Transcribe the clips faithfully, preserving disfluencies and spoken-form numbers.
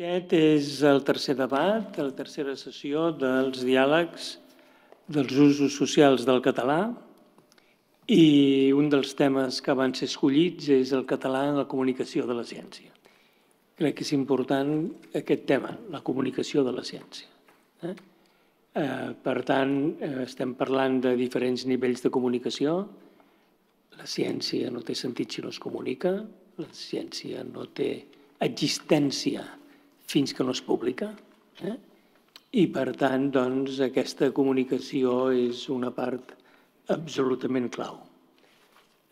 Aquest és el tercer debat, la tercera sessió dels diàlegs dels usos socials del català, i un dels temes que van ser escollits és el català en la comunicació de la ciència. Crec que és important aquest tema, la comunicació de la ciència. Eh? Eh, per tant, eh, estem parlant de diferents nivells de comunicació. La ciència no té sentit si no es comunica, la ciència no té existència fins que no es publica. Eh? I per tant, doncs, aquesta comunicació és una part absolutament clau.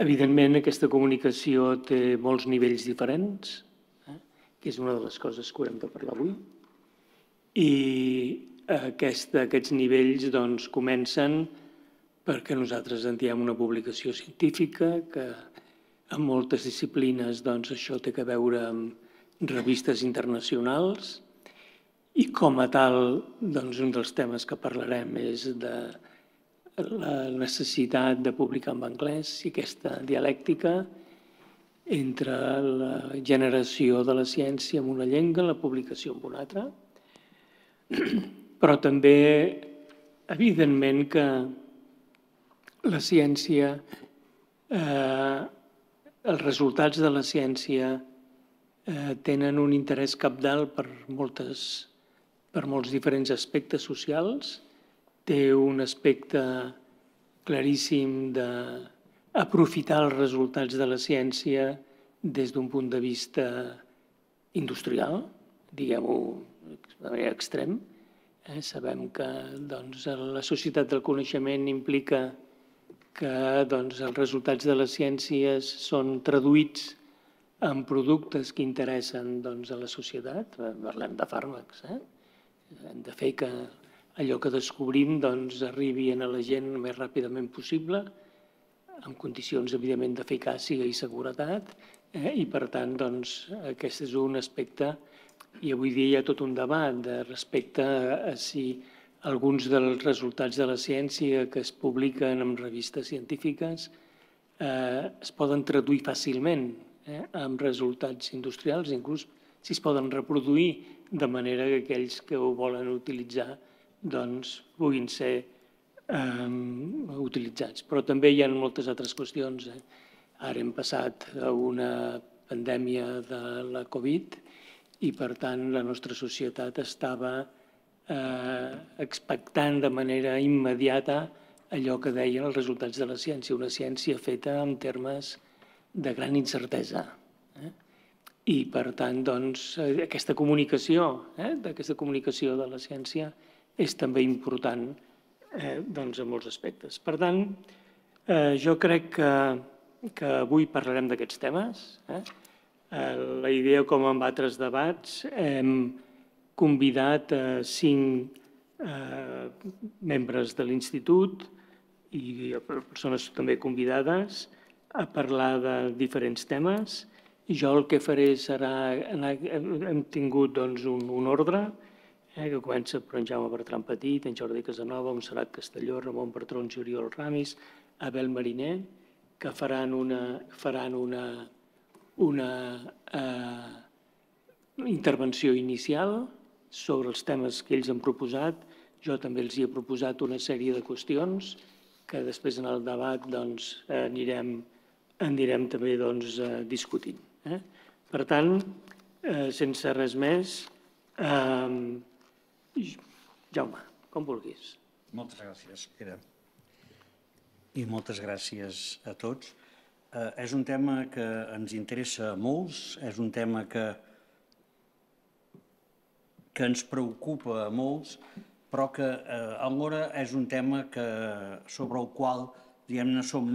Evidentment, aquesta comunicació té molts nivells diferents, que és una de les coses que haurem de parlar avui. I aquesta, aquests nivells doncs, comencen perquè nosaltres en diem una publicació científica, que en moltes disciplines doncs, això té a veure amb revistes internacionals, i com a tal doncs, un dels temes que parlarem és de la necessitat de publicar en anglès i aquesta dialèctica entre la generació de la ciència en una llengua i la publicació en una altra. Però també, evidentment, que la ciència, eh, els resultats de la ciència eh, tenen un interès cabdal per, moltes, per molts diferents aspectes socials. Té un aspecte claríssim de aprofitar els resultats de la ciència des d'un punt de vista industrial, diguem-ho de manera extrem. Eh, sabem que doncs, la societat del coneixement implica que doncs, els resultats de les ciències són traduïts en productes que interessen doncs, a la societat. Parlem de fàrmacs, eh? Hem de fer que allò que descobrim doncs, arribi a la gent el més ràpidament possible, amb condicions, evidentment, d'eficàcia i seguretat, eh? I per tant, doncs, aquest és un aspecte, i avui dia hi ha tot un debat de respecte a si alguns dels resultats de la ciència que es publiquen en revistes científiques eh, es poden traduir fàcilment eh, amb resultats industrials, inclús si es poden reproduir de manera que aquells que ho volen utilitzar doncs, puguin ser utilitzats. Però també hi ha moltes altres qüestions. Ara hem passat a una pandèmia de la Covid i, per tant, la nostra societat estava expectant de manera immediata allò que deien els resultats de la ciència, una ciència feta en termes de gran incertesa. I, per tant, doncs, aquesta comunicació, aquesta comunicació de la ciència és també important Eh, doncs en molts aspectes. Per tant, eh, jo crec que, que avui parlarem d'aquests temes. Eh? Eh, la idea, com en altres debats, hem convidat eh, cinc eh, membres de l'Institut i persones també convidades a parlar de diferents temes. Jo el que faré serà... Hem tingut doncs, un, un ordre que comença per en Jaume Bertranpetit, en Jordi Casanova, Montserrat Castelló, Ramon Bartrons i Oriol Ramis, Abel Mariné, que faran una, faran una, una eh, intervenció inicial sobre els temes que ells han proposat. Jo també els hi he proposat una sèrie de qüestions que després en el debat doncs, anirem, anirem també doncs, discutint. Eh? Per tant, eh, sense res més, eh, Jaume, com vulguis. Moltes gràcies, Pere. I moltes gràcies a tots. Eh, és un tema que ens interessa a molts, és un tema que, que ens preocupa a molts, però que eh, alhora és un tema que, sobre el qual diguem-ne som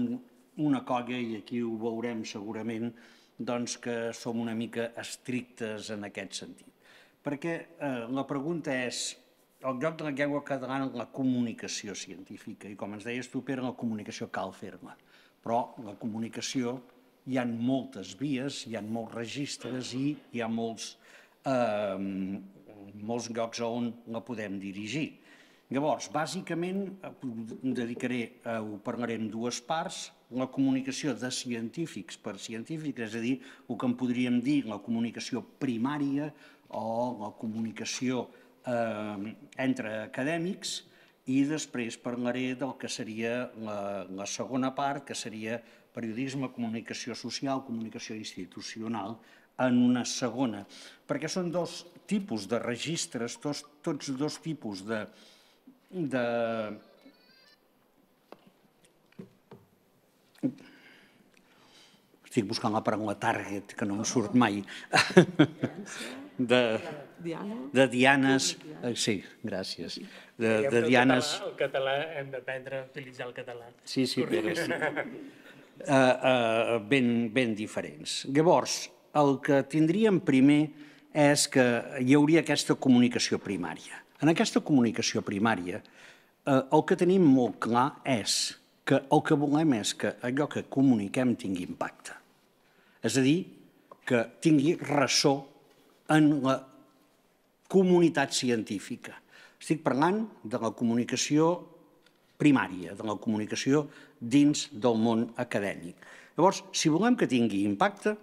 una colla, i aquí ho veurem segurament, doncs que som una mica estrictes en aquest sentit. Perquè eh, la pregunta és, el lloc de la llengua catalana en la comunicació científica, i com ens deies tu, Pere, la comunicació cal fer-la. Però la comunicació hi ha moltes vies, hi ha molts registres i hi ha molts, eh, molts llocs on la podem dirigir. Llavors, bàsicament, dedicaré, eh, ho parlaré en dues parts, la comunicació de científics per científics, és a dir, el que en podríem dir la comunicació primària, o la comunicació entre acadèmics, i després parlaré del que seria la segona part, que seria periodisme, comunicació social, comunicació institucional, en una segona, perquè són dos tipus de registres, tots dos tipus de estic buscant la paraula target, que no em surt mai, de dianes, sí, gràcies, de dianes... El català, hem d'aprendre a utilitzar el català. Sí, sí, però ben diferents. Llavors, el que tindríem primer és que hi hauria aquesta comunicació primària. En aquesta comunicació primària, el que tenim molt clar és que el que volem és que allò que comuniquem tingui impacte. És a dir, que tingui ressò en la comunitat científica. Estic parlant de la comunicació primària, de la comunicació dins del món acadèmic. Llavors, si volem que tingui impacte,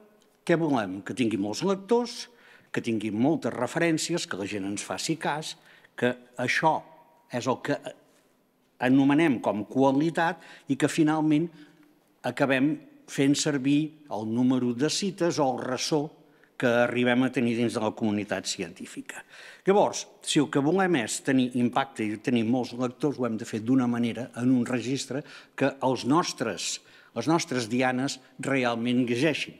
què volem? Que tingui molts lectors, que tingui moltes referències, que la gent ens faci cas, que això és el que anomenem com qualitat i que finalment acabem fent servir el número de cites o el ressò que arribem a tenir dins de la comunitat científica. Llavors, si el que volem és tenir impacte i tenir molts lectors, ho hem de fer d'una manera, en un registre, que els nostres, les nostres dianes realment llegeixin.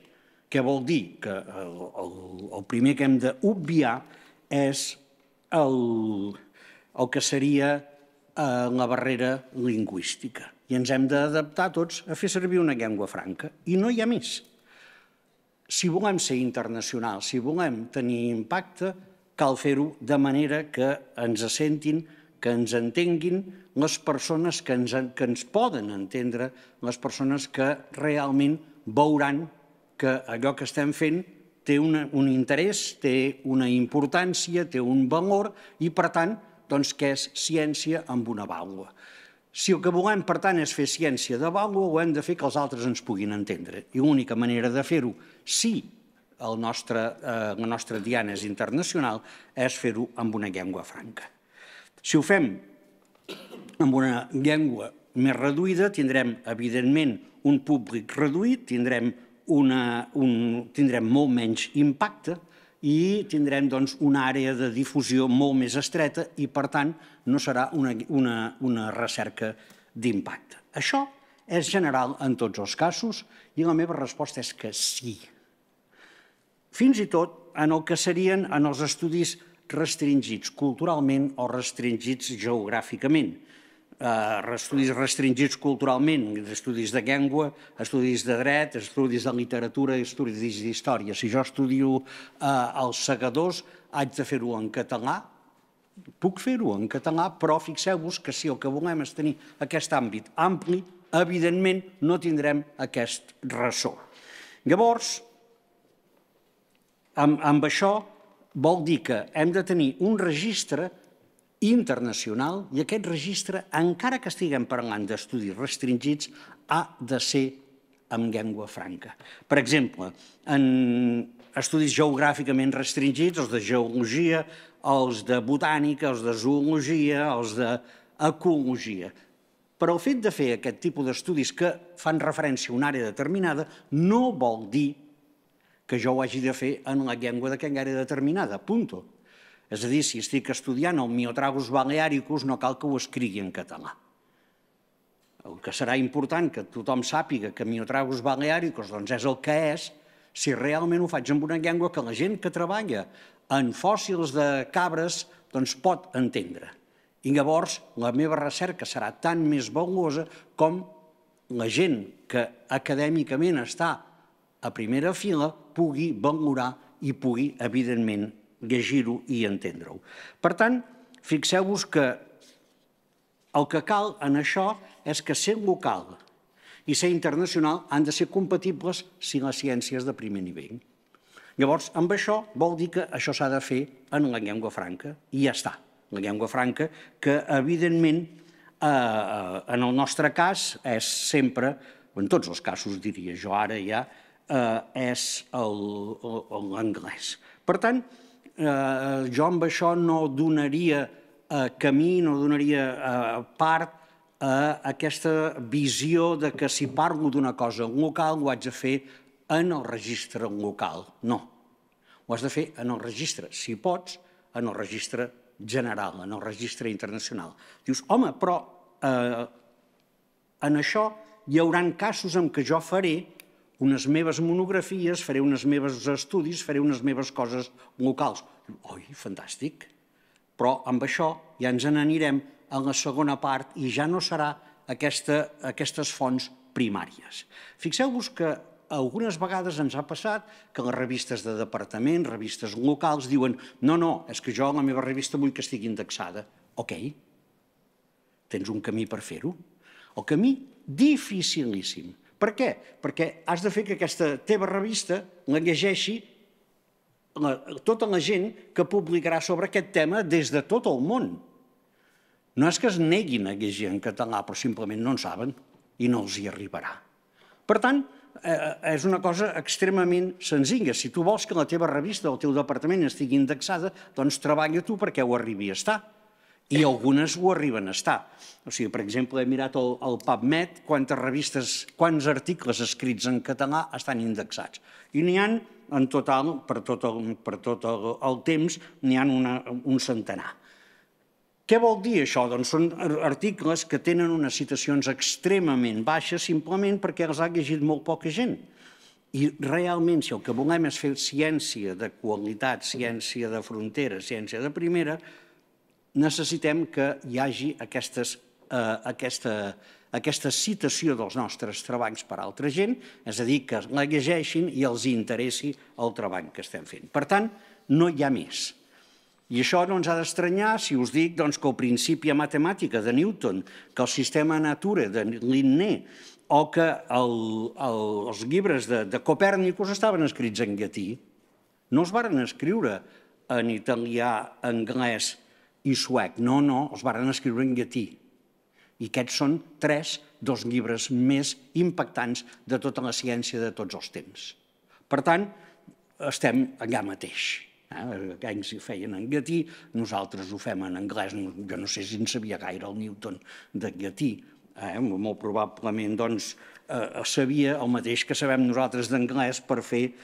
Què vol dir? Que el primer que hem d'obviar és el que seria la barrera lingüística. I ens hem d'adaptar tots a fer servir una llengua franca. I no hi ha més. Si volem ser internacionals, si volem tenir impacte, cal fer-ho de manera que ens sentin, que ens entenguin les persones que ens poden entendre, les persones que realment veuran que allò que estem fent té un interès, té una importància, té un valor i, per tant, que és ciència amb una vàlua. Si el que volem, per tant, és fer ciència de vàlua, ho hem de fer que els altres ens puguin entendre. I l'única manera de fer-ho, si la nostra diana és internacional, és fer-ho amb una llengua franca. Si ho fem amb una llengua més reduïda, tindrem, evidentment, un públic reduït, tindrem tindrem molt menys impacte i tindrem una àrea de difusió molt més estreta i, per tant, no serà una recerca d'impacte. Això és general en tots els casos i la meva resposta és que sí. Fins i tot en el que serien els estudis restringits culturalment o restringits geogràficament. Estudis restringits culturalment, estudis de llengua, estudis de dret, estudis de literatura i estudis d'història. Si jo estudio els segadors, haig de fer-ho en català, puc fer-ho en català, però fixeu-vos que si el que volem és tenir aquest àmbit ampli, evidentment no tindrem aquest ressò. Llavors, amb això vol dir que hem de tenir un registre internacional i aquest registre, encara que estiguem parlant d'estudis restringits, ha de ser en llengua franca. Per exemple, en estudis geogràficament restringits, els de geologia, els de botànica, els de zoologia, els d'ecologia. Però el fet de fer aquest tipus d'estudis que fan referència a una àrea determinada no vol dir que jo ho hagi de fer en la llengua d'aquella àrea determinada, punt. És a dir, si estic estudiant el Myotragus balearicus, no cal que ho escrigui en català. El que serà important que tothom sàpiga que Myotragus balearicus és el que és, si realment ho faig en una llengua que la gent que treballa en fòssils de cabres pot entendre. I llavors la meva recerca serà tant més valuosa com la gent que acadèmicament està a primera fila pugui valorar i pugui, evidentment, llegir-ho i entendre-ho. Per tant, fixeu-vos que el que cal en això és que ser local i ser internacional han de ser compatibles si la ciència és de primer nivell. Llavors, amb això vol dir que això s'ha de fer en la llengua franca i ja està. La llengua franca que, evidentment, en el nostre cas és sempre, en tots els casos diria jo ara ja, és l'anglès. Per tant, jo amb això no donaria camí, no donaria part a aquesta visió que si parlo d'una cosa en local ho haig de fer en el registre local. No, ho has de fer en el registre, si pots, en el registre general, en el registre internacional. Dius, home, però en això hi haurà casos en què jo faré unes meves monografies, faré uns meves estudis, faré unes meves coses locals. Oi, fantàstic. Però amb això ja ens n'anirem a la segona part i ja no serà aquestes fonts primàries. Fixeu-vos que algunes vegades ens ha passat que les revistes de departament, revistes locals, diuen no, no, és que jo a la meva revista vull que estigui indexada. Ok, tens un camí per fer-ho. El camí dificilíssim. Per què? Perquè has de fer que aquesta teva revista la llegeixi tota la gent que publicarà sobre aquest tema des de tot el món. No és que es neguin a llegir en català, però simplement no en saben i no els hi arribarà. Per tant, és una cosa extremament senzilla. Si tu vols que la teva revista o el teu departament estigui indexada, doncs treballa tu perquè ho arribi a estar. I algunes ho arriben a estar. O sigui, per exemple, he mirat el PubMed, quantes revistes, quants articles escrits en català estan indexats. I n'hi ha, en total, per tot el temps, n'hi ha un centenar. Què vol dir això? Doncs són articles que tenen unes citacions extremament baixes simplement perquè els ha llegit molt poca gent. I realment, si el que volem és fer ciència de qualitat, ciència de frontera, ciència de primera, necessitem que hi hagi aquesta citació dels nostres treballs per altra gent, és a dir, que la llegeixin i els interessi el treball que estem fent. Per tant, no hi ha més. I això no ens ha d'estranyar si us dic que el principi de matemàtica de Newton, que el sistema Nature de Linné o que els llibres de Copernicus estaven escrits en llatí. No els van escriure en italià, anglès i suec. No, no, els van escriure en llatí. I aquests són tres dels llibres més impactants de tota la ciència de tots els temps. Per tant, estem allà mateix. Ells ho feien en llatí, nosaltres ho fem en anglès. Jo no sé si en sabia gaire el Newton de llatí. Molt probablement sabia el mateix que sabem nosaltres d'anglès per fer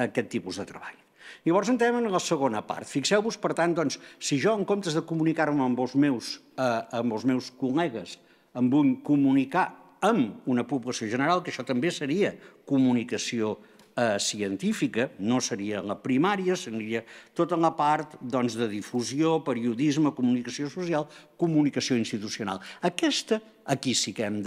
aquest tipus de treball. Llavors entrem en la segona part. Fixeu-vos, per tant, si jo, en comptes de comunicar-me amb els meus col·legues, em vull comunicar amb una població general, que això també seria comunicació científica, no seria la primària, seria tota la part de difusió, periodisme, comunicació social, comunicació institucional. Aquesta, aquí sí que hem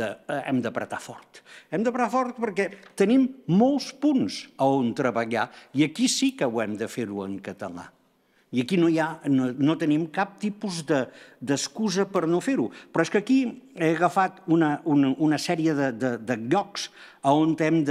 d'apretar fort. Hem d'apretar fort perquè tenim molts punts on treballar i aquí sí que ho hem de fer-ho en català. I aquí no tenim cap tipus d'excusa per no fer-ho. Però és que aquí he agafat una sèrie de llocs on hem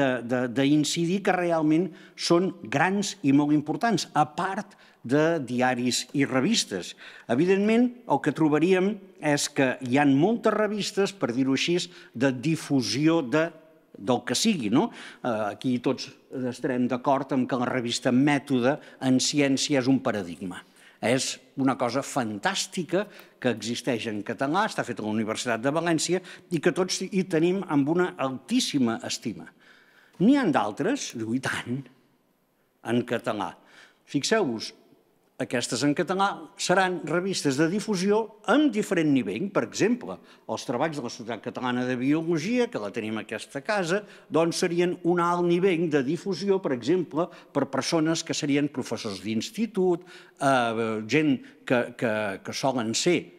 d'incidir que realment són grans i molt importants, a part de diaris i revistes. Evidentment, el que trobaríem és que hi ha moltes revistes, per dir-ho així, de difusió de del que sigui, no? Aquí tots estarem d'acord amb que la revista Mètode en ciència és un paradigma. És una cosa fantàstica que existeix en català, està feta a la Universitat de València i que tots hi tenim amb una altíssima estima. N'hi ha d'altres, i tant, en català. Fixeu-vos, aquestes en català seran revistes de difusió amb diferent nivell. Per exemple, els treballs de la Societat Catalana de Biologia, que la tenim a aquesta casa, doncs serien un alt nivell de difusió, per exemple, per persones que serien professors d'institut, gent que solen ser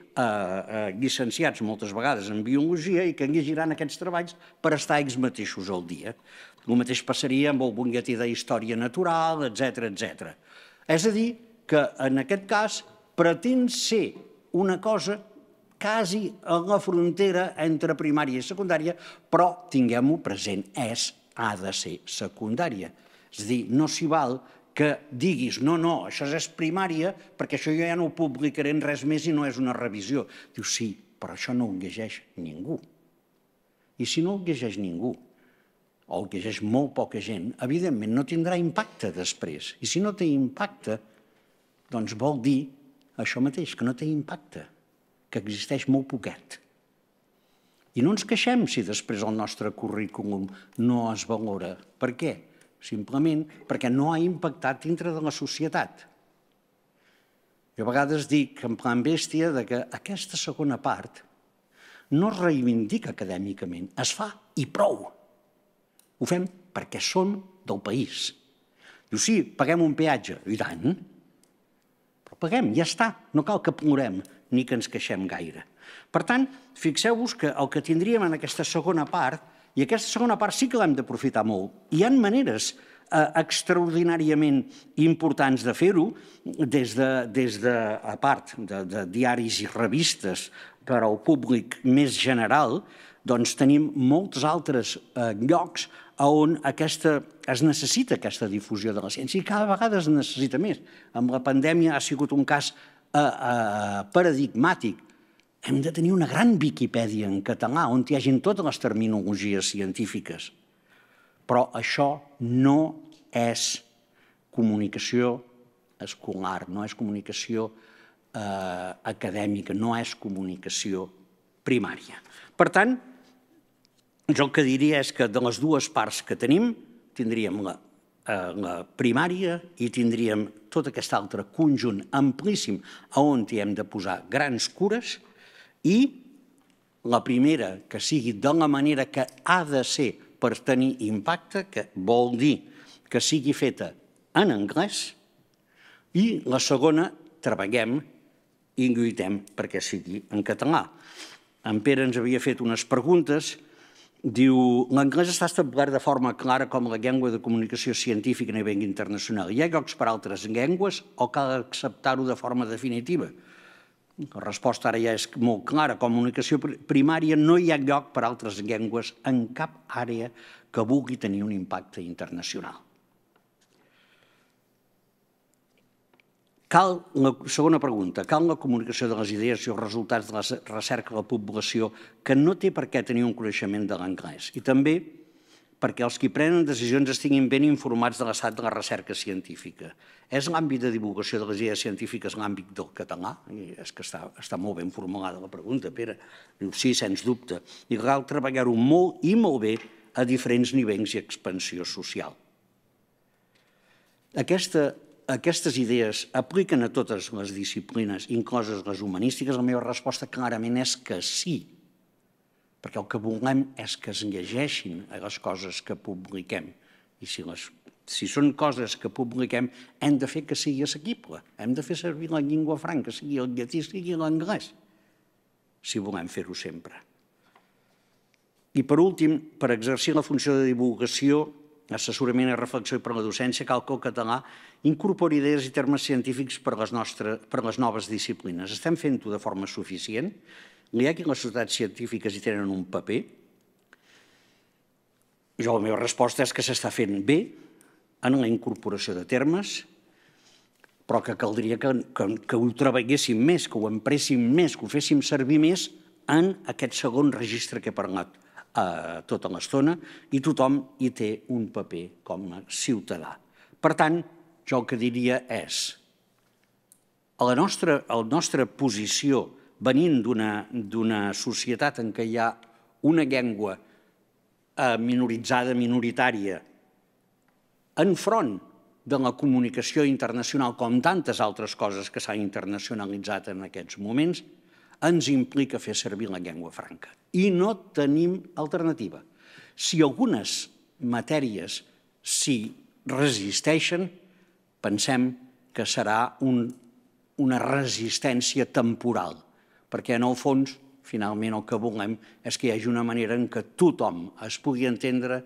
llicenciats moltes vegades en biologia i que llegiran aquests treballs per estar ells mateixos al dia. El mateix passaria amb el Butlletí d'Història Natural, etcètera, etcètera. És a dir, que en aquest cas pretén ser una cosa quasi a la frontera entre primària i secundària, però tinguem-ho present, és, ha de ser secundària. És a dir, no s'hi val que diguis no, no, això és primària perquè això jo ja no ho publicaré en res més i no és una revisió. Diu, sí, però això no ho llegeix ningú. I si no ho llegeix ningú, o ho llegeix molt poca gent, evidentment no tindrà impacte després. I si no té impacte, doncs vol dir això mateix, que no té impacte, que existeix molt poquet. I no ens queixem si després el nostre currículum no es valora. Per què? Simplement perquè no ha impactat dintre de la societat. Jo a vegades dic, en plan bèstia, que aquesta segona part no es reivindica acadèmicament, es fa i prou. Ho fem perquè som del país. Diu, sí, paguem un peatge, i tant, però paguem, ja està, no cal que plorem ni que ens queixem gaire. Per tant, fixeu-vos que el que tindríem en aquesta segona part, i aquesta segona part sí que l'hem d'aprofitar molt, hi ha maneres extraordinàriament importants de fer-ho, des de, a part, de diaris i revistes per al públic més general, doncs tenim molts altres llocs on es necessita aquesta difusió de la ciència i cada vegada es necessita més. Amb la pandèmia ha sigut un cas paradigmàtic. Hem de tenir una gran Viquipèdia en català on hi hagin totes les terminologies científiques. Però això no és comunicació escolar, no és comunicació acadèmica, no és comunicació primària. Per tant, jo el que diria és que de les dues parts que tenim, tindríem la primària i tindríem tot aquest altre conjunt amplíssim on hi hem de posar grans cures i la primera que sigui de la manera que ha de ser per tenir impacte, que vol dir que sigui feta en anglès, i la segona, treballem i lluitem perquè sigui en català. En Pere ens havia fet unes preguntes. Diu, l'anglès està establert de forma clara com la llengua de comunicació científica a nivell internacional. Hi ha llocs per altres llengües o cal acceptar-ho de forma definitiva? La resposta ara ja és molt clara. Comunicació primària, no hi ha lloc per altres llengües en cap àrea que vulgui tenir un impacte internacional. Segona pregunta, cal la comunicació de les idees i els resultats de la recerca de la població que no té per què tenir un coneixement de l'anglès i també perquè els que prenen decisions estiguin ben informats de l'estat de la recerca científica. És l'àmbit de divulgació de les idees científiques l'àmbit del català? És que està molt ben formulada la pregunta, Pere. Diu, sí, sens dubte. I cal treballar-ho molt i molt bé a diferents nivells i expansió social. Aquesta... Aquestes idees apliquen a totes les disciplines, incloses les humanístiques? La meva resposta clarament és que sí, perquè el que volem és que es llegeixin a les coses que publiquem. I si són coses que publiquem, hem de fer que sigui assequible, hem de fer servir la llengua franca, sigui el llatí, sigui l'anglès, si volem fer-ho sempre. I per últim, per exercir la funció de divulgació, assessorament i reflexió per la docència, cal que el català incorpori idees i termes científics per les noves disciplines. Estem fent-ho de forma suficient? L'I E C i les societats científiques hi tenen un paper? Jo, la meva resposta és que s'està fent bé en la incorporació de termes, però que caldria que ho treballéssim més, que ho empréssim més, que ho féssim servir més en aquest segon registre que he parlat tota l'estona, i tothom hi té un paper com a ciutadà. Per tant, jo el que diria és la nostra posició venint d'una societat en què hi ha una llengua minoritzada, minoritària, enfront de la comunicació internacional com tantes altres coses que s'han internacionalitzat en aquests moments, ens implica fer servir la llengua franca. I no tenim alternativa. Si algunes matèries s'hi resisteixen, pensem que serà una resistència temporal, perquè en el fons, finalment, el que volem és que hi hagi una manera en què tothom es pugui entendre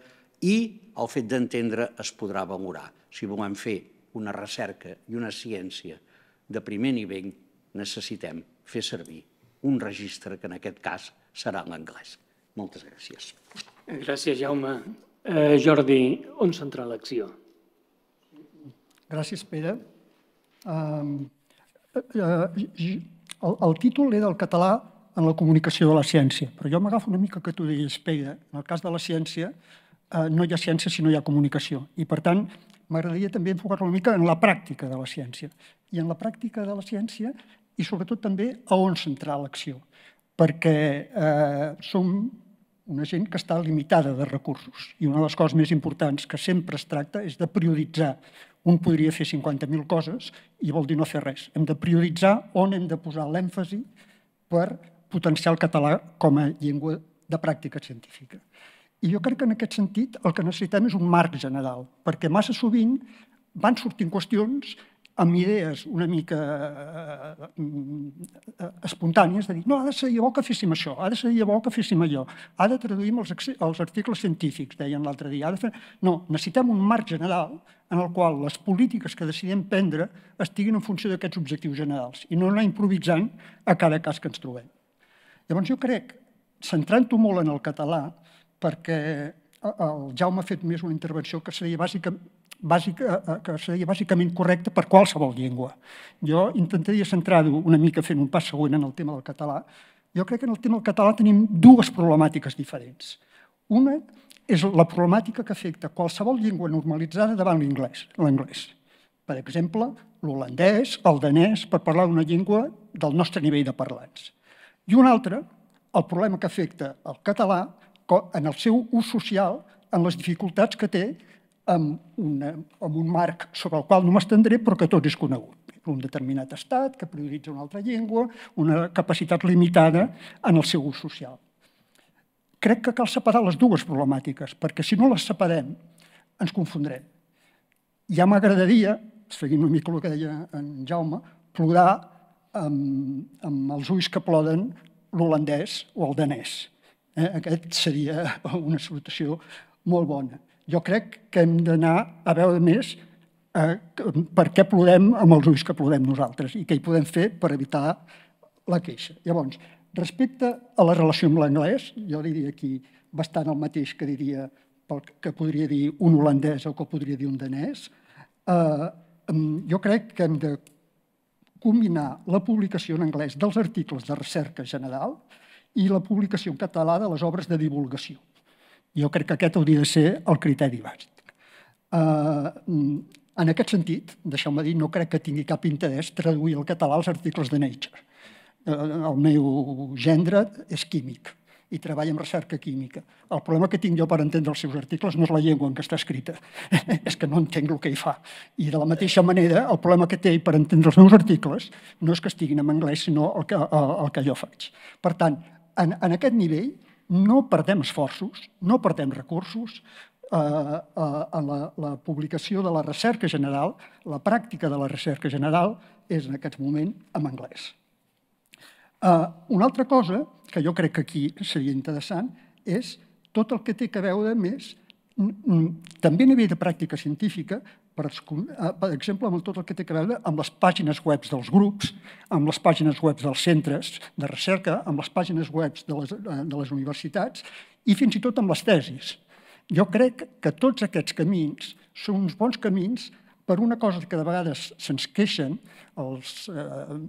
i el fet d'entendre es podrà valorar. Si volem fer una recerca i una ciència de primer nivell, necessitem fer servir un registre que en aquest cas serà en anglès. Moltes gràcies. Gràcies, Jaume. Jordi, on centrar l'acció? Gràcies, Pere. El títol era el català en la comunicació de la ciència, però jo m'agafo una mica que tu diguis, Pere, en el cas de la ciència no hi ha ciència si no hi ha comunicació i, per tant, m'agradaria també enfocar-la una mica en la pràctica de la ciència. I en la pràctica de la ciència, i sobretot també a on centrar l'acció, perquè eh, som una gent que està limitada de recursos i una de les coses més importants que sempre es tracta és de prioritzar. Un podria fer cinquanta mil coses i vol dir no fer res. Hem de prioritzar on hem de posar l'èmfasi per potenciar el català com a llengua de pràctica científica. I jo crec que en aquest sentit el que necessitem és un marc general, perquè massa sovint van sortint qüestions amb idees una mica espontànies de dir no, ha de ser llavors que féssim això, ha de ser llavors que féssim allò, ha de traduir els articles científics, deien l'altre dia. No, necessitem un marc general en el qual les polítiques que decidim prendre estiguin en funció d'aquests objectius generals i no anar improvisant a cada cas que ens trobem. Llavors jo crec, centrant-ho molt en el català, perquè el Jaume ha fet més una intervenció que seria bàsicament Bàsica, que seria bàsicament correcta per qualsevol llengua. Jo intentaria centrar-ho una mica fent un pas següent en el tema del català. Jo crec que en el tema del català tenim dues problemàtiques diferents. Una és la problemàtica que afecta qualsevol llengua normalitzada davant l'anglès. Per exemple, l'holandès, el danès, per parlar d'una llengua del nostre nivell de parlants. I una altra, el problema que afecta el català en el seu ús social, en les dificultats que té amb un marc sobre el qual no m'estendré, però que tot és conegut. Un determinat estat que prioritza una altra llengua, una capacitat limitada en el seu ús social. Crec que cal separar les dues problemàtiques, perquè si no les separem ens confondrem. Ja m'agradaria, seguint una mica el que deia en Jaume, plorar amb els ulls que ploren l'holandès o el danès. Aquest seria una salutació molt bona. Jo crec que hem d'anar a veure més per què plorem amb els ulls que plorem nosaltres i què hi podem fer per evitar la queixa. Llavors, respecte a la relació amb l'anglès, jo diria aquí bastant el mateix que diria que podria dir un holandès o que podria dir un danès. Jo crec que hem de combinar la publicació en anglès dels articles de recerca general i la publicació en català de les obres de divulgació. Jo crec que aquest hauria de ser el criteri bàsic. En aquest sentit, deixeu-me dir, no crec que tingui cap interès traduir al català els articles de Nature. El meu gendre és químic i treballa en recerca química. El problema que tinc jo per entendre els seus articles no és la llengua en què està escrita, és que no entenc el que hi fa. I de la mateixa manera, el problema que té per entendre els meus articles no és que estiguin en anglès, sinó el que jo faig. Per tant, en aquest nivell, no perdem esforços, no perdem recursos en la publicació de la recerca general. La pràctica de la recerca general és en aquest moment en anglès. Una altra cosa que jo crec que aquí seria interessant és tot el que té a veure més, també a nivell de pràctica científica, per exemple, amb tot el que té a veure amb les pàgines web dels grups, amb les pàgines web dels centres de recerca, amb les pàgines web de les universitats i fins i tot amb les tesis. Jo crec que tots aquests camins són uns bons camins per una cosa que de vegades se'ns queixen,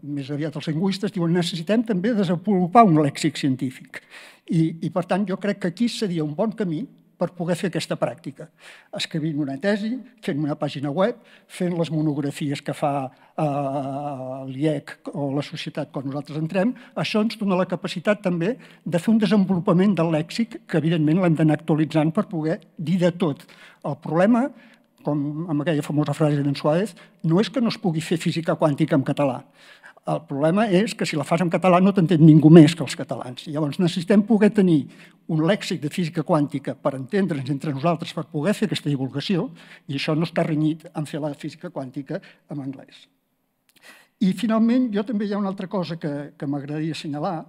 més aviat els lingüistes diuen necessitem també desenvolupar un lèxic científic. I, per tant, jo crec que aquí seria un bon camí per poder fer aquesta pràctica, escrivint una tesi, fent una pàgina web, fent les monografies que fa l'I E C o la societat quan nosaltres entrem. Això ens dona la capacitat també de fer un desenvolupament del lèxic que, evidentment, l'hem d'anar actualitzant per poder dir de tot. El problema, com amb aquella famosa frase d'en Suárez, no és que no es pugui fer física quàntica en català. El problema és que si la fas en català no t'entén ningú més que els catalans. Llavors necessitem poder tenir un lèxic de física quàntica per entendre'ns entre nosaltres, per poder fer aquesta divulgació, i això no està renyit en fer la física quàntica en anglès. I finalment, jo també hi ha una altra cosa que m'agradaria assenyalar.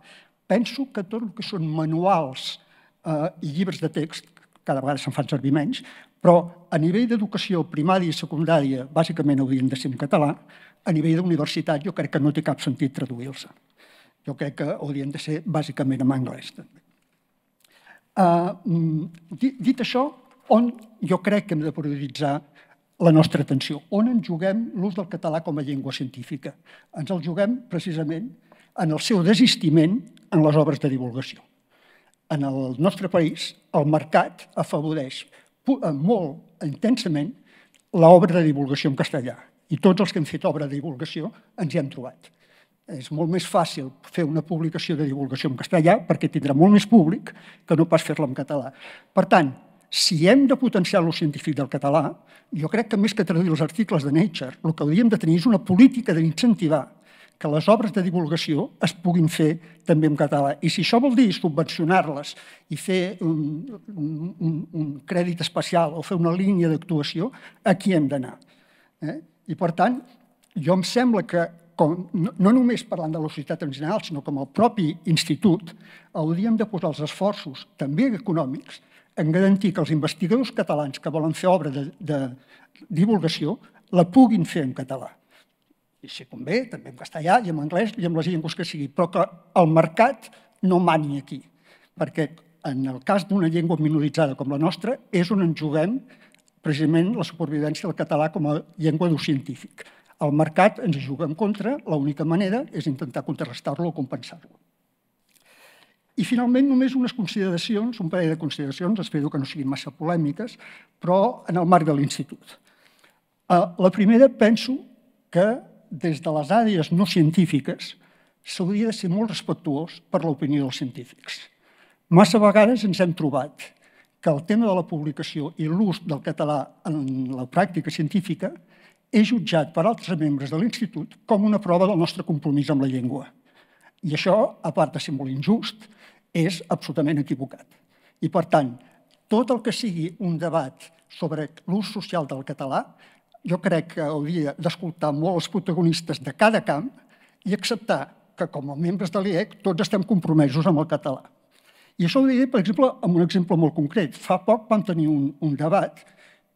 Penso que tot el que són manuals i llibres de text, cada vegada se'n fan servir menys, però a nivell d'educació primària i secundària bàsicament haurien de ser en català. A nivell d'universitat jo crec que no té cap sentit traduir-se. Jo crec que haurien de ser bàsicament en anglès. Dit això, on jo crec que hem de prioritzar la nostra atenció? On ens juguem l'ús del català com a llengua científica? Ens el juguem precisament en el seu desistiment en les obres de divulgació. En el nostre país, el mercat afavoreix molt intensament l'obra de divulgació en castellà. I tots els que hem fet obra de divulgació ens hi hem trobat. És molt més fàcil fer una publicació de divulgació en castellà perquè tindrà molt més públic que no pas fer-la en català. Per tant, si hem de potenciar l'ús científic del català, jo crec que més que traduir els articles de Nature, el que hauríem de tenir és una política d'incentivar que les obres de divulgació es puguin fer també en català. I si això vol dir subvencionar-les i fer un, un, un crèdit especial o fer una línia d'actuació, aquí hem d'anar. Eh? I, per tant, jo em sembla que, com, no, no només parlant de la societat en general, sinó com el propi institut, hauríem de posar els esforços, també econòmics, en garantir que els investigadors catalans que volen fer obra de, de divulgació la puguin fer en català. I si convé, també en castellà i en anglès i en les llengües que sigui, però que el mercat no mani aquí, perquè en el cas d'una llengua minoritzada com la nostra és on ens juguem precisament la supervivència del català com a llengua d'ús científic. El mercat ens hi juga en contra, l'única manera és intentar contrarrestar-lo o compensar-lo. I finalment només unes consideracions, un parell de consideracions, espero que no siguin massa polèmiques, però en el marc de l'Institut. La primera, penso que des de les àrees no científiques s'hauria de ser molt respectuós per l'opinió dels científics. Massa vegades ens hem trobat que el tema de la publicació i l'ús del català en la pràctica científica és jutjat per altres membres de l'Institut com una prova del nostre compromís amb la llengua. I això, a part de ser molt injust, és absolutament equivocat. I, per tant, tot el que sigui un debat sobre l'ús social del català jo crec que hauria d'escoltar molt els protagonistes de cada camp i acceptar que, com a membres de l'I E C, tots estem compromesos amb el català. I això ho diré, per exemple, amb un exemple molt concret. Fa poc vam tenir un, un debat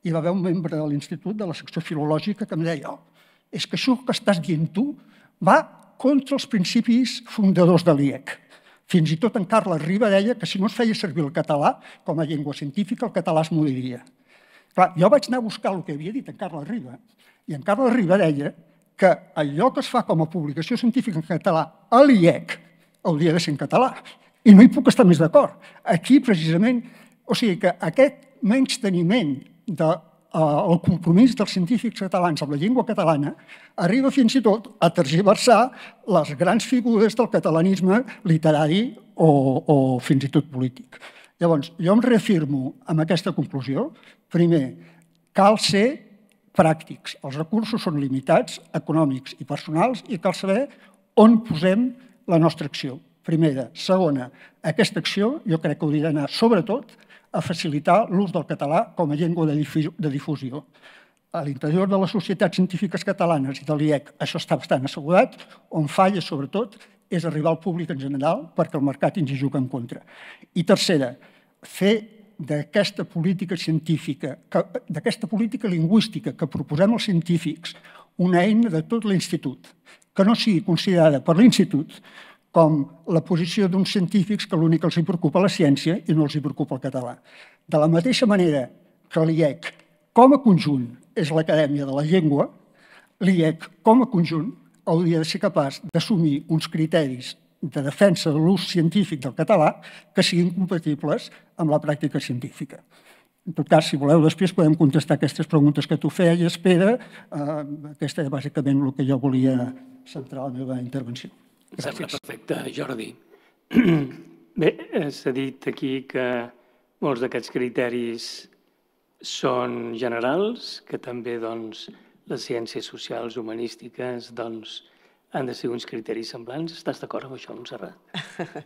i va haver un membre de l'Institut de la secció filològica que em deia oh, és que això que estàs dient tu va contra els principis fundadors de l'I E C. Fins i tot en Carles Riba deia que si no es feia servir el català com a llengua científica, el català es moriria. Clar, jo vaig anar a buscar el que havia dit en Carles Riba i en Carles Riba deia que allò que es fa com a publicació científica en català a l'I E C hauria de ser en català i no hi puc estar més d'acord. Aquí, precisament, o sigui que aquest menysteniment del compromís dels científics catalans amb la llengua catalana arriba fins i tot a tergiversar les grans figures del catalanisme literari o, o fins i tot polític. Llavors, jo em reafirmo amb aquesta conclusió. Primer, cal ser pràctics. Els recursos són limitats, econòmics i personals, i cal saber on posem la nostra acció. Primera. Segona, aquesta acció jo crec que hauria d'anar, sobretot, a facilitar l'ús del català com a llengua de difusió. A l'interior de les societats científiques catalanes i de l'I E C això està bastant assegurat. On falla, sobretot, és arribar al públic en general perquè el mercat ens hi juga en contra. I tercera, fer d'aquesta política científica, d'aquesta política lingüística que proposem als científics, una eina de tot l'Institut, que no sigui considerada per l'Institut com la posició d'uns científics que l'únic que els hi preocupa la ciència i no els hi preocupa el català. De la mateixa manera que l'I E C com a conjunt és l'Acadèmia de la Llengua, l'I E C com a conjunt hauria de ser capaç d'assumir uns criteris de defensa de l'ús científic del català que siguin compatibles amb la pràctica científica. En tot cas, si voleu, després podem contestar aquestes preguntes que tu feies, Pere. Aquesta és bàsicament el que jo volia centrar la meva intervenció. Gràcies. Sembla perfecte, Jordi. Bé, s'ha dit aquí que molts d'aquests criteris són generals, que també, doncs, les ciències socials, humanístiques, doncs, han de ser uns criteris semblants. Estàs d'acord amb això, Montserrat?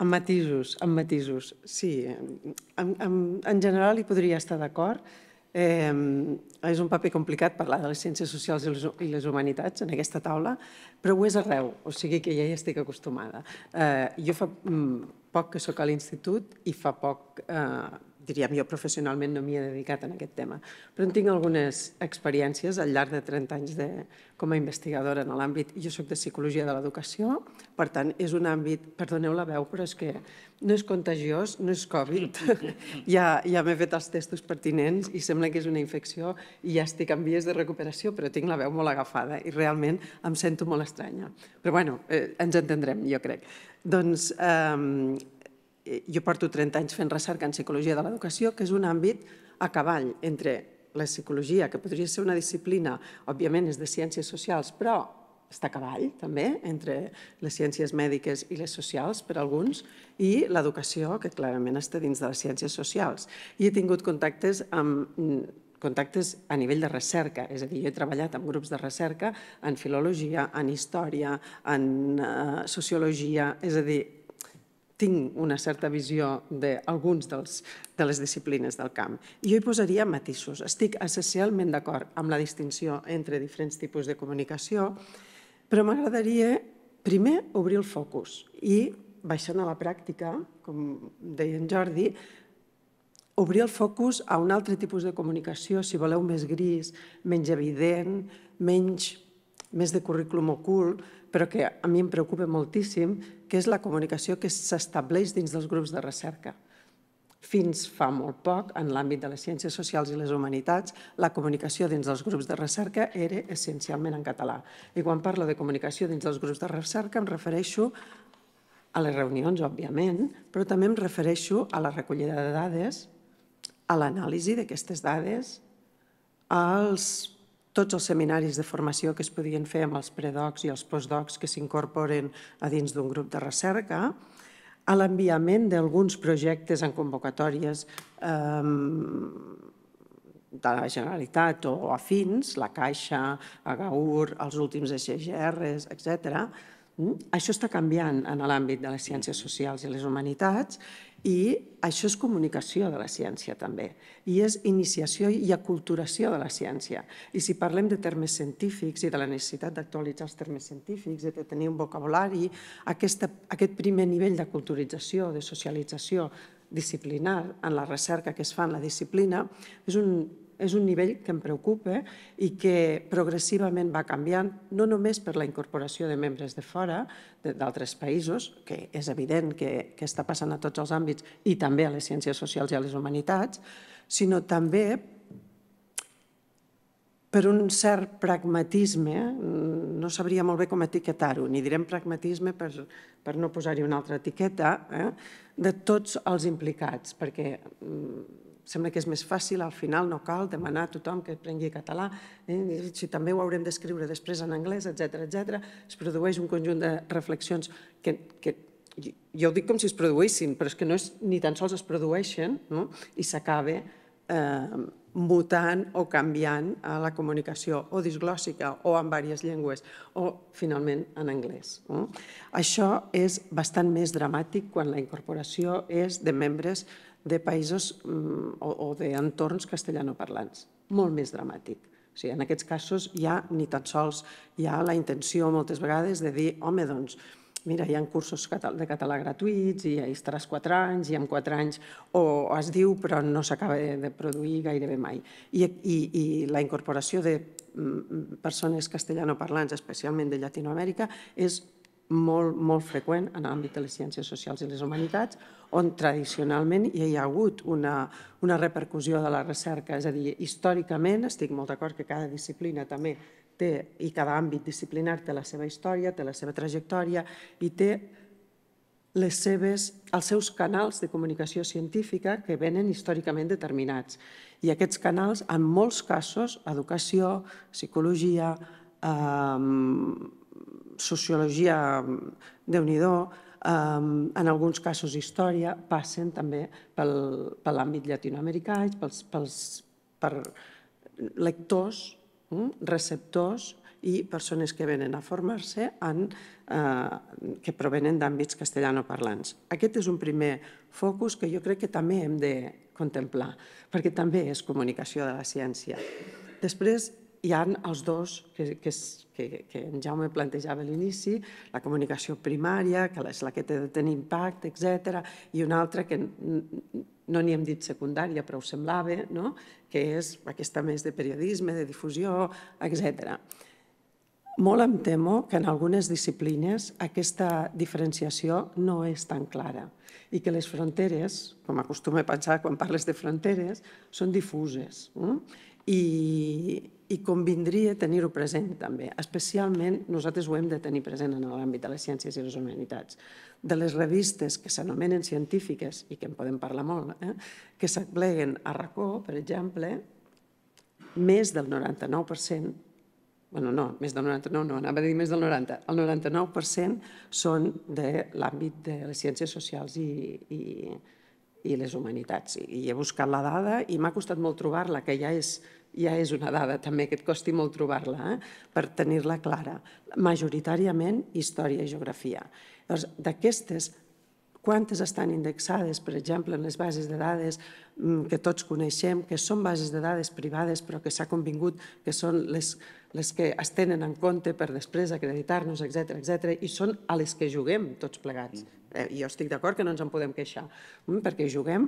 Amb matisos, amb matisos, sí. En, en, en general hi podria estar d'acord. Eh, és un paper complicat parlar de les ciències socials i les, i les humanitats en aquesta taula, però ho és arreu, o sigui que ja hi estic acostumada. Eh, jo fa poc que soc a l'Institut i fa poc... Eh, diríem, jo professionalment no m'hi he dedicat en aquest tema, però en tinc algunes experiències al llarg de trenta anys de, com a investigadora en l'àmbit. Jo soc de Psicologia de l'Educació, per tant, és un àmbit, perdoneu la veu, però és que no és contagiós, no és Covid. Ja, ja m'he fet els testos pertinents i sembla que és una infecció i ja estic en vies de recuperació, però tinc la veu molt agafada i realment em sento molt estranya. Però bueno, eh, ens entendrem, jo crec. Doncs... Eh, Jo porto trenta anys fent recerca en Psicologia de l'Educació, que és un àmbit a cavall entre la psicologia, que podria ser una disciplina, òbviament és de ciències socials, però està a cavall també entre les ciències mèdiques i les socials per alguns, i l'educació, que clarament està dins de les ciències socials. I he tingut contactes amb contactes a nivell de recerca, és a dir, jo he treballat en grups de recerca en filologia, en història, en sociologia, és a dir, tinc una certa visió d'alguns de les disciplines del camp. I jo hi posaria matisos. Estic essencialment d'acord amb la distinció entre diferents tipus de comunicació, però m'agradaria primer obrir el focus i, baixant a la pràctica, com deia en Jordi, obrir el focus a un altre tipus de comunicació, si voleu, més gris, menys evident, menys més de currículum ocult, però que a mi em preocupa moltíssim, que és la comunicació que s'estableix dins dels grups de recerca. Fins fa molt poc, en l'àmbit de les ciències socials i les humanitats, la comunicació dins dels grups de recerca era essencialment en català. I quan parlo de comunicació dins dels grups de recerca em refereixo a les reunions, òbviament, però també em refereixo a la recollida de dades, a l'anàlisi d'aquestes dades, als tots els seminaris de formació que es podien fer amb els predocs i els postdocs que s'incorporen a dins d'un grup de recerca, a l'enviament d'alguns projectes en convocatòries de la Generalitat o afins, la Caixa, Agaur, els últims E C G Rs, etcètera. Això està canviant en l'àmbit de les ciències socials i les humanitats, i això és comunicació de la ciència també, i és iniciació i aculturació de la ciència. I si parlem de termes científics i de la necessitat d'actualitzar els termes científics i de tenir un vocabulari, aquest primer nivell d'aculturització, de socialització disciplinar en la recerca que es fa en la disciplina és un és un nivell que em preocupa i que progressivament va canviant, no només per la incorporació de membres de fora, d'altres països, que és evident que està passant a tots els àmbits i també a les ciències socials i a les humanitats, sinó també per un cert pragmatisme, no sabria molt bé com etiquetar-ho, ni direm pragmatisme per no posar-hi una altra etiqueta, de tots els implicats, perquè sembla que és més fàcil, al final no cal demanar a tothom que aprengui català, si també ho haurem d'escriure després en anglès, etcètera, etcètera. Es produeix un conjunt de reflexions que jo ho dic com si es produïssin, però és que ni tan sols es produeixen i s'acaba mutant o canviant a la comunicació o disglòssica o en diverses llengües o finalment en anglès. Això és bastant més dramàtic quan la incorporació és de membres de països o d'entorns castellanoparlants. Molt més dramàtic. En aquests casos ja ni tan sols hi ha la intenció moltes vegades de dir home, doncs, mira, hi ha cursos de català gratuïts i estaràs quatre anys i en quatre anys o es diu però no s'acaba de produir gairebé mai. I la incorporació de persones castellanoparlants, especialment de Llatinoamèrica, és molt, molt freqüent en l'àmbit de les ciències socials i les humanitats, on tradicionalment ja hi ha hagut una, una repercussió de la recerca. És a dir, històricament, estic molt d'acord que cada disciplina també té, i cada àmbit disciplinar té la seva història, té la seva trajectòria i té les seves, els seus canals de comunicació científica que venen històricament determinats. I aquests canals, en molts casos, educació, psicologia, eh, sociologia, Déu-n'hi-do, en alguns casos història, passen també per l'àmbit llatinoamericà, per lectors, receptors i persones que venen a formar-se que provenen d'àmbits castellanoparlants. Aquest és un primer focus que jo crec que també hem de contemplar, perquè també és comunicació de la ciència. Després, hi ha els dos que en Jaume plantejava a l'inici, la comunicació primària, que és la que té de tenir impacte, etcètera, i una altra que no n'hi hem dit secundària, però ho semblava, que és aquesta més de periodisme, de difusió, etcètera. Molt em temo que en algunes disciplines aquesta diferenciació no és tan clara i que les fronteres, com acostumo a pensar quan parles de fronteres, són difuses. I i convindria tenir-ho present també. Especialment nosaltres ho hem de tenir present en l'àmbit de les ciències i les humanitats. De les revistes que s'anomenen científiques, i que en podem parlar molt, que s'apleguen a RACÓ, per exemple, més del noranta-nou per cent, bueno, no, més del noranta-nou per cent, no, anava a dir més del noranta per cent, el noranta-nou per cent són de l'àmbit de les ciències socials i les humanitats. I he buscat la dada i m'ha costat molt trobar-la, que ja és... ja és una dada també que et costi molt trobar-la, per tenir-la clara, majoritàriament història i geografia. Llavors, d'aquestes, quantes estan indexades, per exemple, en les bases de dades que tots coneixem, que són bases de dades privades però que s'ha convingut que són les que es tenen en compte per després acreditar-nos, etcètera, etcètera, i són a les que juguem tots plegats. Jo estic d'acord que no ens en podem queixar, perquè juguem.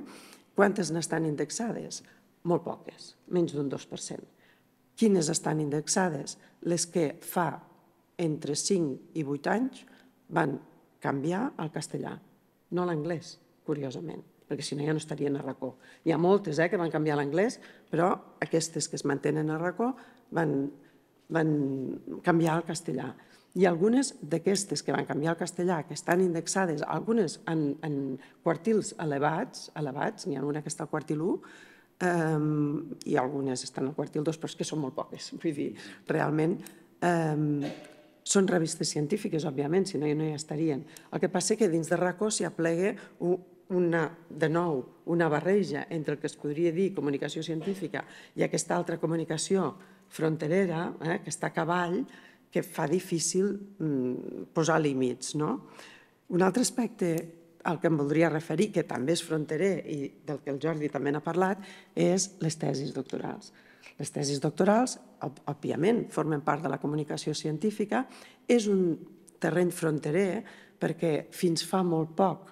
Quantes n'estan indexades? Molt poques, menys d'un dos per cent. Quines estan indexades? Les que fa entre cinc i vuit anys van canviar al castellà, no a l'anglès, curiosament, perquè si no ja no estarien a RACÓ. Hi ha moltes que van canviar a l'anglès, però aquestes que es mantenen a RACÓ van canviar al castellà. I algunes d'aquestes que van canviar al castellà, que estan indexades, algunes en quartils elevats, n'hi ha una que està al quartil u, i algunes estan al quartil dos, però és que són molt poques. Vull dir, realment, són revistes científiques, òbviament, si no no hi estarien. El que passa és que dins de RACÓ s'hi aplega de nou una barreja entre el que es podria dir comunicació científica i aquesta altra comunicació fronterera, que està a cavall, que fa difícil posar límits. Un altre aspecte el que em voldria referir, que també és fronterer i del que el Jordi també n'ha parlat, és les tesis doctorals. Les tesis doctorals, òbviament, formen part de la comunicació científica, és un terreny fronterer perquè fins fa molt poc,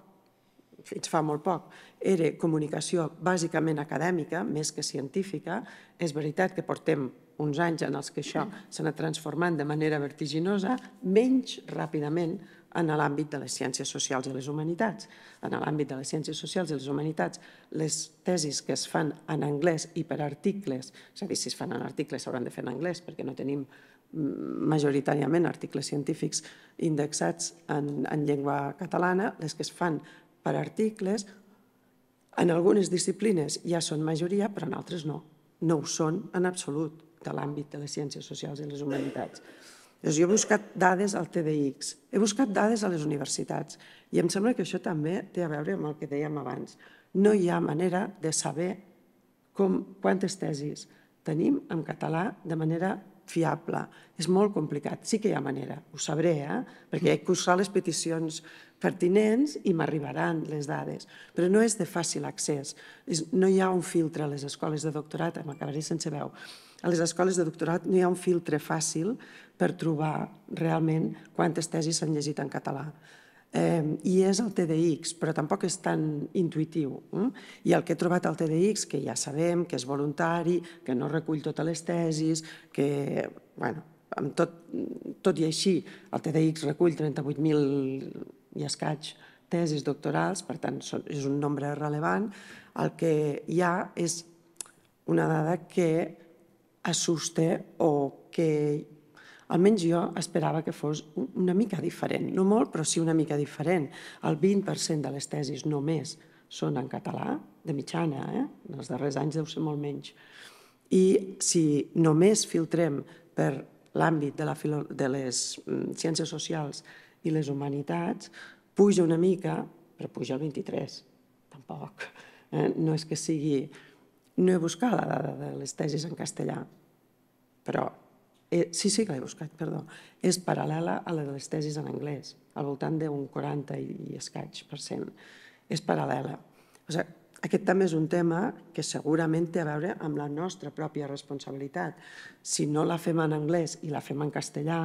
fins fa molt poc, era comunicació bàsicament acadèmica, més que científica. És veritat que portem uns anys en els que això s'ha anat transformant de manera vertiginosa, menys ràpidament en l'àmbit de les ciències socials i les humanitats. En l'àmbit de les ciències socials i les humanitats, les tesis que es fan en anglès i per articles, és a dir, si es fan en articles s'hauran de fer en anglès perquè no tenim majoritàriament articles científics indexats en llengua catalana, les que es fan per articles, en algunes disciplines ja són majoria, però en altres no. No ho són en absolut de l'àmbit de les ciències socials i les humanitats. Jo he buscat dades al T D X, he buscat dades a les universitats i em sembla que això també té a veure amb el que dèiem abans. No hi ha manera de saber quantes tesis tenim en català de manera fiable. És molt complicat, sí que hi ha manera, ho sabré, perquè he cursat les peticions pertinents i m'arribaran les dades, però no és de fàcil accés. No hi ha un filtre a les escoles de doctorat, m'acabaré sense veu. A les escoles de doctorat no hi ha un filtre fàcil per trobar realment quantes tesis s'han llegit en català. I és el T D X, però tampoc és tan intuïtiu. I el que he trobat al T D X, que ja sabem que és voluntari, que no recull totes les tesis, que, bueno, tot i així, el T D X recull trenta-vuit mil i escaig tesis doctorals, per tant, és un nombre rellevant. El que hi ha és una dada que assusta o que almenys jo esperava que fos una mica diferent. No molt, però sí una mica diferent. El vint per cent de les tesis només són en català, de mitjana, eh? En els darrers anys deu ser molt menys. I si només filtrem per l'àmbit de les ciències socials i les humanitats, puja una mica, però puja el vint-i-tres per cent. Tampoc. No és que sigui... No he buscat la dada de les tesis en castellà, però sí, sí que l'he buscat, perdó. És paral·lela a la de les tesis en anglès, al voltant d'un quaranta i escaig per cent. És paral·lela. Aquest també és un tema que segurament té a veure amb la nostra pròpia responsabilitat. Si no la fem en anglès i la fem en castellà,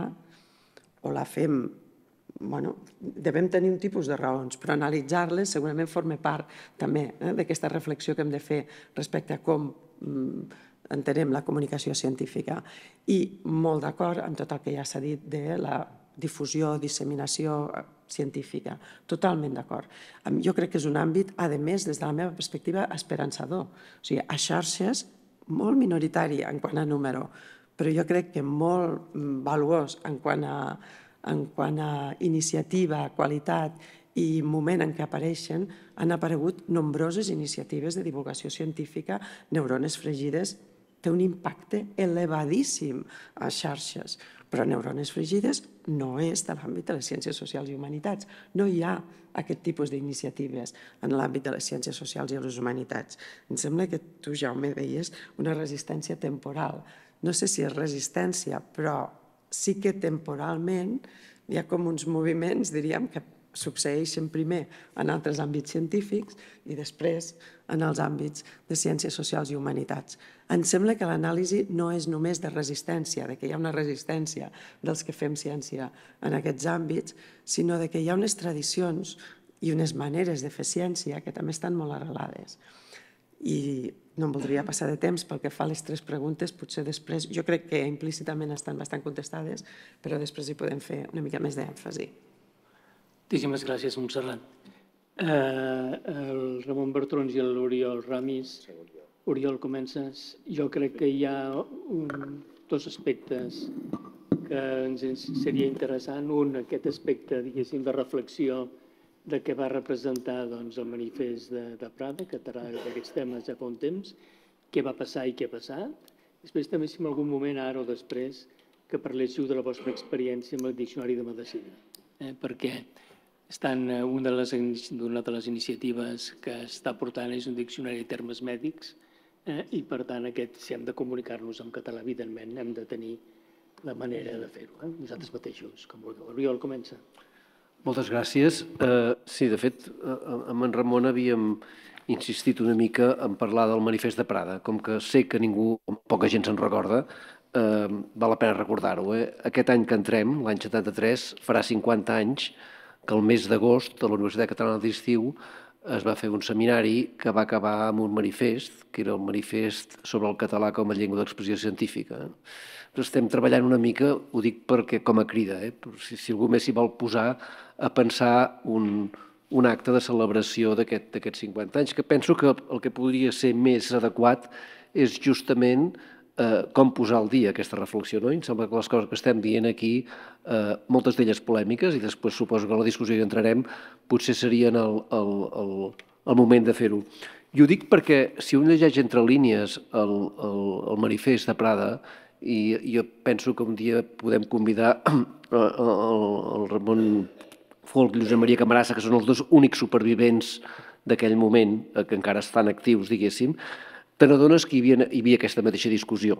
o la fem... Bueno, devem tenir un tipus de raons, però analitzar-les segurament forma part també d'aquesta reflexió que hem de fer respecte a com entenem la comunicació científica. I molt d'acord amb tot el que ja s'ha dit de la difusió, disseminació científica. Totalment d'acord. Jo crec que és un àmbit, a més, des de la meva perspectiva, esperançador. O sigui, a xarxes, molt minoritari en quant a número, però jo crec que molt valuós en quant a en quant a iniciativa, qualitat i moment en què apareixen, han aparegut nombroses iniciatives de divulgació científica, Neurones Fregides, té un impacte elevadíssim a xarxes, però Neurones Fregides no és de l'àmbit de les ciències socials i humanitats. No hi ha aquest tipus d'iniciatives en l'àmbit de les ciències socials i les humanitats. Em sembla que tu, Jaume, deies una resistència temporal. No sé si és resistència, però sí que temporalment hi ha com uns moviments, diríem, que succeeixen primer en altres àmbits científics i després en els àmbits de ciències socials i humanitats. Em sembla que l'anàlisi no és només de resistència, que hi ha una resistència dels que fem ciència en aquests àmbits, sinó que hi ha unes tradicions i unes maneres de fer ciència que també estan molt arrelades. I no em voldria passar de temps pel que fa a les tres preguntes, potser després, jo crec que implícitament estan bastant contestades, però després hi podem fer una mica més d'èmfasi. Moltíssimes gràcies, Montserrat. El Ramon Bartrons i l'Oriol Ramis. Oriol, comences. Jo crec que hi ha dos aspectes que ens seria interessant. Un, aquest aspecte, diguéssim, de reflexió de què va representar el manifest de Prada, que tracta d'aquests temes ja fa un temps, què va passar i què ha passat. Després també, si en algun moment, ara o després, que parléssiu de la vostra experiència amb el Diccionari de Medicina. Perquè estan una de les iniciatives que està portant és un diccionari de termes mèdics i, per tant, aquest, si hem de comunicar-nos en català, evidentment, hem de tenir la manera de fer-ho, nosaltres mateixos, com vulgueu. Oriol, comença. Moltes gràcies. Sí, de fet, amb en Ramon havíem insistit una mica en parlar del Manifest de Prada. Com que sé que ningú, poca gent se'n recorda, val la pena recordar-ho. Aquest any que entrem, l'any setanta-tres, farà cinquanta anys que el mes d'agost a la Universitat Catalana d'Estiu es va fer un seminari que va acabar amb un manifest, que era el manifest sobre el català com a llengua d'expressió científica. Estem treballant una mica, ho dic perquè com a crida, si algú més s'hi vol posar a pensar un acte de celebració d'aquests cinquanta anys, que penso que el que podria ser més adequat és justament com posar al dia aquesta reflexió. Em sembla que les coses que estem dient aquí, moltes d'elles polèmiques, i després suposo que a la discussió hi entrarem, potser serien el moment de fer-ho. I ho dic perquè si un llegeix entre línies el manifest de Prada, i jo penso que un dia podem convidar el Ramon Folch i Josep Maria Camarasa, que són els dos únics supervivents d'aquell moment, que encara estan actius, diguéssim, te n'adones que hi havia aquesta mateixa discussió.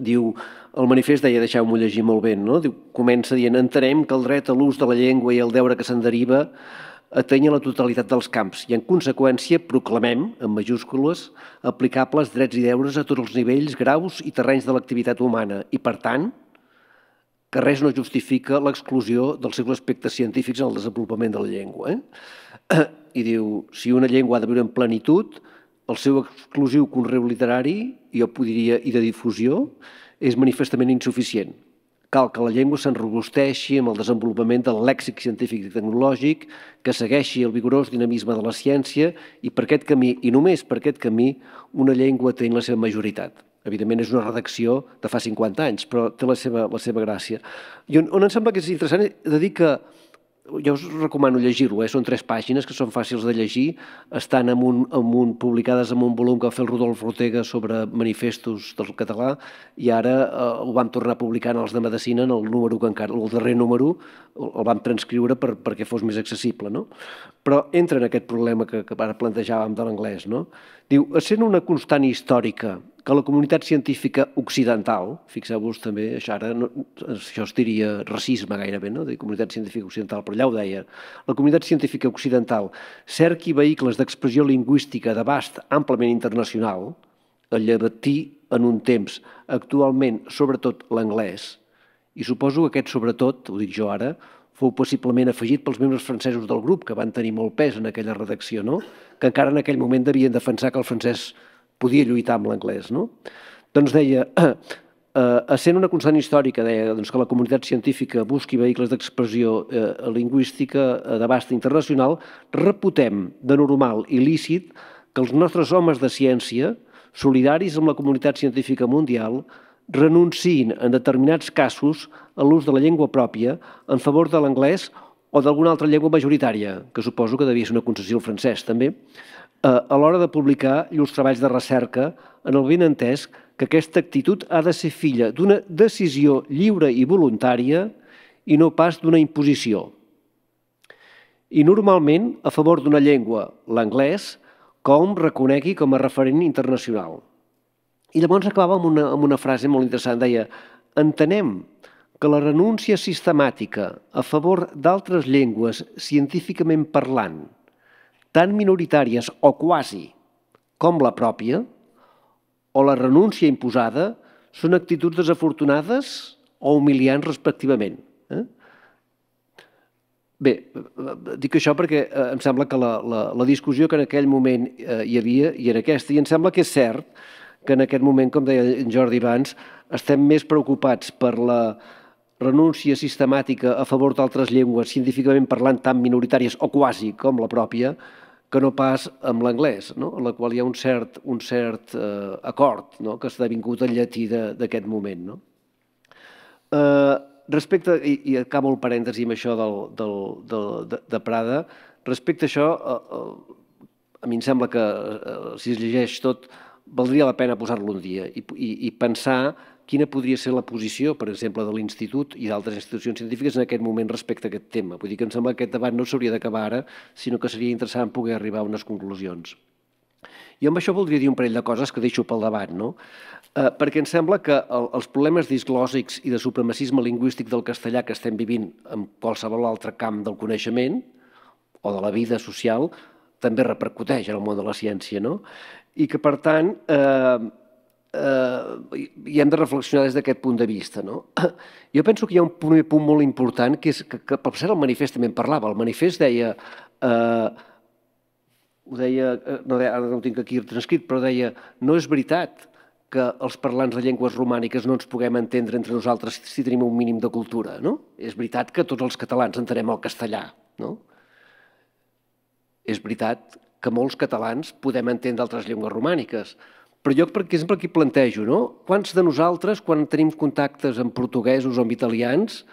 Diu, el manifest deia, deixeu-m'ho llegir molt bé, comença dient, entenem que el dret a l'ús de la llengua i el deure que se'n deriva ateny a la totalitat dels camps i, en conseqüència, proclamem, en majúscules, aplicables drets i deures a tots els nivells, graus i terrenys de l'activitat humana i, per tant, que res no justifica l'exclusió dels seus aspectes científics en el desenvolupament de la llengua. I diu, si una llengua ha de viure en plenitud, el seu exclusiu conreu literari, jo diria, i de difusió, és manifestament insuficient. Cal que la llengua s'enrobusteixi amb el desenvolupament del lèxic científic i tecnològic, que segueixi el vigorós dinamisme de la ciència i per aquest camí, i només per aquest camí, una llengua té la seva majoritat. Evidentment és una redacció de fa cinquanta anys, però té la seva gràcia. I on em sembla que és interessant és de dir que jo us recomano llegir-ho, són tres pàgines que són fàcils de llegir, estan publicades en un volum que va fer el Rodolf Ortega sobre manifestos del català i ara ho vam tornar a publicar en els de Medicina, en el darrer número, el vam transcriure perquè fos més accessible. Però entra en aquest problema que ara plantejàvem de l'anglès. Diu, essent una constant històrica que la comunitat científica occidental, fixeu-vos també, això es diria racisme gairebé, de comunitat científica occidental, però allà ho deia, la comunitat científica occidental cerqui vehicles d'expressió lingüística d'abast amplament internacional, el llevatí en un temps, actualment, sobretot l'anglès, i suposo que aquest sobretot, ho dic jo ara, fou possiblement afegit pels membres francesos del grup, que van tenir molt pes en aquella redacció, que encara en aquell moment devien defensar que el francès podia lluitar amb l'anglès, no? Doncs deia, essent una constant històrica, deia que la comunitat científica busqui vehicles d'expressió lingüística d'abast internacional, reputem de normal i lícit que els nostres homes de ciència, solidaris amb la comunitat científica mundial, renunciïn en determinats casos a l'ús de la llengua pròpia en favor de l'anglès o d'alguna altra llengua majoritària, que suposo que devia ser una concessió al francès, també, a l'hora de publicar llurs treballs de recerca en el benentès que aquesta actitud ha de ser filla d'una decisió lliure i voluntària i no pas d'una imposició. I normalment a favor d'una llengua, l'anglès, com reconegui com a referent internacional. I llavors acabava amb una, amb una frase molt interessant. Deia, entenem que la renúncia sistemàtica a favor d'altres llengües científicament parlant, tan minoritàries o quasi com la pròpia, o la renúncia imposada, són actituds desafortunades o humiliants respectivament. Eh? Bé, dic això perquè em sembla que la, la, la discussió que en aquell moment hi havia i en aquesta, i em sembla que és cert que en aquest moment, com deia en Jordi abans, estem més preocupats per la renúncia sistemàtica a favor d'altres llengües científicament parlant tan minoritàries o quasi com la pròpia, que no pas amb l'anglès, no? En la qual hi ha un cert, un cert eh, acord, no? Que s'ha esdevingut el llatí d'aquest moment. No? Eh, respecte, i, i acabo el parèntesi amb això del, del, del, de, de Prada, respecte a això, eh, eh, a mi em sembla que eh, si es llegeix tot, valdria la pena posar-lo un dia i, i, i pensar quina podria ser la posició, per exemple, de l'Institut i d'altres institucions científiques en aquest moment respecte a aquest tema. Vull dir que em sembla que aquest debat no s'hauria d'acabar ara, sinó que seria interessant poder arribar a unes conclusions. I amb això voldria dir un parell de coses que deixo pel debat, no? Eh, perquè em sembla que el, els problemes disglòsics i de supremacisme lingüístic del castellà que estem vivint en qualsevol altre camp del coneixement o de la vida social també repercuteix en el món de la ciència, no? I que, per tant, eh, Eh, i hem de reflexionar des d'aquest punt de vista. No? Jo penso que hi ha un primer punt molt important que, és, que, que per cert, el manifest també en parlava. El manifest deia, eh, ho deia, no, ara no ho tinc aquí transcrit, però deia no és veritat que els parlants de llengües romàniques no ens puguem entendre entre nosaltres si tenim un mínim de cultura. No? És veritat que tots els catalans entenem el castellà. No? És veritat que molts catalans podem entendre altres llengües romàniques. Però jo, per exemple, aquí plantejo, no? Quants de nosaltres, quan tenim contactes amb portuguesos o amb italians,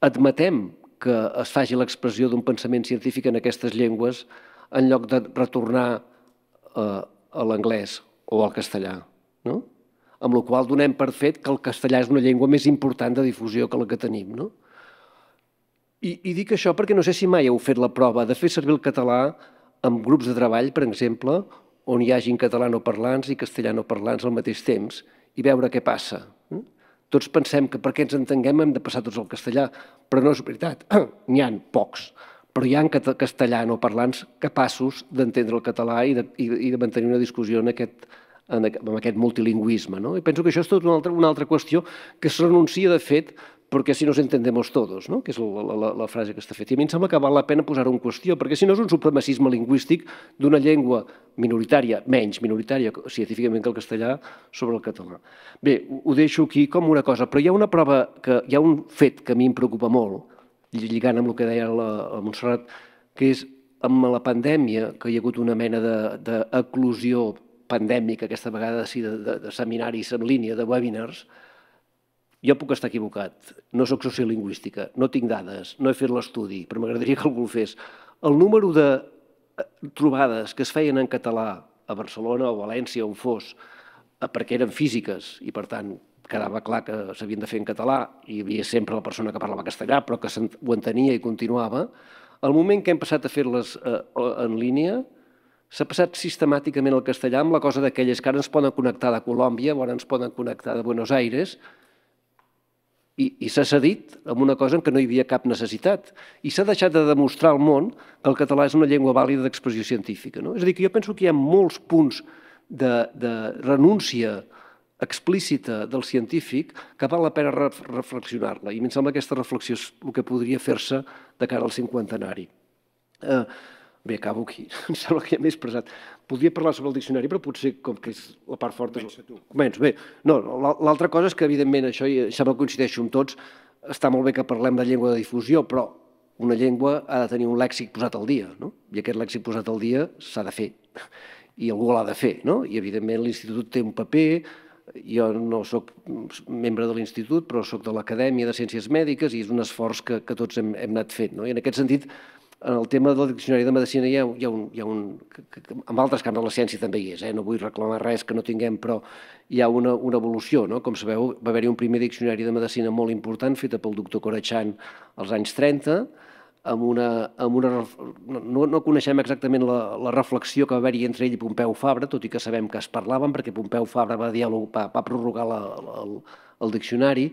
admetem que es faci l'expressió d'un pensament científic en aquestes llengües en lloc de retornar eh, a l'anglès o al castellà, no? Amb la qual donem per fet que el castellà és una llengua més important de difusió que la que tenim, no? I, i dic això perquè no sé si mai heu fet la prova de fer servir el català en grups de treball, per exemple, on hi hagin catalanoparlants i castellanoparlants al mateix temps i veure què passa. Tots pensem que perquè ens entenguem hem de passar tots al castellà, però no és veritat. N'hi ha pocs, però hi ha castellanoparlants capaços d'entendre el català i de, i de mantenir una discussió en aquest, en aquest multilingüisme. No? I penso que això és tot una altra, una altra qüestió que es renuncia, de fet, perquè si nos entendemos todos, no? Que és la, la, la frase que està feta. I a mi em sembla que val la pena posar-ho en qüestió, perquè si no és un supremacisme lingüístic d'una llengua minoritària, menys minoritària científicament que el castellà, sobre el català. Bé, ho deixo aquí com una cosa, però hi ha una prova, que, hi ha un fet que a mi em preocupa molt, lligant amb el que deia la, la Montserrat, que és amb la pandèmia, que hi ha hagut una mena d'eclosió pandèmica, aquesta vegada sí, de, de, de seminaris en línia, de webinars. Jo puc estar equivocat, no soc sociolingüística, no tinc dades, no he fet l'estudi, però m'agradaria que algú ho fes. El número de trobades que es feien en català a Barcelona o València, on fos, perquè eren físiques i, per tant, quedava clar que s'havien de fer en català i hi havia sempre la persona que parlava castellà però que ho entenia i continuava, al moment que hem passat a fer-les en línia, s'ha passat sistemàticament al castellà amb la cosa d'aquelles que ara ens poden connectar de Colòmbia o ara ens poden connectar de Buenos Aires, i, i s'ha cedit amb una cosa en què no hi havia cap necessitat. I s'ha deixat de demostrar al món que el català és una llengua vàlida d'expressió científica. No? És a dir, que jo penso que hi ha molts punts de, de renúncia explícita del científic que val la pena ref, reflexionar-la. I em sembla que aquesta reflexió és el que podria fer-se de cara al cinquantenari. Eh, bé, acabo aquí. Em sembla que ja m'he expressat. Podria parlar sobre el diccionari, però potser, com que és la part forta... Comença tu. Començo, bé. No, l'altra cosa és que, evidentment, això, i sembla que coincideixo amb tots, està molt bé que parlem de llengua de difusió, però una llengua ha de tenir un lèxic posat al dia, no? I aquest lèxic posat al dia s'ha de fer. I algú l'ha de fer, no? I, evidentment, l'Institut té un paper... Jo no soc membre de l'Institut, però soc de l'Acadèmia de Ciències Mèdiques i és un esforç que, que tots hem, hem anat fent, no? I en aquest sentit... En el tema del Diccionari de Medicina hi ha un... En altres camps de la ciència també hi és, no vull reclamar res que no tinguem, però hi ha una evolució. Com sabeu, va haver-hi un primer Diccionari de Medicina molt important fet pel doctor Coratxan als anys trenta, amb una... No coneixem exactament la reflexió que va haver-hi entre ell i Pompeu Fabra, tot i que sabem que es parlaven, perquè Pompeu Fabra va prorrogar el diccionari,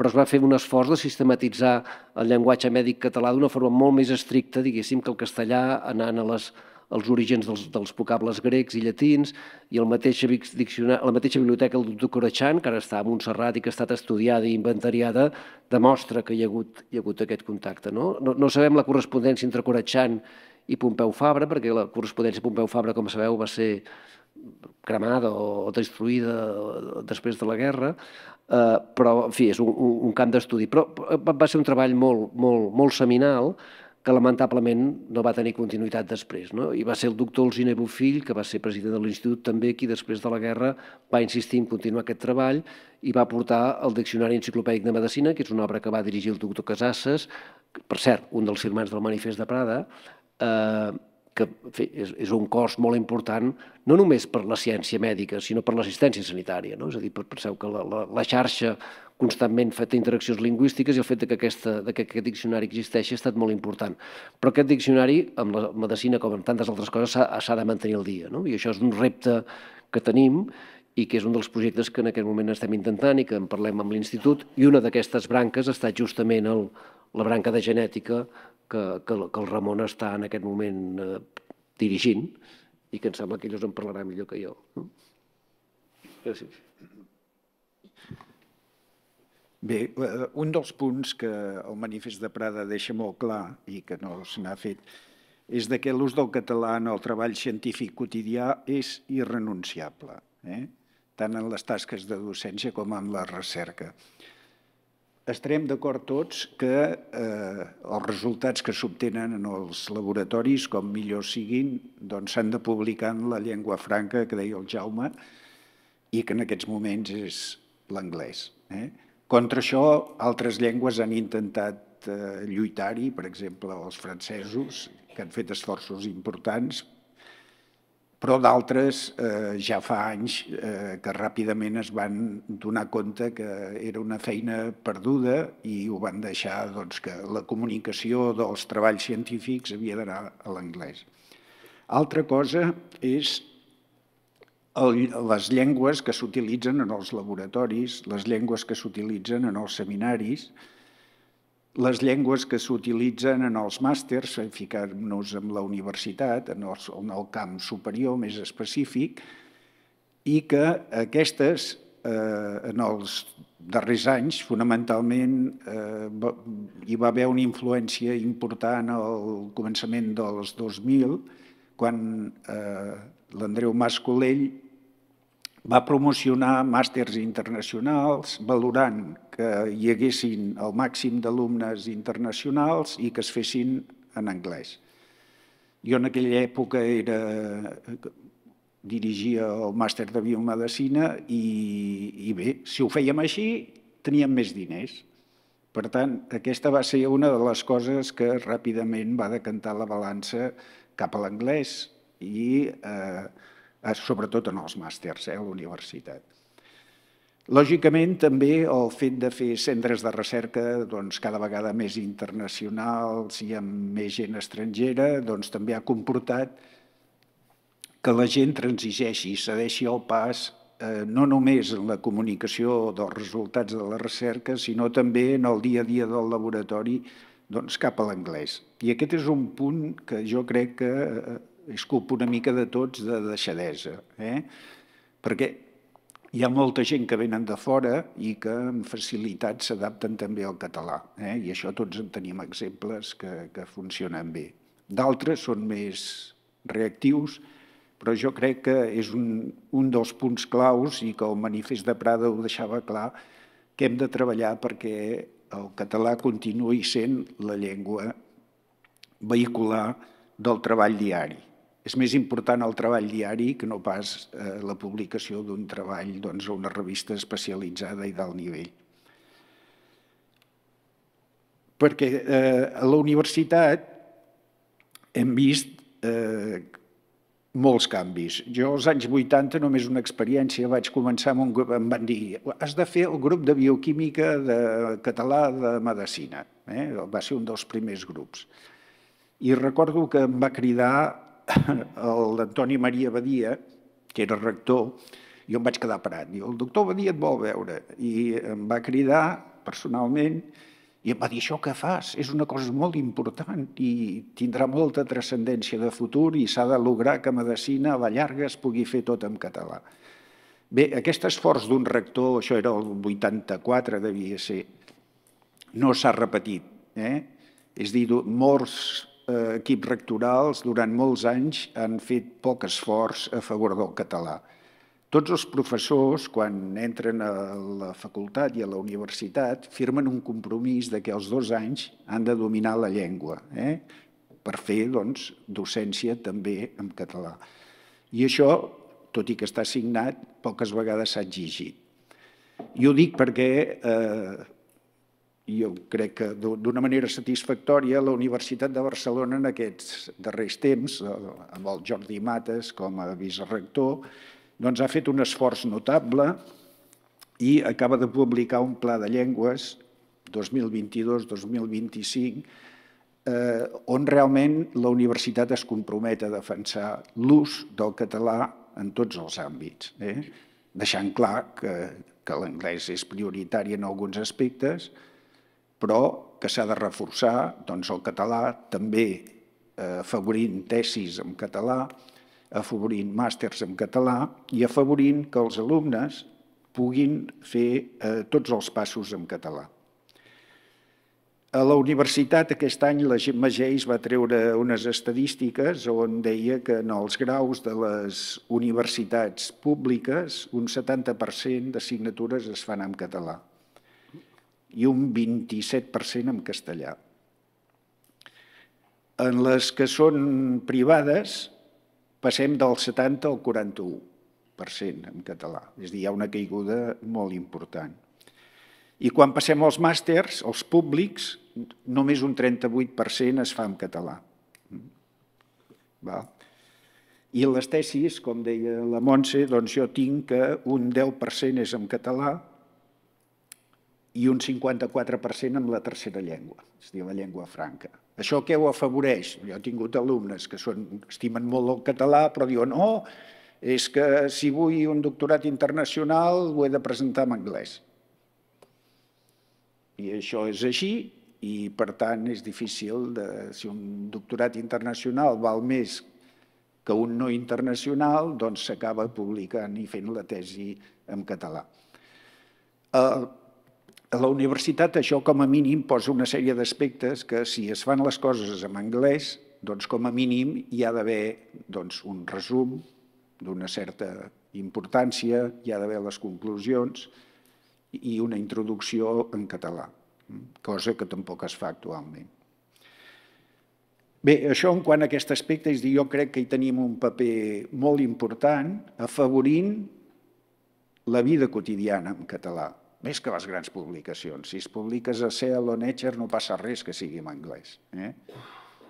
però es va fer un esforç de sistematitzar el llenguatge mèdic català d'una forma molt més estricta, diguéssim, que el castellà, anant als orígens dels vocables grecs i llatins, i la mateixa biblioteca del doctor Coratxan, que ara està a Montserrat i que ha estat estudiada i inventariada, demostra que hi ha hagut aquest contacte. No sabem la correspondència entre Coratxan i Pompeu Fabra, perquè la correspondència de Pompeu Fabra, com sabeu, va ser cremada o destruïda després de la guerra, però, en fi, és un camp d'estudi. Però va ser un treball molt seminal que, lamentablement, no va tenir continuïtat després. I va ser el doctor Alsina Bofill, que va ser president de l'Institut, també, qui després de la guerra va insistir en continuar aquest treball i va portar el Diccionari Enciclopèdic de Medicina, que és una obra que va dirigir el doctor Casasses, per cert, un dels firmants del Manifest de Prada, que és un cost molt important, no només per la ciència mèdica, sinó per l'assistència sanitària. És a dir, penseu que la xarxa constantment té interaccions lingüístiques i el fet que aquest diccionari existeixi ha estat molt important. Però aquest diccionari, amb la medicina com amb tantes altres coses, s'ha de mantenir al dia. I això és un repte que tenim i que és un dels projectes que en aquest moment estem intentant i que en parlem amb l'Institut. I una d'aquestes branques ha estat justament la branca de genètica que el Ramon està en aquest moment dirigint i que em sembla que ells en parlaran millor que jo. Gràcies. Bé, un dels punts que el Manifest de Prada deixa molt clar i que no se n'ha fet és que l'ús del català en el treball científic quotidià és irrenunciable, tant en les tasques de docència com en la recerca. Estarem d'acord tots que els resultats que s'obtenen en els laboratoris, com millors siguin, s'han de publicar en la llengua franca que deia el Jaume i que en aquests moments és l'anglès. Contra això, altres llengües han intentat lluitar-hi, per exemple, els francesos, que han fet esforços importants, però d'altres ja fa anys que ràpidament es van donar compte que era una feina perduda i ho van deixar que la comunicació dels treballs científics havia d'anar a l'anglès. Altra cosa és les llengües que s'utilitzen en els laboratoris, les llengües que s'utilitzen en els seminaris, les llengües que s'utilitzen en els màsters, ficant-nos en la universitat, en el camp superior més específic, i que aquestes, en els darrers anys, fonamentalment, hi va haver una influència important al començament dels dos mil, quan l'Andreu Mas-Colell va promocionar màsters internacionals valorant que hi haguessin el màxim d'alumnes internacionals i que es fessin en anglès. Jo en aquella època dirigia el màster de biomedicina i bé, si ho fèiem així teníem més diners. Per tant, aquesta va ser una de les coses que ràpidament va decantar la balança cap a l'anglès i sobretot en els màsters, a la universitat. Lògicament, també el fet de fer centres de recerca cada vegada més internacionals i amb més gent estrangera també ha comportat que la gent transigeixi i cedeixi el pas no només en la comunicació dels resultats de la recerca, sinó també en el dia a dia del laboratori cap a l'anglès. I aquest és un punt que jo crec que és culpa una mica de tots de deixadesa, perquè hi ha molta gent que venen de fora i que amb facilitat s'adapten també al català, i això tots en tenim exemples que funcionen bé. D'altres són més reactius, però jo crec que és un dels punts claus i que el Manifest de Prada ho deixava clar, que hem de treballar perquè el català continuï sent la llengua vehicular del treball diari. És més important el treball diari que no pas la publicació d'un treball a una revista especialitzada i d'alt nivell. Perquè a la universitat hem vist molts canvis. Jo als anys vuitanta, només una experiència, vaig començar amb un grup, em van dir has de fer el grup de bioquímica català de medicina. Va ser un dels primers grups. I recordo que em va cridar l'Antoni Maria Badia, que era rector, i em vaig quedar parat. El doctor Badia et vol veure. I em va cridar personalment i em va dir, això que fas és una cosa molt important i tindrà molta transcendència de futur i s'ha de lograr que medicina a la llarga es pugui fer tot en català. Bé, aquest esforç d'un rector, això era el vuitanta-quatre, devia ser, no s'ha repetit. És a dir, molts equips rectorals durant molts anys han fet poc esforç a favor del català. Tots els professors, quan entren a la facultat i a la universitat, firmen un compromís que als dos anys han de dominar la llengua per fer docència també en català. I això, tot i que està signat, poques vegades s'ha exigit. I ho dic perquè jo crec que d'una manera satisfactòria la Universitat de Barcelona en aquests darrers temps, amb el Jordi Mates com a vicerector, doncs ha fet un esforç notable i acaba de publicar un pla de llengües dos mil vint-i-dos dos mil vint-i-cinc on realment la universitat es compromet a defensar l'ús del català en tots els àmbits, deixant clar que l'anglès és prioritari en alguns aspectes, però que s'ha de reforçar el català, també afavorint tesis en català, afavorint màsters en català i afavorint que els alumnes puguin fer tots els passos en català. A la universitat aquest any la Gemma Geis va treure unes estadístiques on deia que en els graus de les universitats públiques un setanta per cent d'assignatures es fan en català i un vint-i-set per cent en castellà. En les que són privades passem del setanta al quaranta-u per cent en català. És a dir, hi ha una caiguda molt important. I quan passem als màsters, als públics, només un trenta-vuit per cent es fa en català. I les tesis, com deia la Montse, doncs jo tinc que un deu per cent és en català i un cinquanta-quatre per cent en la tercera llengua, és a dir, la llengua franca. Això què ho afavoreix? Jo he tingut alumnes que estimen molt el català, però diuen, oh, és que si vull un doctorat internacional ho he de presentar en anglès. I això és així i, per tant, és difícil, si un doctorat internacional val més que un no internacional, doncs s'acaba publicant i fent la tesi en català. A la universitat això com a mínim posa una sèrie d'aspectes que si es fan les coses en anglès, doncs com a mínim hi ha d'haver un resum d'una certa importància, hi ha d'haver les conclusions i una introducció en català, cosa que tampoc es fa actualment. Bé, això en quant a aquest aspecte, és a dir, jo crec que hi tenim un paper molt important afavorint la vida quotidiana en català. Més que les grans publicacions. Si es publiques a Cell o Nature no passa res que sigui en anglès.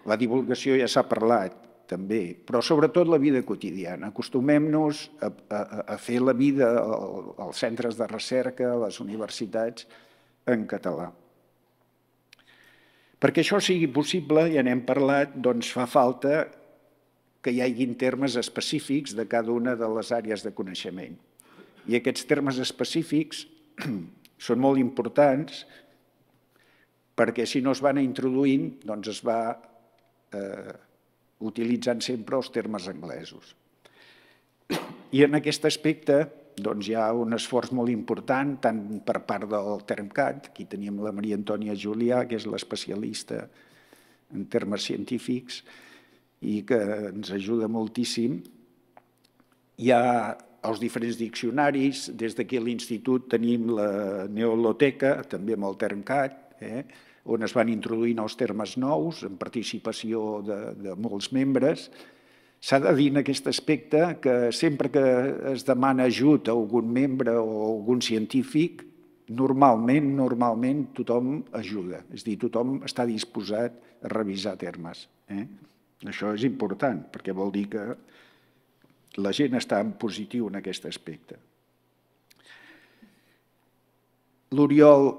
La divulgació ja s'ha parlat, també, però sobretot la vida quotidiana. Acostumem-nos a fer la vida als centres de recerca, a les universitats, en català. Perquè això sigui possible, ja n'hem parlat, doncs fa falta que hi hagin termes específics de cada una de les àrees de coneixement. I aquests termes específics són molt importants perquè si no es van introduint doncs es va utilitzant sempre els termes anglesos. I en aquest aspecte hi ha un esforç molt important tant per part del TermCat, aquí tenim la Maria Antònia Julià, que és l'especialista en termes científics i que ens ajuda moltíssim. Hi ha els diferents diccionaris, des d'aquí a l'Institut tenim la Neoloteca, també amb el TermCat, on es van introduint els termes nous, en participació de molts membres. S'ha de dir en aquest aspecte que sempre que es demana ajut a algun membre o a algun científic, normalment, normalment, tothom ajuda. És a dir, tothom està disposat a revisar termes. Això és important, perquè vol dir que la gent està en positiu en aquest aspecte. L'Oriol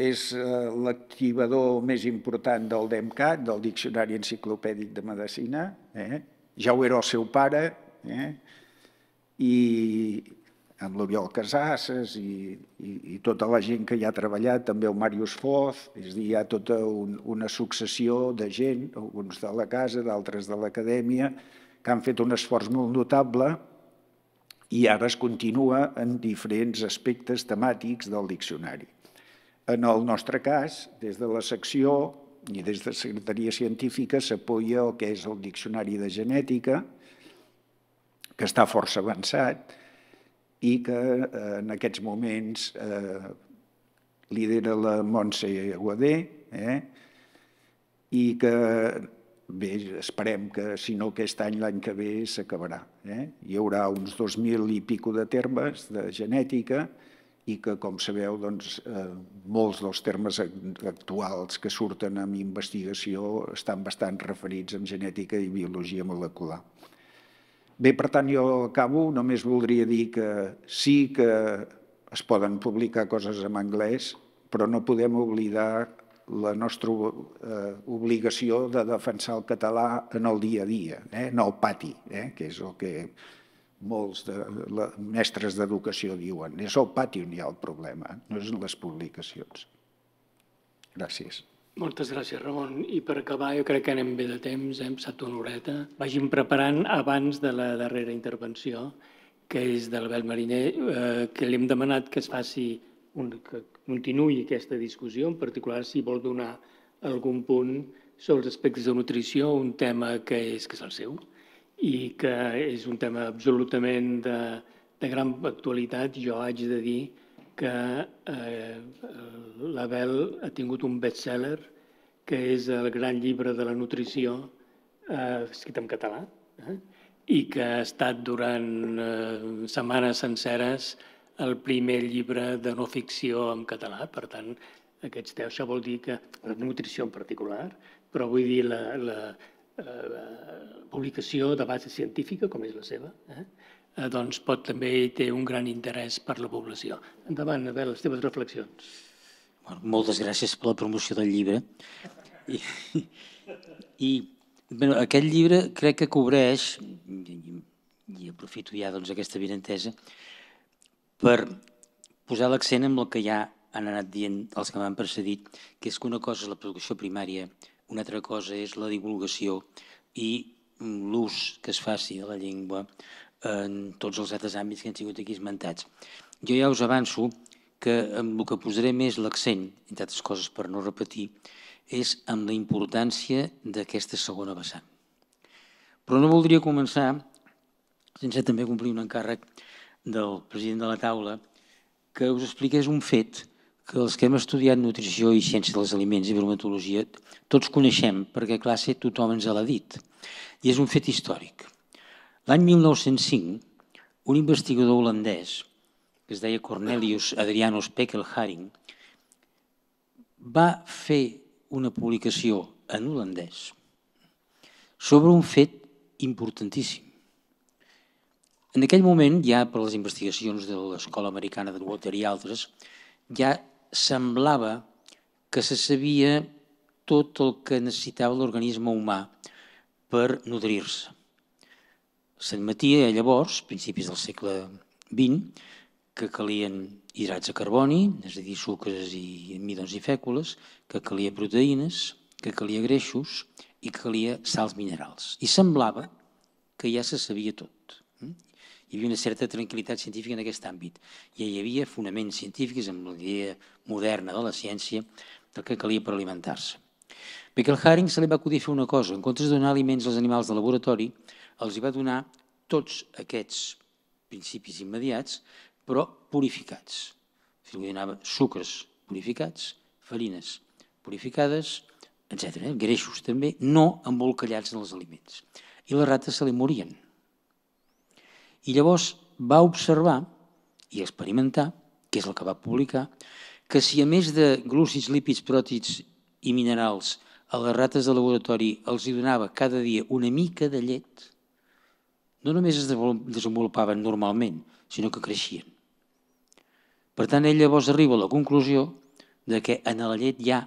és l'activador més important del TermCat, del Diccionari Enciclopèdic de Medicina. Ja ho era el seu pare, i amb l'Oriol Casasses i tota la gent que hi ha treballat, també el Màrius Foz, és a dir, hi ha tota una successió de gent, alguns de la casa, d'altres de l'acadèmia, que han fet un esforç molt notable i ara es continua en diferents aspectes temàtics del diccionari. En el nostre cas, des de la secció i des de la Secretaria Científica s'apoya el que és el Diccionari de Genètica, que està força avançat i que en aquests moments lidera la Montse Aguadé i que esperem que, si no aquest any, l'any que ve s'acabarà. Hi haurà uns dos mil i pico de termes de genètica i que, com sabeu, molts dels termes actuals que surten en investigació estan bastant referits en genètica i biologia molecular. Bé, per tant, jo acabo, només voldria dir que sí que es poden publicar coses en anglès, però no podem oblidar la nostra obligació de defensar el català en el dia a dia, en el pati, que és el que molts mestres d'educació diuen. És el pati on hi ha el problema, no són les publicacions. Gràcies. Moltes gràcies, Ramon. I per acabar, jo crec que anem bé de temps, hem passat una horeta. Vagin preparant abans de la darrera intervenció, que és de l'Abel Mariné, que li hem demanat que es faci, que continuï aquesta discussió, en particular si vol donar algun punt sobre els aspectes de nutrició, un tema que és el seu i que és un tema absolutament de gran actualitat. Jo haig de dir que l'Abel ha tingut un best-seller, que és el gran llibre de la nutrició escrit en català i que ha estat durant setmanes senceres el primer llibre de no ficció en català. Per tant, això vol dir que la nutrició en particular, però vull dir la publicació de base científica, com és la seva, doncs pot també té un gran interès per la població. Endavant, Abel, les teves reflexions. Moltes gràcies per la promoció del llibre. Aquest llibre crec que cobreix, i aprofito ja aquesta avinentesa, per posar l'accent en el que ja han anat dient els que m'han precedit, que és que una cosa és la producció primària, una altra cosa és la divulgació i l'ús que es faci de la llengua en tots els altres àmbits que han sigut aquí esmentats. Jo ja us avanço que amb el que posaré més l'accent, entre altres coses per no repetir, és amb la importància d'aquesta segona vessant. Però no voldria començar sense també complir un encàrrec del president de la taula, que us expliqués un fet que els que hem estudiat nutrició i ciència dels aliments i bromatologia tots coneixem, perquè a classe tothom ens l'ha dit, i és un fet històric. L'any mil nou-cents cinc, un investigador holandès, que es deia Cornelius Adriano Spekelharing, va fer una publicació en holandès sobre un fet importantíssim. En aquell moment, ja per les investigacions de l'Escola Americana de Water i altres, ja semblava que se sabia tot el que necessitava l'organisme humà per nodrir-se. S'admetia llavors, a principis del segle vint, que calien hidrats de carboni, és a dir, sucres i midons i fècules, que calia proteïnes, que calia greixos i que calia sals minerals. I semblava que ja se sabia tot. Hi havia una certa tranquil·litat científica en aquest àmbit. I hi havia fonaments científics amb la idea moderna de la ciència del que calia per alimentar-se. Spekelharing se li va acudir fer una cosa. En comptes de donar aliments als animals de laboratori, els hi va donar tots aquests principis immediats, però purificats. Li donava sucres purificats, farines purificades, etcètera, greixos també, no embolcallats en els aliments. I les rates se li morien. I llavors va observar i experimentar, que és el que va publicar, que si a més de glúcids, lípids, pròtids i minerals a les rates de laboratori els hi donava cada dia una mica de llet, no només es desenvolupaven normalment, sinó que creixien. Per tant, ell llavors arriba a la conclusió de que en la llet hi ha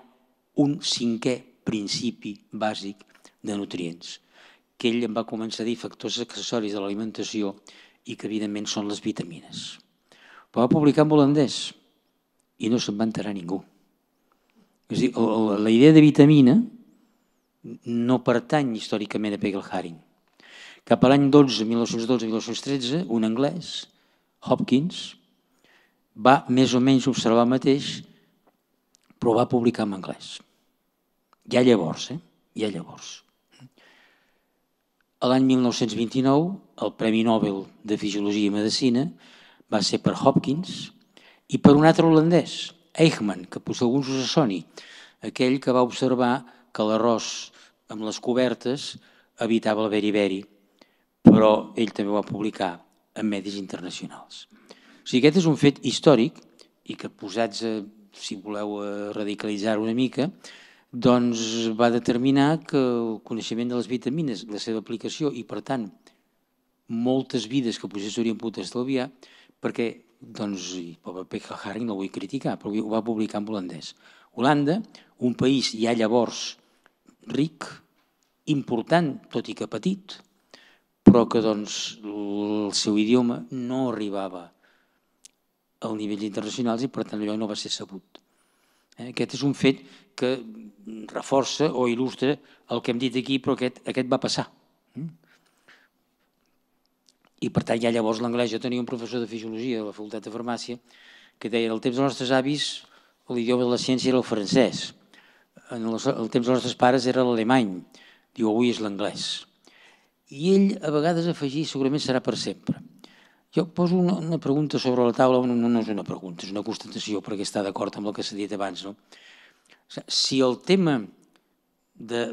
un cinquè principi bàsic de nutrients, que ell em va començar a dir factors accessoris de l'alimentació i que, evidentment, són les vitamines. Però va publicar en holandès i no se'n va enterar ningú. És a dir, la idea de vitamina no pertany històricament a Spekelharing. Cap a l'any mil nou-cents dotze mil nou-cents tretze, un anglès, Hopkins, va més o menys observar el mateix, però va publicar en anglès. Ja llavors, eh? Ja llavors. L'any mil nou-cents vint-i-nou, el Premi Nobel de Fisiologia i Medicina va ser per Hopkins i per un altre holandès, Eichmann, que potser alguns us soni, aquell que va observar que l'arròs amb les cobertes evitava el beriberi, però ell també ho va publicar en medis internacionals. O sigui, aquest és un fet històric i que posats, si voleu radicalitzar-ho una mica, doncs va determinar que el coneixement de les vitamines, la seva aplicació i, per tant, moltes vides que potser s'haurien pogut estalviar, perquè doncs, Spekelharing no ho vull criticar, però ho va publicar en holandès. Holanda, un país ja llavors ric, important, tot i que petit, però que doncs el seu idioma no arribava al nivell internacional i per tant allò no va ser sabut. Aquest és un fet que reforça o il·lustra el que hem dit aquí, però aquest va passar. I per tant ja llavors l'anglès, jo tenia un professor de fisiologia de la Facultat de Farmàcia que deia que al temps dels nostres avis l'idioma de la ciència era el francès, en el temps dels nostres pares era l'alemany, diu avui és l'anglès. I ell a vegades afegir segurament serà per sempre. Jo poso una pregunta sobre la taula, no és una pregunta, és una constatació perquè està d'acord amb el que s'ha dit abans. Si el tema de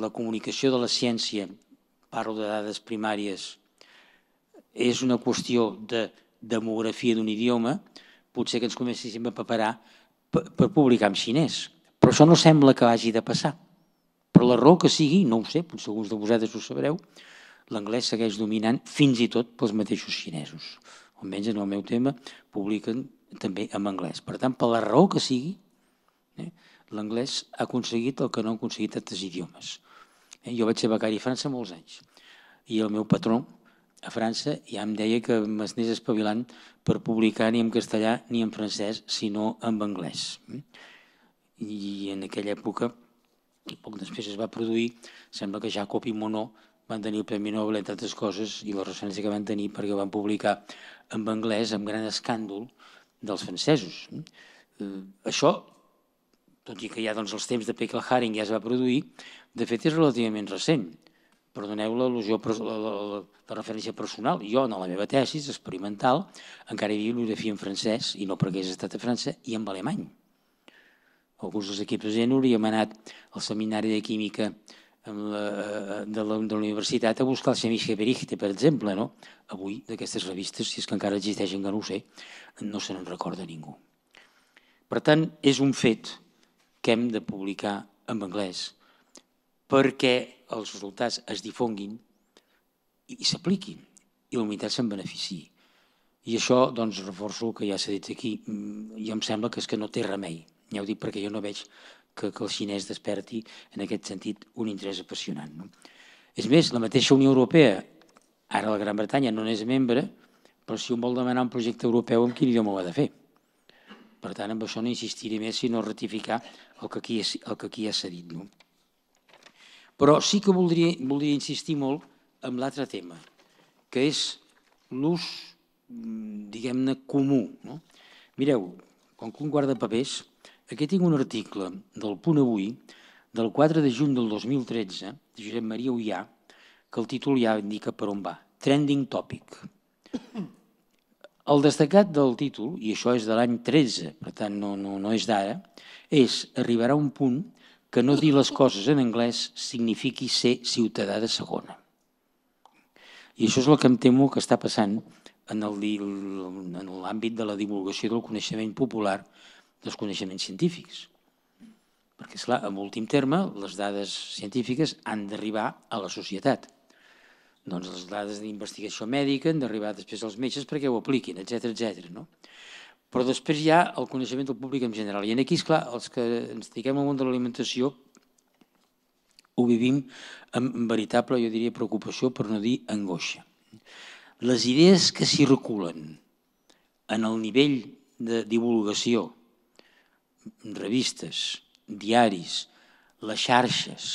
la comunicació de la ciència, parlo de dades primàries, és una qüestió de demografia d'un idioma, potser que ens comencéssim a preparar per publicar en xinès. Però això no sembla que hagi de passar. Per la raó que sigui, no ho sé, potser alguns de vosaltres ho sabreu, l'anglès segueix dominant fins i tot pels mateixos xinesos. Almenys en el meu tema publiquen també en anglès. Per tant, per la raó que sigui, l'anglès ha aconseguit el que no han aconseguit altres idiomes. Jo vaig ser becari a França molts anys i el meu patró a França ja em deia que m'anés espavilant per publicar ni en castellà ni en francès, sinó en anglès. I en aquella època, poc després es va produir, sembla que Jacob i Monod van tenir el Premi Nobel, entre altres coses, i la recència que van tenir perquè van publicar en anglès amb gran escàndol dels francesos. Això, tot i que ja els temps de Spekelharing ja es va produir, de fet és relativament recent. Perdoneu l'al·lusió, la referència personal. Jo, en la meva tesi experimental, encara hi havia bibliografia en francès, i no perquè hagués estat a França, i en alemany. Alguns dels equips presents hauríem anat al seminari de química de la universitat a buscar el Chemische Berichte, per exemple. Avui, d'aquestes revistes, si és que encara existeixen, que no ho sé, no se n'en recorda ningú. Per tant, és un fet que hem de publicar en anglès perquè els resultats es difonguin i s'apliquin, i la humanitat se'n beneficiï. I això, doncs, reforço el que ja s'ha dit aquí, i em sembla que és que no té remei. Ja ho dic perquè jo no veig que el xinès desperti, en aquest sentit, un interès apassionant. És més, la mateixa Unió Europea, ara la Gran Bretanya no n'és membre, però si un vol demanar un projecte europeu, en quin idioma ho ha de fer? Per tant, amb això no insistiré més, sinó ratificar el que aquí ja s'ha dit. Però sí que voldria insistir molt en l'altre tema, que és l'ús, diguem-ne, comú. Mireu, quan un guardapapers, aquí tinc un article del Punt Avui, del quatre de juny del dos mil tretze, de Josep Maria Ullà, que el títol ja indica per on va, Trending Topic. El destacat del títol, i això és de l'any tretze, per tant no és d'ara, és arribarà un punt que no dir les coses en anglès signifiqui ser ciutadà de segona. I això és el que em temo que està passant en l'àmbit de la divulgació del coneixement popular dels coneixements científics. perquè, esclar, en últim terme, les dades científiques han d'arribar a la societat. Doncs les dades d'investigació mèdica han d'arribar després als metges perquè ho apliquin, etcètera, etcètera, no? Però després hi ha el coneixement del públic en general. I aquí, esclar, els que ens dediquem al món de l'alimentació ho vivim amb veritable, jo diria, preocupació, per no dir angoixa. Les idees que circulen en el nivell de divulgació, revistes, diaris, les xarxes,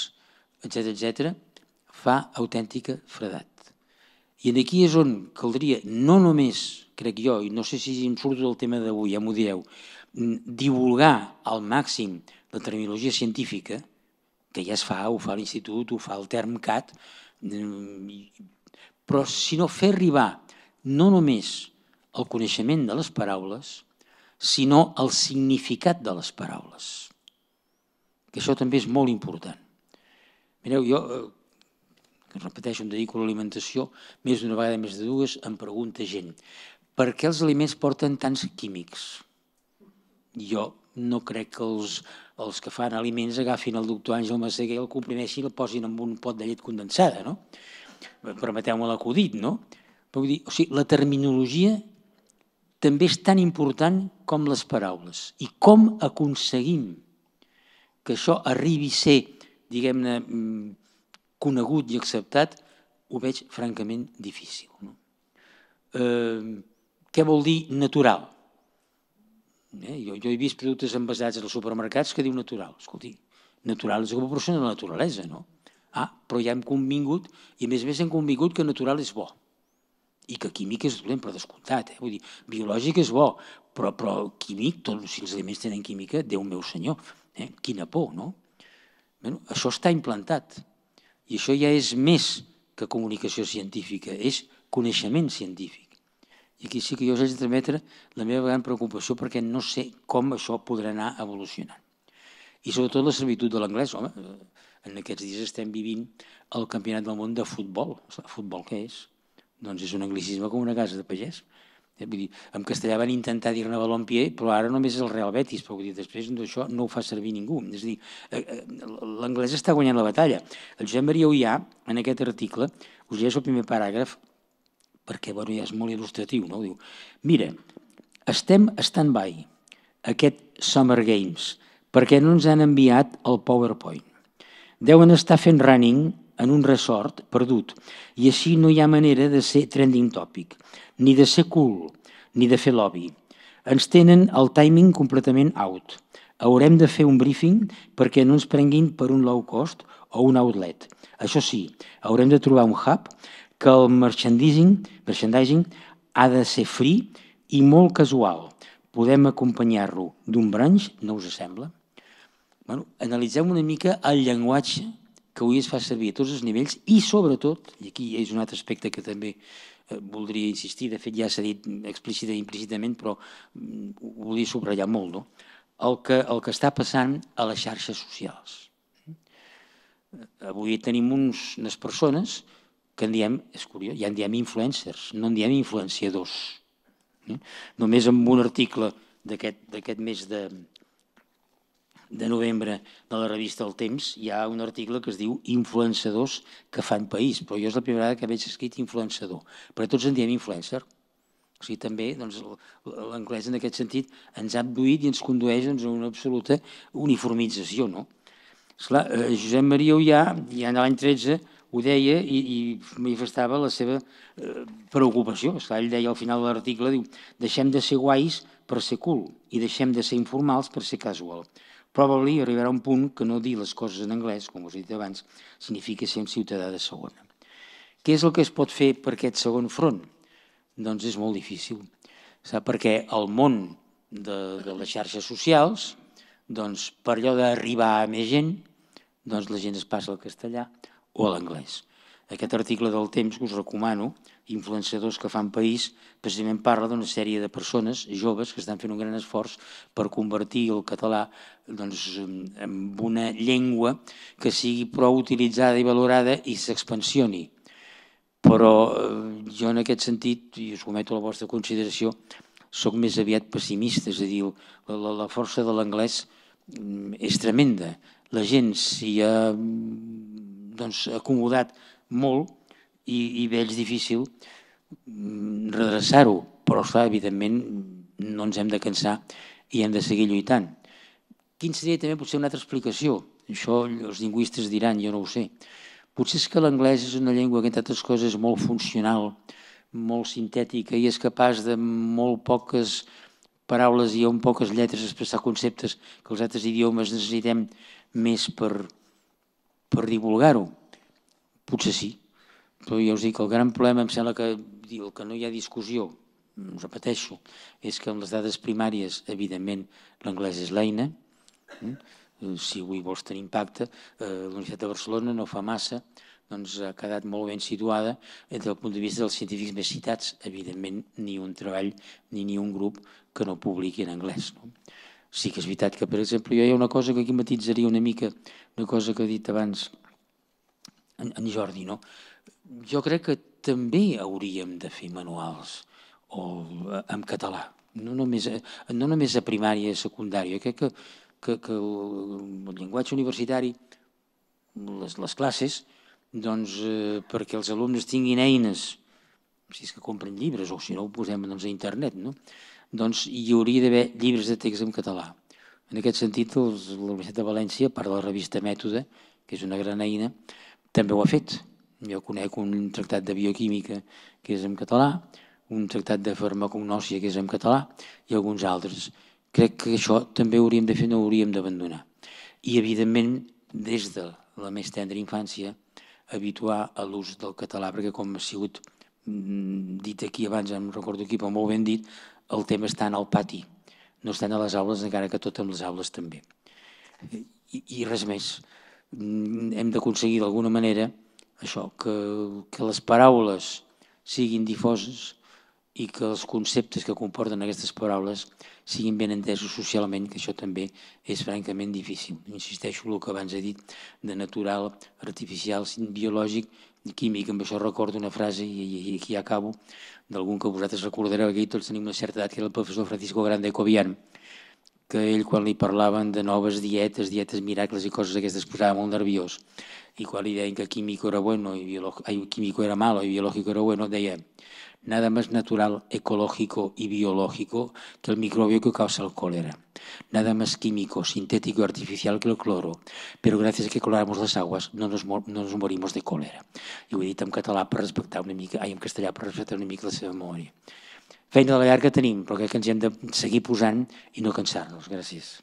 etcètera, etcètera, fa autèntica fredat. I aquí és on caldria, no només, crec jo, i no sé si em surto del tema d'avui, ja m'ho direu, divulgar al màxim la terminologia científica, que ja es fa, ho fa l'Institut, ho fa el TermCat, però sinó fer arribar no només el coneixement de les paraules, sinó el significat de les paraules. Que això també és molt important. Mireu, jo, que repeteixo, em dedico a l'alimentació, més d'una vegada, més de dues, em pregunta gent, per què els aliments porten tants químics? Jo no crec que els que fan aliments agafin el doctor Àngel Massaguer, el comprimeixin i el posin en un pot de llet condensada, no? Permeteu-me l'acudit, no? Però vull dir, o sigui, la terminologia també és tan important com les paraules. I com aconseguim que això arribi a ser, diguem-ne, conegut i acceptat, ho veig francament difícil. Què vol dir natural? Jo he vist productes envasats als supermercats que diu natural. Escolti, natural és una proporció de la naturalesa, no? Ah, però ja hem convingut, i a més a més hem convingut que natural és bo i que químic és dolent, per descomptat. Vull dir, biològic és bo, però químic, si els aliments tenen química, Déu meu senyor, quina por, no? Això està implantat i això ja és més que comunicació científica, és coneixement científic. I aquí sí que jo us haig de trametre la meva gran preocupació perquè no sé com això podrà anar evolucionant. I sobretot la servitud de l'anglès. Home, en aquests dies estem vivint el campionat del món de futbol. Futbol què és? Doncs és un anglicisme com una casa de pagès. Vull dir, en castellà van intentar dir-ne Valompié, però ara només és el Real Betis, però vull dir, després d'això no ho fa servir ningú. És a dir, l'anglès està guanyant la batalla. El Josep Maria Ullà, en aquest article, us llegeix el primer paràgraf, perquè ja és molt il·lustratiu, no? Diu, mira, estem stand-by, aquest Summer Games, perquè no ens han enviat el PowerPoint. Deuen estar fent running en un resort perdut, i així no hi ha manera de ser trending topic, ni de ser cool, ni de fer lobby. Ens tenen el timing completament out. Haurem de fer un briefing perquè no ens prenguin per un low cost o un outlet. Això sí, haurem de trobar un hub que el merchandising ha de ser free i molt casual. Podem acompanyar-lo d'un brunch, no us sembla? Analitzem una mica el llenguatge que avui es fa servir a tots els nivells i, sobretot, i aquí és un altre aspecte que també voldria insistir, de fet ja s'ha dit explícita i implícitament, però ho volia subratllar molt, el que està passant a les xarxes socials. Avui tenim unes persones que en diem, és curiós, ja en diem influencers, no en diem influenciadors. Només amb un article d'aquest mes de... de novembre de la revista El Temps hi ha un article que es diu Influenciadors que fan país, però jo és la primera vegada que veig escrit influenciador, però tots en diem influencer. O sigui, també l'anglès en aquest sentit ens ha abduït i ens condueix a una absoluta uniformització, no? Esclar, Josep Maria Ullà, ja en l'any tretze, ho deia i manifestava la seva preocupació. Esclar, ell deia al final de l'article, diu, deixem de ser guais per ser cool i deixem de ser informals per ser casual. Probablement arribarà un punt que no dir les coses en anglès, com us he dit abans, significa ser un ciutadà de segona. Què és el que es pot fer per aquest segon front? Doncs és molt difícil, perquè el món de les xarxes socials, per allò d'arribar a més gent, la gent es passa al castellà o a l'anglès. Aquest article del Temps que us recomano, Influenciadors que fan país, precisament parla d'una sèrie de persones joves que estan fent un gran esforç per convertir el català en una llengua que sigui prou utilitzada i valorada i s'expansioni. Però jo en aquest sentit, i us cometo la vostra consideració, soc més aviat pessimista, és a dir, la força de l'anglès és tremenda. La gent s'hi ha acomodat molt i bé és difícil redreçar-ho, però evidentment no ens hem de cansar i hem de seguir lluitant. Quin seria també potser una altra explicació? Això els lingüistes diran, jo no ho sé. Potser és que l'anglès és una llengua que, entre altres coses, és molt funcional, molt sintètica i és capaç de molt poques paraules i amb poques lletres expressar conceptes que els altres idiomes necessitem més per divulgar-ho. Potser sí, però ja us dic, el gran problema em sembla que no hi ha discussió, repeteixo, és que en les dades primàries, evidentment, l'anglès és l'eina. Si avui vols tenir impacte, la Universitat de Barcelona no fa massa, doncs ha quedat molt ben situada entre el punt de vista dels científics més citats, evidentment ni un treball ni ni un grup que no publiqui en anglès. Sí que és veritat que, per exemple, hi ha una cosa que aquí matitzaria una mica, una cosa que ha dit abans en Jordi. Jo crec que també hauríem de fer manuals en català, no només a primària i a secundària. Crec que que el llenguatge universitari, les classes, doncs perquè els alumnes tinguin eines, si és que compren llibres o si no ho posem a internet, doncs hi hauria d'haver llibres de text en català. En aquest sentit, la Universitat de València, a part de la revista Mètode, que és una gran eina, també ho ha fet. Jo conec un tractat de bioquímica que és en català, un tractat de farmacognòsia que és en català i alguns altres. Crec que això també ho hauríem de fer, no ho hauríem d'abandonar. I, evidentment, des de la més tendra infància, habituar a l'ús del català, perquè com ha sigut dit aquí abans, em recordo aquí, però molt ben dit, el tema està en el pati, no està a les aules, encara que tot en les aules també. I res més. Hem d'aconseguir d'alguna manera això, que les paraules siguin difoses, i que els conceptes que comporten aquestes paraules siguin ben entesos socialment, que això també és francament difícil. Insisteixo en el que abans he dit de natural, artificial, biològic, químic. Amb això recordo una frase, i aquí acabo, d'algun que vosaltres recordareu, que tots tenim una certa edat, que era el professor Francisco Grande Cobian, que ell, quan li parlaven de noves dietes, dietes miracles i coses d'aquestes, posava molt nerviós. I quan li deien que químico era bueno, químico era malo i biològico era bueno, deia nada más natural, ecológico y biológico que el microbio que causa el cólera. Nada más químico, sintético y artificial que el cloro. Pero gracias a que cloramos las aguas no nos, mor no nos morimos de cólera. I ho he dit en català per respectar una mica, ai, en castellà per respectar una mica la seva memòria. Feina de la llarga tenim, però crec que ens hem de seguir posant i no cansar-nos. Gràcies.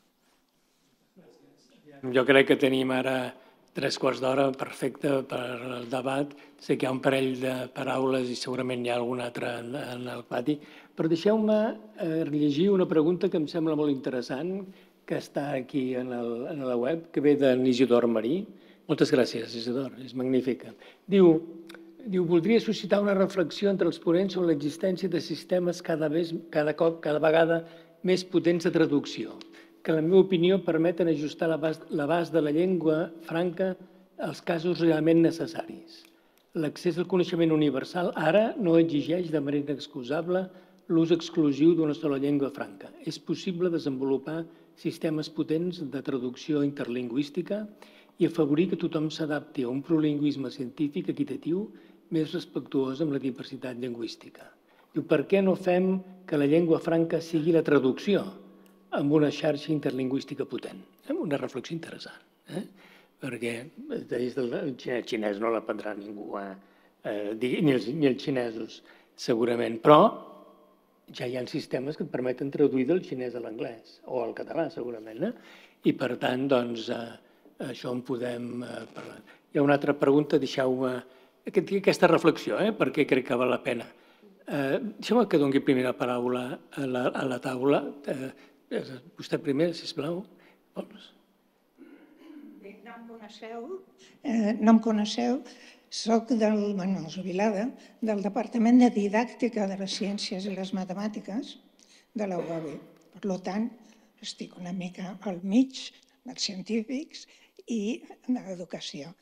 Jo crec que tenim ara tres quarts d'hora perfecte per al debat. Sé que hi ha un parell de paraules i segurament hi ha algun altre en el pati, però deixeu-me llegir una pregunta que em sembla molt interessant, que està aquí a la web, que ve d'en Isidor Marí. Moltes gràcies, Isidor, és magnífica. Diu, voldria suscitar una reflexió entre els ponents sobre l'existència de sistemes cada cop, cada vegada més potents de traducció, que, en la meva opinió, permeten ajustar l'abast de la llengua franca als casos realment necessaris. L'accés al coneixement universal ara no exigeix de manera excusable l'ús exclusiu d'una sola llengua franca. És possible desenvolupar sistemes potents de traducció interlingüística i afavorir que tothom s'adapti a un plurilingüisme científic equitatiu més respectuós amb la diversitat lingüística. Diu, per què no fem que la llengua franca sigui la traducció amb una xarxa interlingüística potent? Una reflexió interessant, perquè el xinès no l'aprendrà ningú, ni els xinesos, segurament. Però ja hi ha sistemes que et permeten traduir del xinès a l'anglès, o al català, segurament. I, per tant, doncs, això en podem parlar. Hi ha una altra pregunta, deixeu-me aquesta reflexió, perquè crec que val la pena. Deixeu-me que doni primer la paraula a la taula. Vostè primer, sisplau. No em coneixeu, no em coneixeu, soc del Manuel Vilada, del Departament de Didàctica de les Ciències i les Matemàtiques de la U A B. Per tant, estic una mica al mig dels científics i de l'educació.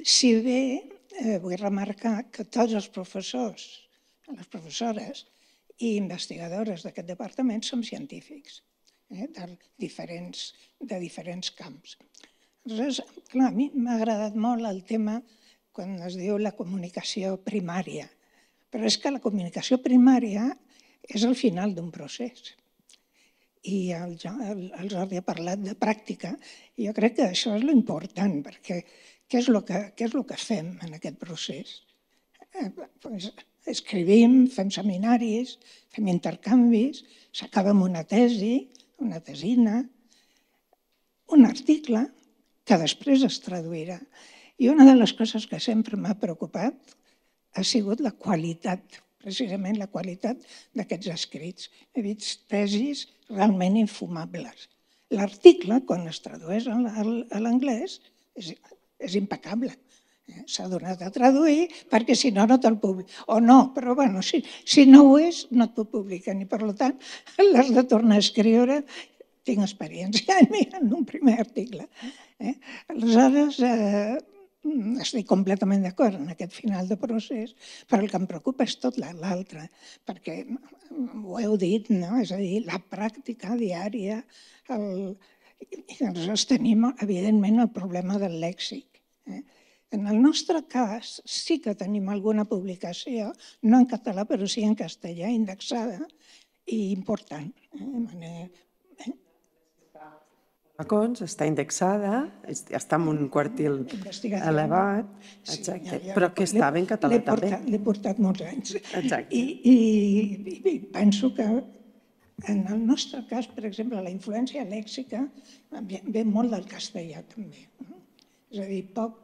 Si bé vull remarcar que tots els professors, les professores i investigadores d'aquest departament som científics. de diferents camps. Aleshores, a mi m'ha agradat molt el tema quan es diu la comunicació primària, però és que la comunicació primària és el final d'un procés. I el Jordi ha parlat de pràctica, i jo crec que això és l'important, perquè què és el que fem en aquest procés? Escrivim, fem seminaris, fem intercanvis, s'acaba amb una tesi, una tesina, un article que després es traduirà. I una de les coses que sempre m'ha preocupat ha sigut la qualitat, precisament la qualitat d'aquests escrits. He vist tesis realment infumables. L'article, quan es tradueix a l'anglès, és impecable. S'ha donat a traduir perquè si no, no te'l publica. O no, però bueno, si no ho és, no et puc publicar. I per tant, l'has de tornar a escriure. Tinc experiència en un primer article. Aleshores, estic completament d'acord en aquest final de procés, però el que em preocupa és tot l'altre, perquè ho heu dit, és a dir, la pràctica diària. Aleshores tenim, evidentment, el problema del lèxic. En el nostre cas sí que tenim alguna publicació, no en català, però sí en castellà, indexada i important. Racons, està indexada, està en un quartil elevat, però que estava en català també. L'he portat molts anys. I penso que en el nostre cas, per exemple, la influència lèxica ve molt del castellà també. És a dir, poc,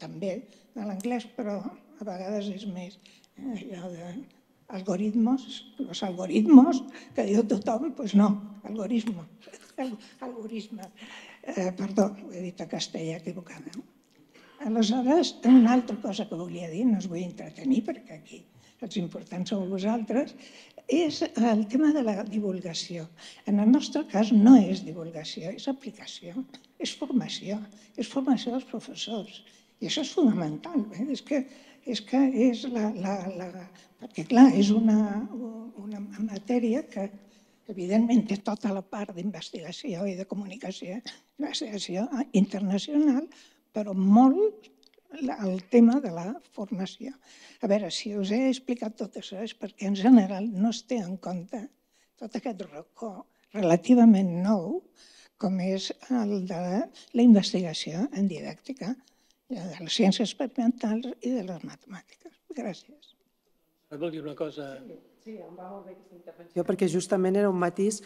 també de l'anglès, però a vegades és més allò de... algoritmos, los algoritmos, que diu tothom, doncs no, algoritmo, algorisme. Perdó, ho he dit a castellà equivocada. Aleshores, una altra cosa que volia dir, no us vull entretenir perquè aquí els importants sou vosaltres, és el tema de la divulgació. En el nostre cas no és divulgació, és aplicació, és formació, és formació dels professors. I això és fonamental, és que és que és la... Perquè, clar, és una matèria que, evidentment, té tota la part d'investigació i de comunicació, investigació internacional, però molt el tema de la formació. A veure, si us he explicat tot això és perquè, en general, no es té en compte tot aquest racó relativament nou com és el de la investigació en didàctica, de les ciències experimentals i de les matemàtiques. Gràcies. Et vol dir una cosa? Sí, em va molt bé aquesta intervenció perquè justament era un matís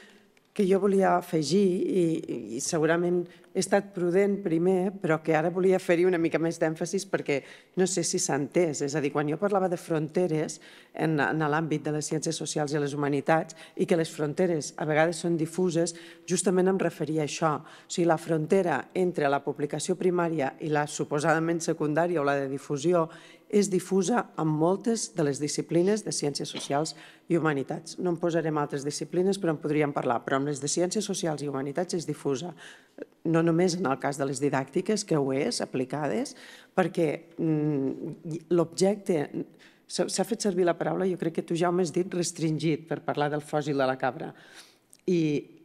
que jo volia afegir i segurament he estat prudent primer, però que ara volia fer-hi una mica més d'èmfasis perquè no sé si s'ha entès. És a dir, quan jo parlava de fronteres en l'àmbit de les ciències socials i les humanitats i que les fronteres a vegades són difuses, justament em referia a això. O sigui, la frontera entre la publicació primària i la suposadament secundària o la de difusió és difusa en moltes de les disciplines de ciències socials i humanitats. No en posarem altres disciplines, però en podríem parlar. Però en les de ciències socials i humanitats és difusa. No només en el cas de les didàctiques, que ho és, aplicades, perquè l'objecte... S'ha fet servir la paraula, jo crec que tu ja ho has dit, restringit, per parlar del fòssil de la cabra. I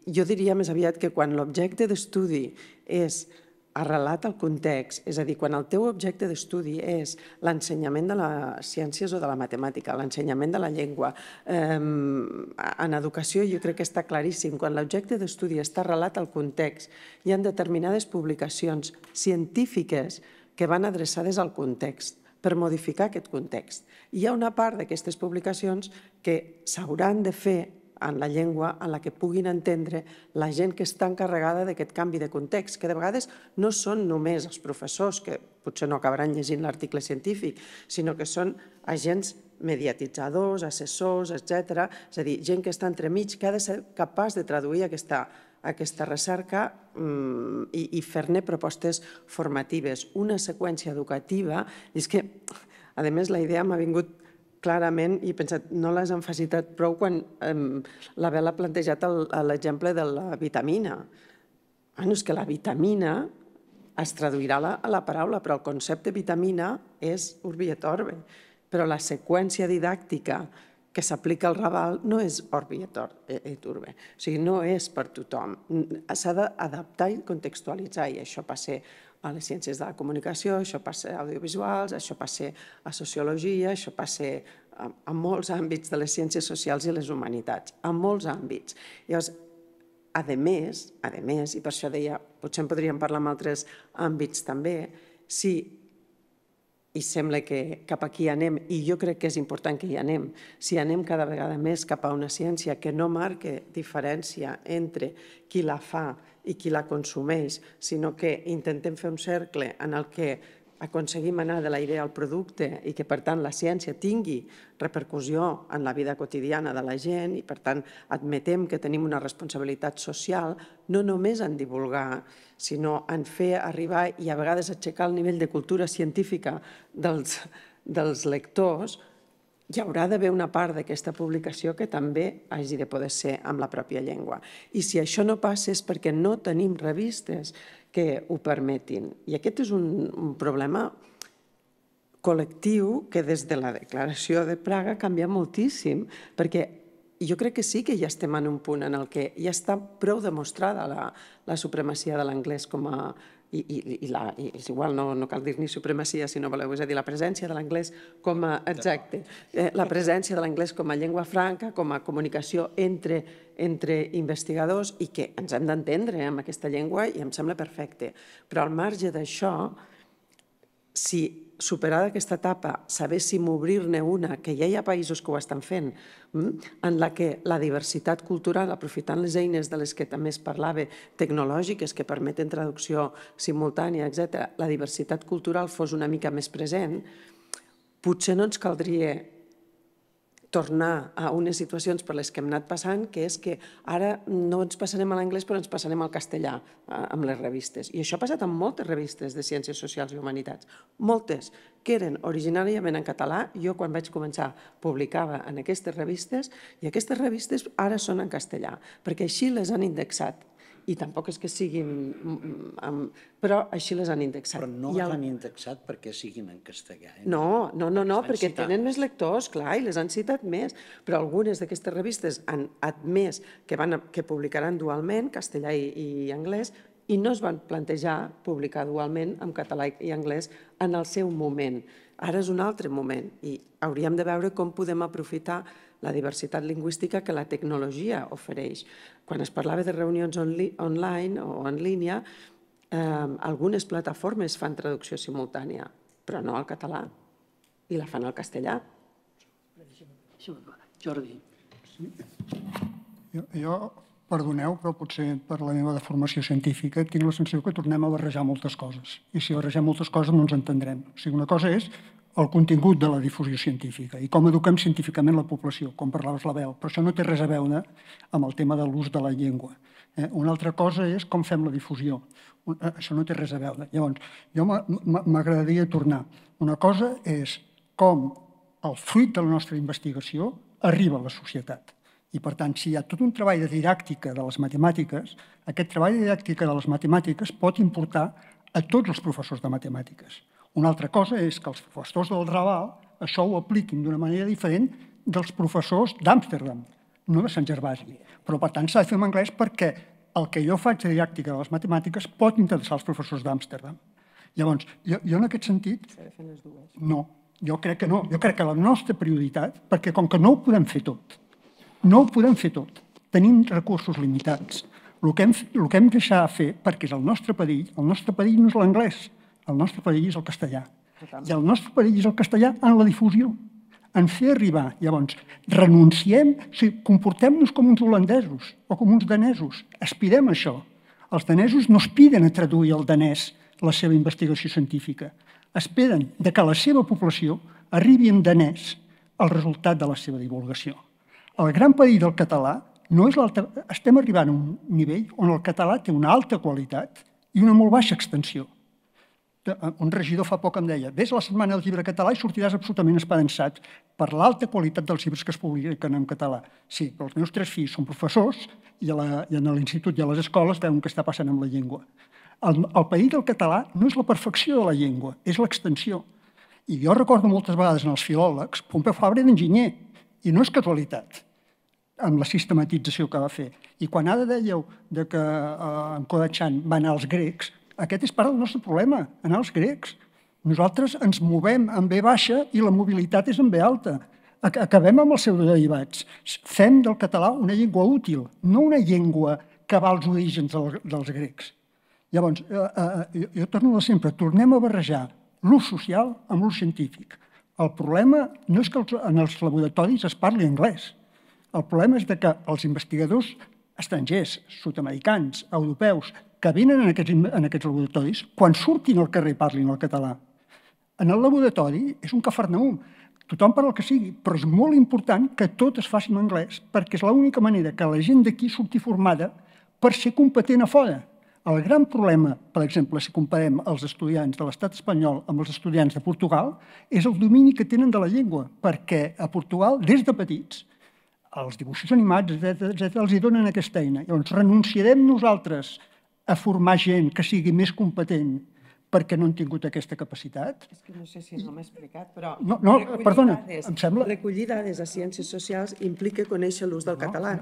jo diria més aviat que quan l'objecte d'estudi és... arrelat al context, és a dir, quan el teu objecte d'estudi és l'ensenyament de les ciències o de la matemàtica, l'ensenyament de la llengua, en educació jo crec que està claríssim, quan l'objecte d'estudi està arrelat al context, hi ha determinades publicacions científiques que van adreçades al context, per modificar aquest context. Hi ha una part d'aquestes publicacions que s'hauran de fer en la llengua en la que puguin entendre la gent que està encarregada d'aquest canvi de context, que de vegades no són només els professors, que potser no acabaran llegint l'article científic, sinó que són agents mediatitzadors, assessors, etcètera. És a dir, gent que està entremig, que ha de ser capaç de traduir aquesta aquesta recerca i fer-ne propostes formatives. Una seqüència educativa, i és que, a més, la idea m'ha vingut clarament, i he pensat, no l'has enfasitat prou quan l'Abel ha plantejat l'exemple de la vitamina. És que la vitamina es traduirà a la paraula, però el concepte vitamina és urbi et orbi, però la seqüència didàctica que s'aplica al Raval no és orbi et urbe, o sigui, no és per tothom. S'ha d'adaptar i contextualitzar, i això passa a les ciències de la comunicació, això passa a audiovisuals, això passa a sociologia, això passa a molts àmbits de les ciències socials i les humanitats, a molts àmbits. Llavors, a més, i per això deia, potser en podríem parlar en altres àmbits també, si... i sembla que cap aquí anem, i jo crec que és important que hi anem. Si anem cada vegada més cap a una ciència que no marca diferència entre qui la fa i qui la consumeix, sinó que intentem fer un cercle en el que aconseguim anar de la idea al producte i que, per tant, la ciència tingui repercussió en la vida quotidiana de la gent i, per tant, admetem que tenim una responsabilitat social no només en divulgar, sinó en fer arribar i, a vegades, aixecar el nivell de cultura científica dels lectors. Hi haurà d'haver una part d'aquesta publicació que també hagi de poder ser amb la pròpia llengua. I si això no passa és perquè no tenim revistes que ho permetin. I aquest és un problema col·lectiu que des de la Declaració de Praga canvia moltíssim, perquè jo crec que sí que ja estem en un punt en el que ja està prou demostrada la supremacia de l'anglès com a... i és igual, no cal dir ni supremacia, si no voleu, és a dir, la presència de l'anglès com a... Exacte. La presència de l'anglès com a llengua franca, com a comunicació entre investigadors i que ens hem d'entendre amb aquesta llengua i em sembla perfecte. Però al marge d'això, si superada aquesta etapa, sabéssim obrir-ne una, que ja hi ha països que ho estan fent, en la que la diversitat cultural, aprofitant les eines de les que també es parlava, tecnològiques que permeten traducció simultània, etcètera, la diversitat cultural fos una mica més present, potser no ens caldria tornar a unes situacions per les que hem anat passant, que és que ara no ens passarem a l'anglès, però ens passarem al castellà amb les revistes. I això ha passat amb moltes revistes de ciències socials i humanitats, moltes, que eren originàriament en català. Jo, quan vaig començar, publicava en aquestes revistes, i aquestes revistes ara són en castellà, perquè així les han indexat. I tampoc és que siguin... però així les han indexat. Però no les han indexat perquè siguin en castellà. No, no, no, perquè tenen més lectors, clar, i les han citat més. Però algunes d'aquestes revistes han admès que publicaran dualment, castellà i anglès, i no es van plantejar publicar dualment en català i anglès en el seu moment. Ara és un altre moment i hauríem de veure com podem aprofitar la diversitat lingüística que la tecnologia ofereix. Quan es parlava de reunions online o en línia, algunes plataformes fan traducció simultània, però no al català, i la fan al castellà. Jordi. Jo, perdoneu, però potser per la meva formació científica tinc la sensació que tornem a barrejar moltes coses, i si barregem moltes coses no ens entendrem. O sigui, una cosa és el contingut de la difusió científica i com eduquem científicament la població, com parlaves l'Abel, però això no té res a veure amb el tema de l'ús de la llengua. Una altra cosa és com fem la difusió. Això no té res a veure. Llavors, jo m'agradaria tornar. Una cosa és com el fruit de la nostra investigació arriba a la societat. I, per tant, si hi ha tot un treball de didàctica de les matemàtiques, aquest treball de didàctica de les matemàtiques pot importar a tots els professors de matemàtiques. Una altra cosa és que els professors del Raval això ho apliquin d'una manera diferent dels professors d'Amsterdam, no de Sant Gervasi. Però, per tant, s'ha de fer en anglès perquè el que jo faig de didàctica de les matemàtiques pot interessar els professors d'Amsterdam. Llavors, jo en aquest sentit... No, jo crec que no. Jo crec que la nostra prioritat, perquè com que no ho podem fer tot, no ho podem fer tot, tenim recursos limitats. El que hem de deixar fer, perquè és el nostre perill, el nostre perill no és l'anglès, el nostre perill és el castellà. I el nostre perill és el castellà en la difusió, en fer arribar. Llavors, renunciem, comportem-nos com uns holandesos o com uns danesos. Aspirem a això. Els danesos no aspiren a traduir al danès la seva investigació científica. Esperen que la seva població arribi en danès el resultat de la seva divulgació. El gran perill del català no és l'alta... Estem arribant a un nivell on el català té una alta qualitat i una molt baixa extensió. Un regidor fa poc em deia, ves la setmana del llibre català i sortiràs absolutament esperançat per l'alta qualitat dels llibres que es publiquen en català. Sí, però els meus tres fills són professors i en l'institut i a les escoles veuen què està passant amb la llengua. El perill del català no és la perfecció de la llengua, és l'extensió. I jo recordo moltes vegades en els filòlegs, Pompeu Fabra era enginyer I no és casualitat, amb la sistematització que va fer. I quan ara dèieu que en Coratxan va anar als grecs, aquest és part del nostre problema, anar als grecs. Nosaltres ens movem en V baixa i la mobilitat és en V alta. Acabem amb els seus derivats. Fem del català una llengua útil, no una llengua que va als orígens dels grecs. Llavors, jo torno de sempre, tornem a barrejar l'ús social amb l'ús científic. El problema no és que en els laboratoris es parli anglès. El problema és que els investigadors estrangers, sud-americans, europeus, que venen en aquests laboratoris, quan surtin al carrer parlin el català. En el laboratori és un cafarnaum. Tothom parla el que sigui, però és molt important que tot es faci en anglès, perquè és l'única manera que la gent d'aquí surti formada per ser competent a fora. El gran problema, per exemple, si comparem els estudiants de l'estat espanyol amb els estudiants de Portugal, és el domini que tenen de la llengua, perquè a Portugal, des de petits, els dibuixos animats, etcètera, els hi donen aquesta eina. Llavors, renunciarem nosaltres a formar gent que sigui més competent perquè no han tingut aquesta capacitat? És que no sé si no m'ha explicat, però... No, no, perdona, em sembla... Recollir dades a ciències socials implica conèixer l'ús del català.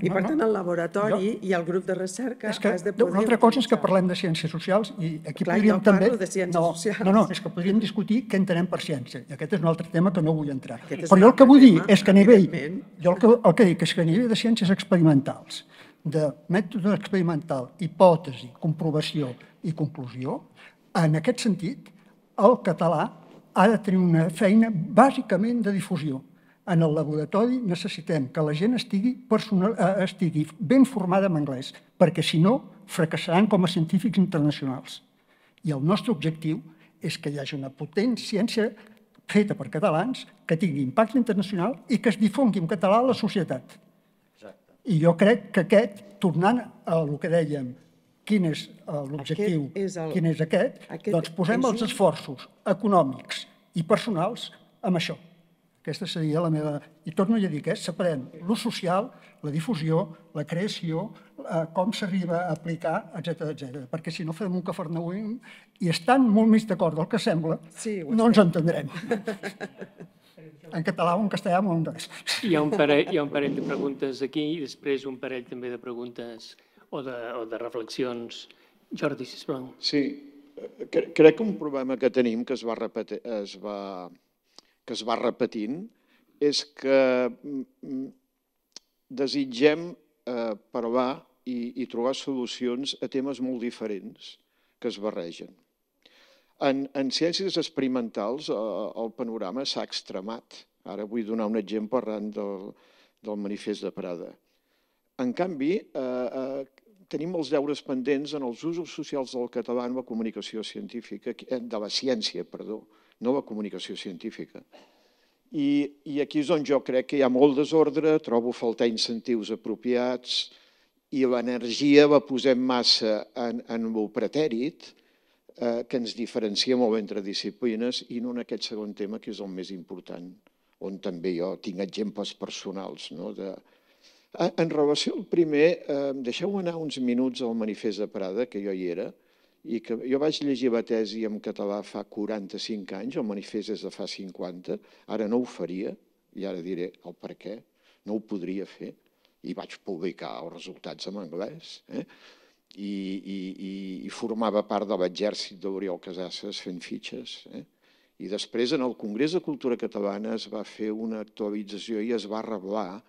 I, per tant, el laboratori i el grup de recerca has de poder... Una altra cosa és que parlem de ciències socials i aquí podríem també... Clar, jo parlo de ciències socials. No, no, és que podríem discutir què entenem per ciència. I aquest és un altre tema que no vull entrar. Però jo el que vull dir és que a nivell... Jo el que dic és que a nivell de ciències experimentals, de mètode experimental, hipòtesi, comprovació i conclusió, en aquest sentit, el català ha de tenir una feina bàsicament de difusió. En el laboratori necessitem que la gent estigui ben formada en anglès, perquè, si no, fracassaran com a científics internacionals. I el nostre objectiu és que hi hagi una potent ciència feta per catalans que tingui impacte internacional i que es difongui en català a la societat. I jo crec que aquest, tornant a el que dèiem, quin és l'objectiu, quin és aquest, doncs posem els esforços econòmics i personals en això. Aquesta seria la meva... I torno a dir que separem l'ús social, la difusió, la creació, com s'arriba a aplicar, etcètera, perquè si no fem un cafarnaum i estan molt més d'acord del que sembla, no ens entendrem. En català o en castellà o en anglès. Hi ha un parell de preguntes aquí i després un parell també de preguntes o de reflexions. Jordi, sisplau. Sí, crec que un problema que tenim, que es va repetint, és que desitgem parlar i trobar solucions a temes molt diferents que es barregen. En ciències experimentals el panorama s'ha extremat. Ara vull donar un exemple arran del Manifest de Prada. En canvi, tenim els deures pendents en els usos socials del català en la comunicació científica, de la ciència, perdó, no la comunicació científica. I aquí és on jo crec que hi ha molt desordre, trobo faltar incentius apropiats i l'energia la posem massa en el pretèrit, que ens diferencia molt entre disciplines i no en aquest segon tema, que és el més important, on també jo tinc exemples personals de... En relació al primer, deixeu anar uns minuts al Manifest de Prada, que jo hi era, i que jo vaig llegir la tesi en català fa quaranta-cinc anys, el manifest és de fa cinquanta, ara no ho faria, i ara diré el per què, no ho podria fer, i vaig publicar els resultats en anglès, i formava part de l'exèrcit d'Oriol Casasses fent fitxes. I després, en el Congrés de Cultura Catalana, es va fer una actualització i es va reblar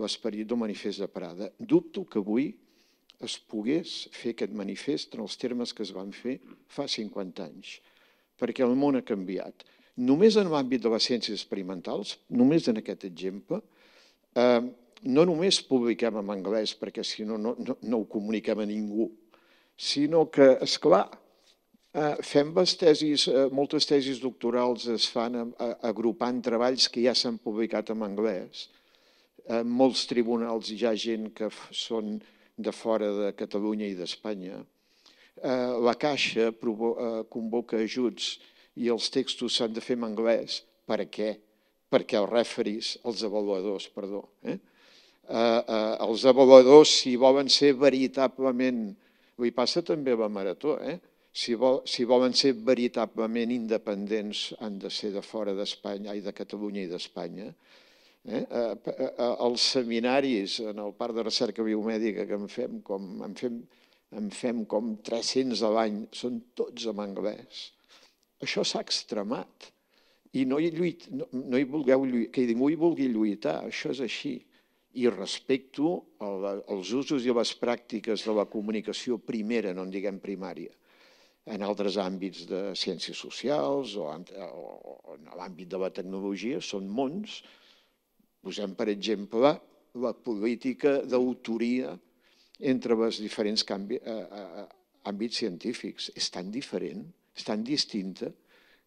l'esperit del Manifest de Prada. Dubto que avui es pogués fer aquest manifest en els termes que es van fer fa cinquanta anys, perquè el món ha canviat. Només en l'àmbit de les ciències experimentals, només en aquest exemple, no només publiquem en anglès, perquè si no, no ho comuniquem a ningú, sinó que, esclar, fem les tesis, moltes tesis doctorals es fan agrupant treballs que ja s'han publicat en anglès. En molts tribunals hi ha gent que són de fora de Catalunya i d'Espanya. La Caixa convoca ajuts i els textos s'han de fer en anglès. Per què? Perquè els referis, els avaluadors, perdó. Els avaluadors, si volen ser veritablement... Li passa també a la Marató, eh? Si volen ser veritablement independents han de ser de fora d'Espanya, i de Catalunya i d'Espanya. Els seminaris en el Parc de Recerca Biomèdica que en fem com tres-cents a l'any són tots en anglès. Això s'ha extremat i no hi vulgui lluitar, això és així. I respecto els usos i les pràctiques de la comunicació primera, no en diguem primària, en altres àmbits de ciències socials o en l'àmbit de la tecnologia, són mons. Posem, per exemple, la política d'autoria entre els diferents àmbits científics. És tan diferent, és tan distinta,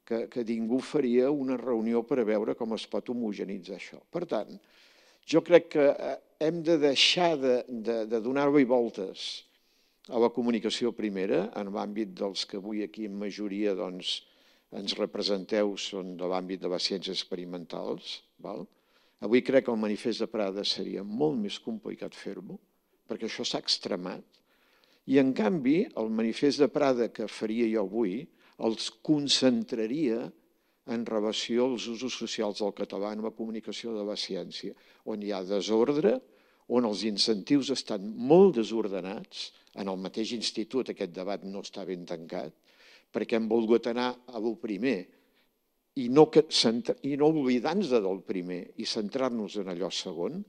que ningú faria una reunió per a veure com es pot homogenitzar això. Per tant, jo crec que hem de deixar de donar-li voltes a la comunicació primera, en l'àmbit dels que avui aquí en majoria ens representeu són de l'àmbit de les ciències experimentals. Avui crec que el Manifest de Prada seria molt més complicat fer-lo, perquè això s'ha extremat. I, en canvi, el Manifest de Prada que faria jo avui els concentraria en relació als usos socials del català en la comunicació de la ciència, on hi ha desordre, on els incentius estan molt desordenats. En el mateix institut aquest debat no està ben tancat, perquè hem volgut anar a lo primer, i no oblidar-nos del primer i centrar-nos en allò segon,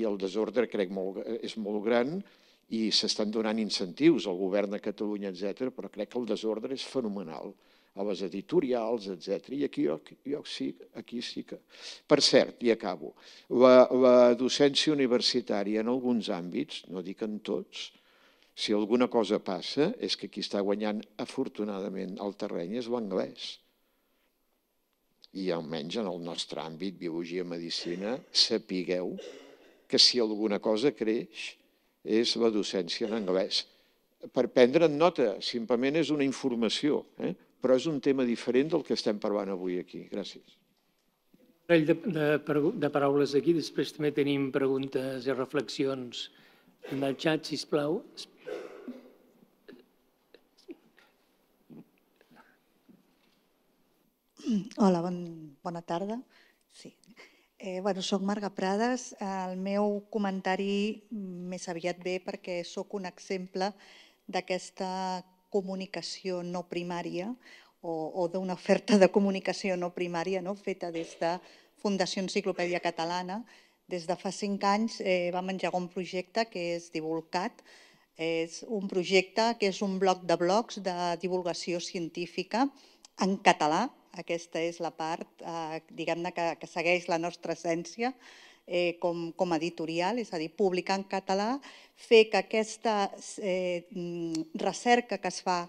i el desordre crec és molt gran i s'estan donant incentius al govern de Catalunya, etcètera, però crec que el desordre és fenomenal, a les editorials, etcètera, i aquí jo sí que... Per cert, i acabo, la docència universitària en alguns àmbits, no dic en tots, si alguna cosa passa és que qui està guanyant afortunadament el terreny és l'anglès. I almenys en el nostre àmbit, biologia, medicina, sapigueu que si alguna cosa creix és la docència en anglès. Per prendre'n nota, simplement és una informació, eh? Però és un tema diferent del que estem parlant avui aquí. Gràcies. Un parell de paraules aquí, després també tenim preguntes i reflexions en el xat, sisplau. Hola, bona tarda. Soc Marga Prades. El meu comentari més aviat ve perquè soc un exemple d'aquesta comunicació no primària o d'una oferta de comunicació no primària feta des de Fundació Enciclopèdia Catalana. Des de fa cinc anys vam engegar un projecte que és Divulgat. És un projecte que és un bloc de blocs de divulgació científica en català. Aquesta és la part que segueix la nostra essència com a editorial, és a dir, publicar en català, fer que aquesta recerca que es fa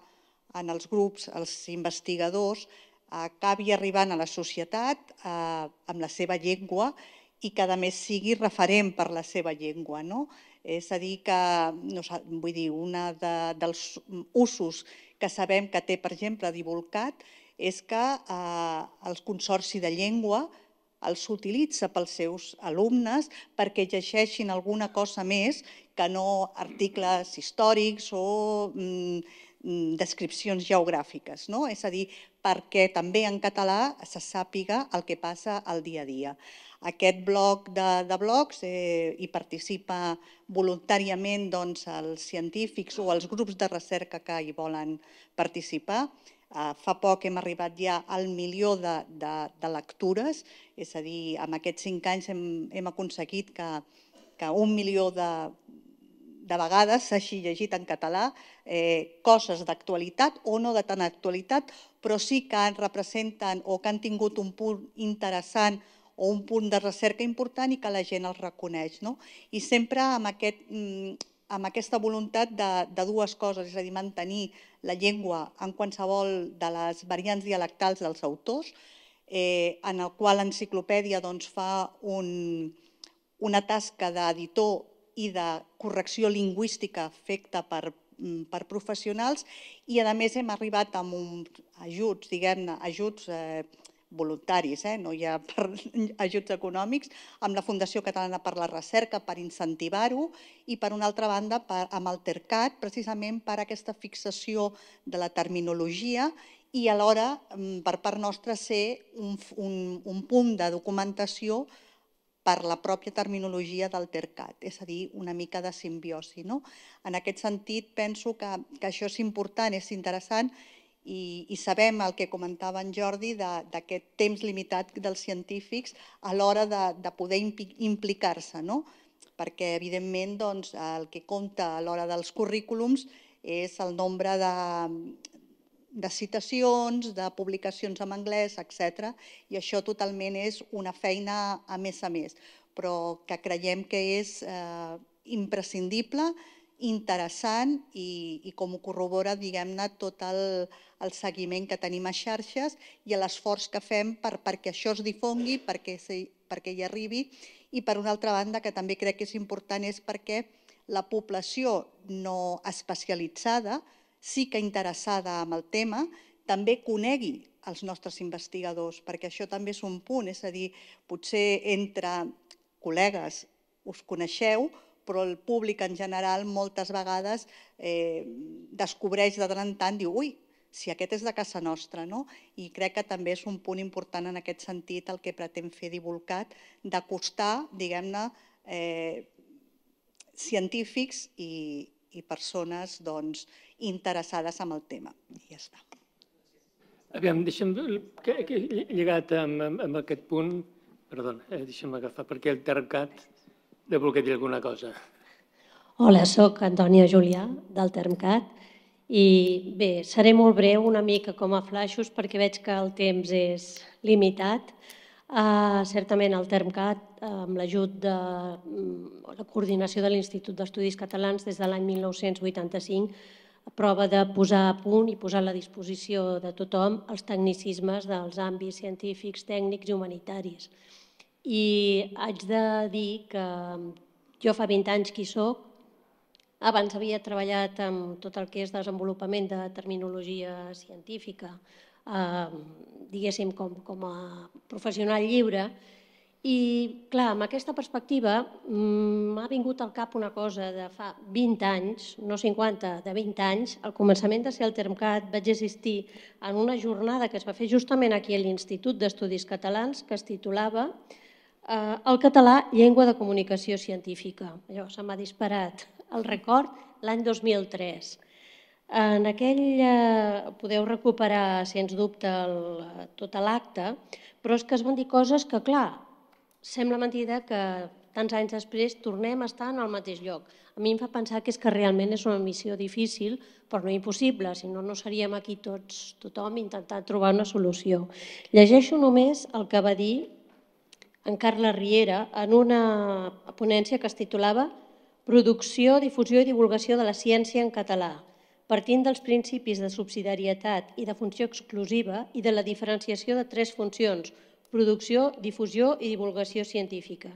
en els grups, els investigadors, acabi arribant a la societat amb la seva llengua i que, a més, sigui referent per la seva llengua. És a dir, que un dels usos que sabem que té, per exemple, Divulgat, és que el Consorci de Llengua els utilitza pels seus alumnes perquè llegeixin alguna cosa més que no articles històrics o descripcions geogràfiques. És a dir, perquè també en català se sàpiga el que passa al dia a dia. Aquest bloc de blocs hi participa voluntàriament els científics o els grups de recerca que hi volen participar. Fa poc hem arribat ja al milió de lectures, és a dir, en aquests cinc anys hem aconseguit que un milió de vegades s'hagi llegit en català coses d'actualitat o no de tant actualitat, però sí que representen o que han tingut un punt interessant o un punt de recerca important i que la gent els reconeix. I sempre amb aquest... amb aquesta voluntat de dues coses, és a dir, mantenir la llengua en qualsevol de les variants dialectals dels autors, en el qual l'enciclopèdia fa una tasca d'editor i de correcció lingüística feta per professionals i, a més, hem arribat amb ajuts, diguem-ne, ajuts voluntaris, no hi ha ajuts econòmics, amb la Fundació Catalana per la Recerca per incentivar-ho i, per una altra banda, amb el TermCat, precisament per aquesta fixació de la terminologia i alhora, per part nostra, ser un punt de documentació per la pròpia terminologia del TermCat, és a dir, una mica de simbiosi. En aquest sentit, penso que això és important, és interessant, i sabem el que comentava en Jordi d'aquest temps limitat dels científics a l'hora de poder implicar-se, perquè, evidentment, el que compta a l'hora dels currículums és el nombre de... de citacions, de publicacions en anglès, etcètera. I això totalment és una feina a més a més, però que creiem que és imprescindible, interessant i com ho corrobora, diguem-ne, tot el seguiment que tenim a xarxes i l'esforç que fem perquè això es difongui, perquè hi arribi. I per una altra banda, que també crec que és important, és perquè la població no especialitzada sí que interessada en el tema, també conegui els nostres investigadors, perquè això també és un punt, és a dir, potser entre col·legues us coneixeu, però el públic en general moltes vegades descobreix de tant en tant, diu, ui, si aquest és de casa nostra, no? I crec que també és un punt important en aquest sentit el que pretén fer Divulgat, d'acostar, diguem-ne, científics i i persones interessades en el tema. I ja està. Aviam, deixa'm... Lligat amb aquest punt... Perdona, deixa'm agafar, perquè el TermCat deu voler dir alguna cosa. Hola, soc Antònia Julià, del TermCat. I bé, seré molt breu, una mica com a flaixos, perquè veig que el temps és limitat. Certament el TermCat, amb l'ajut de la coordinació de l'Institut d'Estudis Catalans des de l'any mil nou-cents vuitanta-cinc, prova de posar a punt i posar a la disposició de tothom els tecnicismes dels àmbits científics, tècnics i humanitaris. I haig de dir que jo fa vint anys que hi soc, abans havia treballat amb tot el que és desenvolupament de terminologia científica, diguéssim, com a professional lliure. I, clar, amb aquesta perspectiva m'ha vingut al cap una cosa de fa vint anys, no cinquanta, de vint anys. Al començament de ser el TermCat vaig assistir en una jornada que es va fer justament aquí a l'Institut d'Estudis Catalans que es titulava El català, llengua de comunicació científica. Allò se m'ha disparat el record l'any dos mil tres. En aquell podeu recuperar, sens dubte, tot l'acte, però és que es van dir coses que, clar, sembla mentida que tants anys després tornem a estar en el mateix lloc. A mi em fa pensar que és que realment és una missió difícil, però no impossible, si no, no seríem aquí tots, tothom, intentant trobar una solució. Llegeixo només el que va dir en Carles Riera en una ponència que es titulava Producció, difusió i divulgació de la ciència en català, partint dels principis de subsidiarietat i de funció exclusiva i de la diferenciació de tres funcions, producció, difusió i divulgació científica.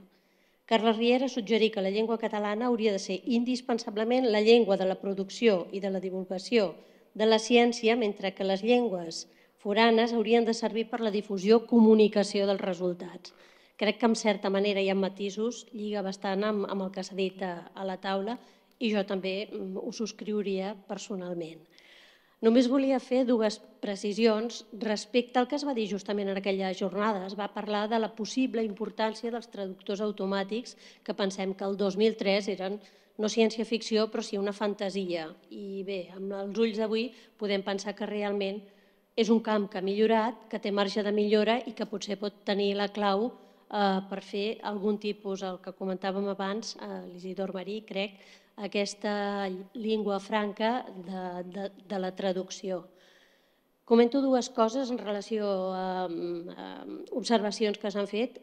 Carles Riera suggerí que la llengua catalana hauria de ser indispensablement la llengua de la producció i de la divulgació de la ciència, mentre que les llengües foranes haurien de servir per la difusió i comunicació dels resultats. Crec que, en certa manera, hi ha matisos, lliga bastant amb el que s'ha dit a la taula, i jo també ho subscriuria personalment. Només volia fer dues precisions respecte al que es va dir justament en aquella jornada. Es va parlar de la possible importància dels traductors automàtics que pensem que el dos mil tres eren no ciència-ficció, però sí una fantasia. I bé, amb els ulls d'avui podem pensar que realment és un camp que ha millorat, que té marge de millora i que potser pot tenir la clau per fer algun tipus, el que comentàvem abans, l'Isidor Marí, crec, aquesta llengua franca de la traducció. Comento dues coses en relació a observacions que s'han fet.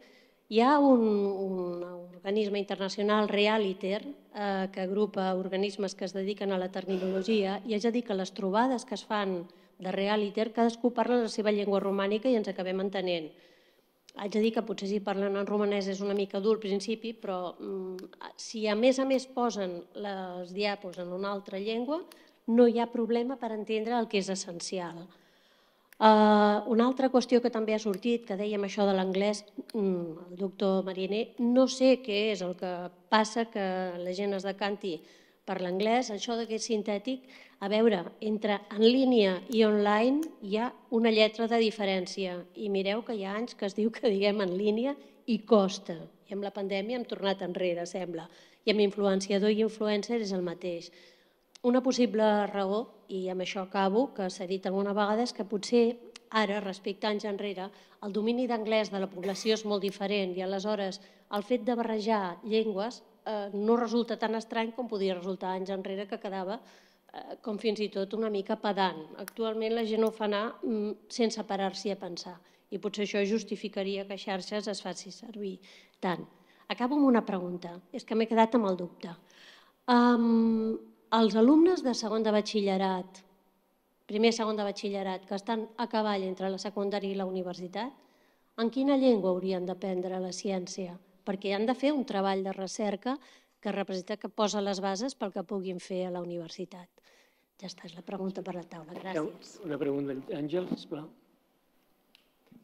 Hi ha un organisme internacional, Realiter, que agrupa organismes que es dediquen a la terminologia, i és a dir que les trobades que es fan de Realiter, cadascú parla la seva llengua romànica i ens acabem entenent. Haig de dir que potser si parlen en romanès és una mica dur al principi, però si a més a més posen les diapos en una altra llengua, no hi ha problema per entendre el que és essencial. Una altra qüestió que també ha sortit, que dèiem això de l'anglès, el doctor Mariné, no sé què és el que passa que la gent es decanti per l'anglès, això de que és sintètic, a veure, entre en línia i online hi ha una lletra de diferència i mireu que hi ha anys que es diu que diguem en línia i costa. I amb la pandèmia hem tornat enrere, sembla, i amb influenciador i influencer és el mateix. Una possible raó, i amb això acabo, que s'ha dit alguna vegada, és que potser ara, respecte a anys enrere, el domini d'anglès de la població és molt diferent i aleshores el fet de barrejar llengües no resulta tan estrany com podia resultar anys enrere, que quedava com fins i tot una mica pedant. Actualment la gent ho fa anar sense parar-s'hi a pensar i potser això justificaria que xarxes es faci servir tant. Acabo amb una pregunta, és que m'he quedat amb el dubte. Els alumnes de segon de batxillerat, primer i segon de batxillerat, que estan a cavall entre la secundària i la universitat, en quina llengua haurien d'aprendre la ciència? Perquè han de fer un treball de recerca que representa que posa les bases pel que puguin fer a la universitat. Ja està, és la pregunta per la taula. Gràcies. Una pregunta, Àngel, sisplau.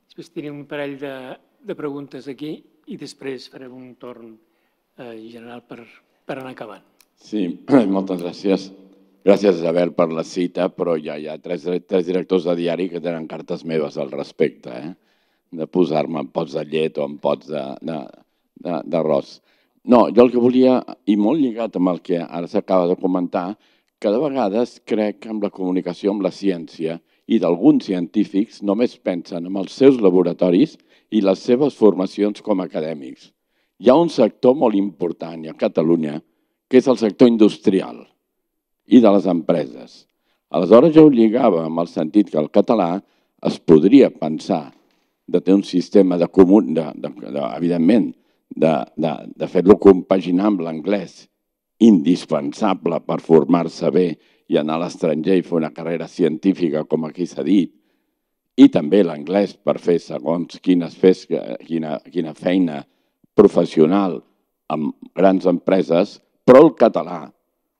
Després tenim un parell de preguntes aquí i després farem un torn general per anar acabant. Sí, moltes gràcies. Gràcies, Isabel, per la cita, però ja hi ha tres directors de diari que tenen cartes meves al respecte, de posar-me en pots de llet o en pots de... d'arròs. No, jo el que volia, i molt lligat amb el que ara s'acaba de comentar, que de vegades crec que amb la comunicació, amb la ciència i d'alguns científics només pensen en els seus laboratoris i les seves formacions com a acadèmics. Hi ha un sector molt important a Catalunya, que és el sector industrial i de les empreses. Aleshores jo ho lligava amb el sentit que el català es podria pensar de tenir un sistema de comú, evidentment, de fer-lo compaginar amb l'anglès, indispensable per formar-se bé i anar a l'estranger i fer una carrera científica, com aquí s'ha dit, i també l'anglès per fer segons quina feina professional amb grans empreses, però el català,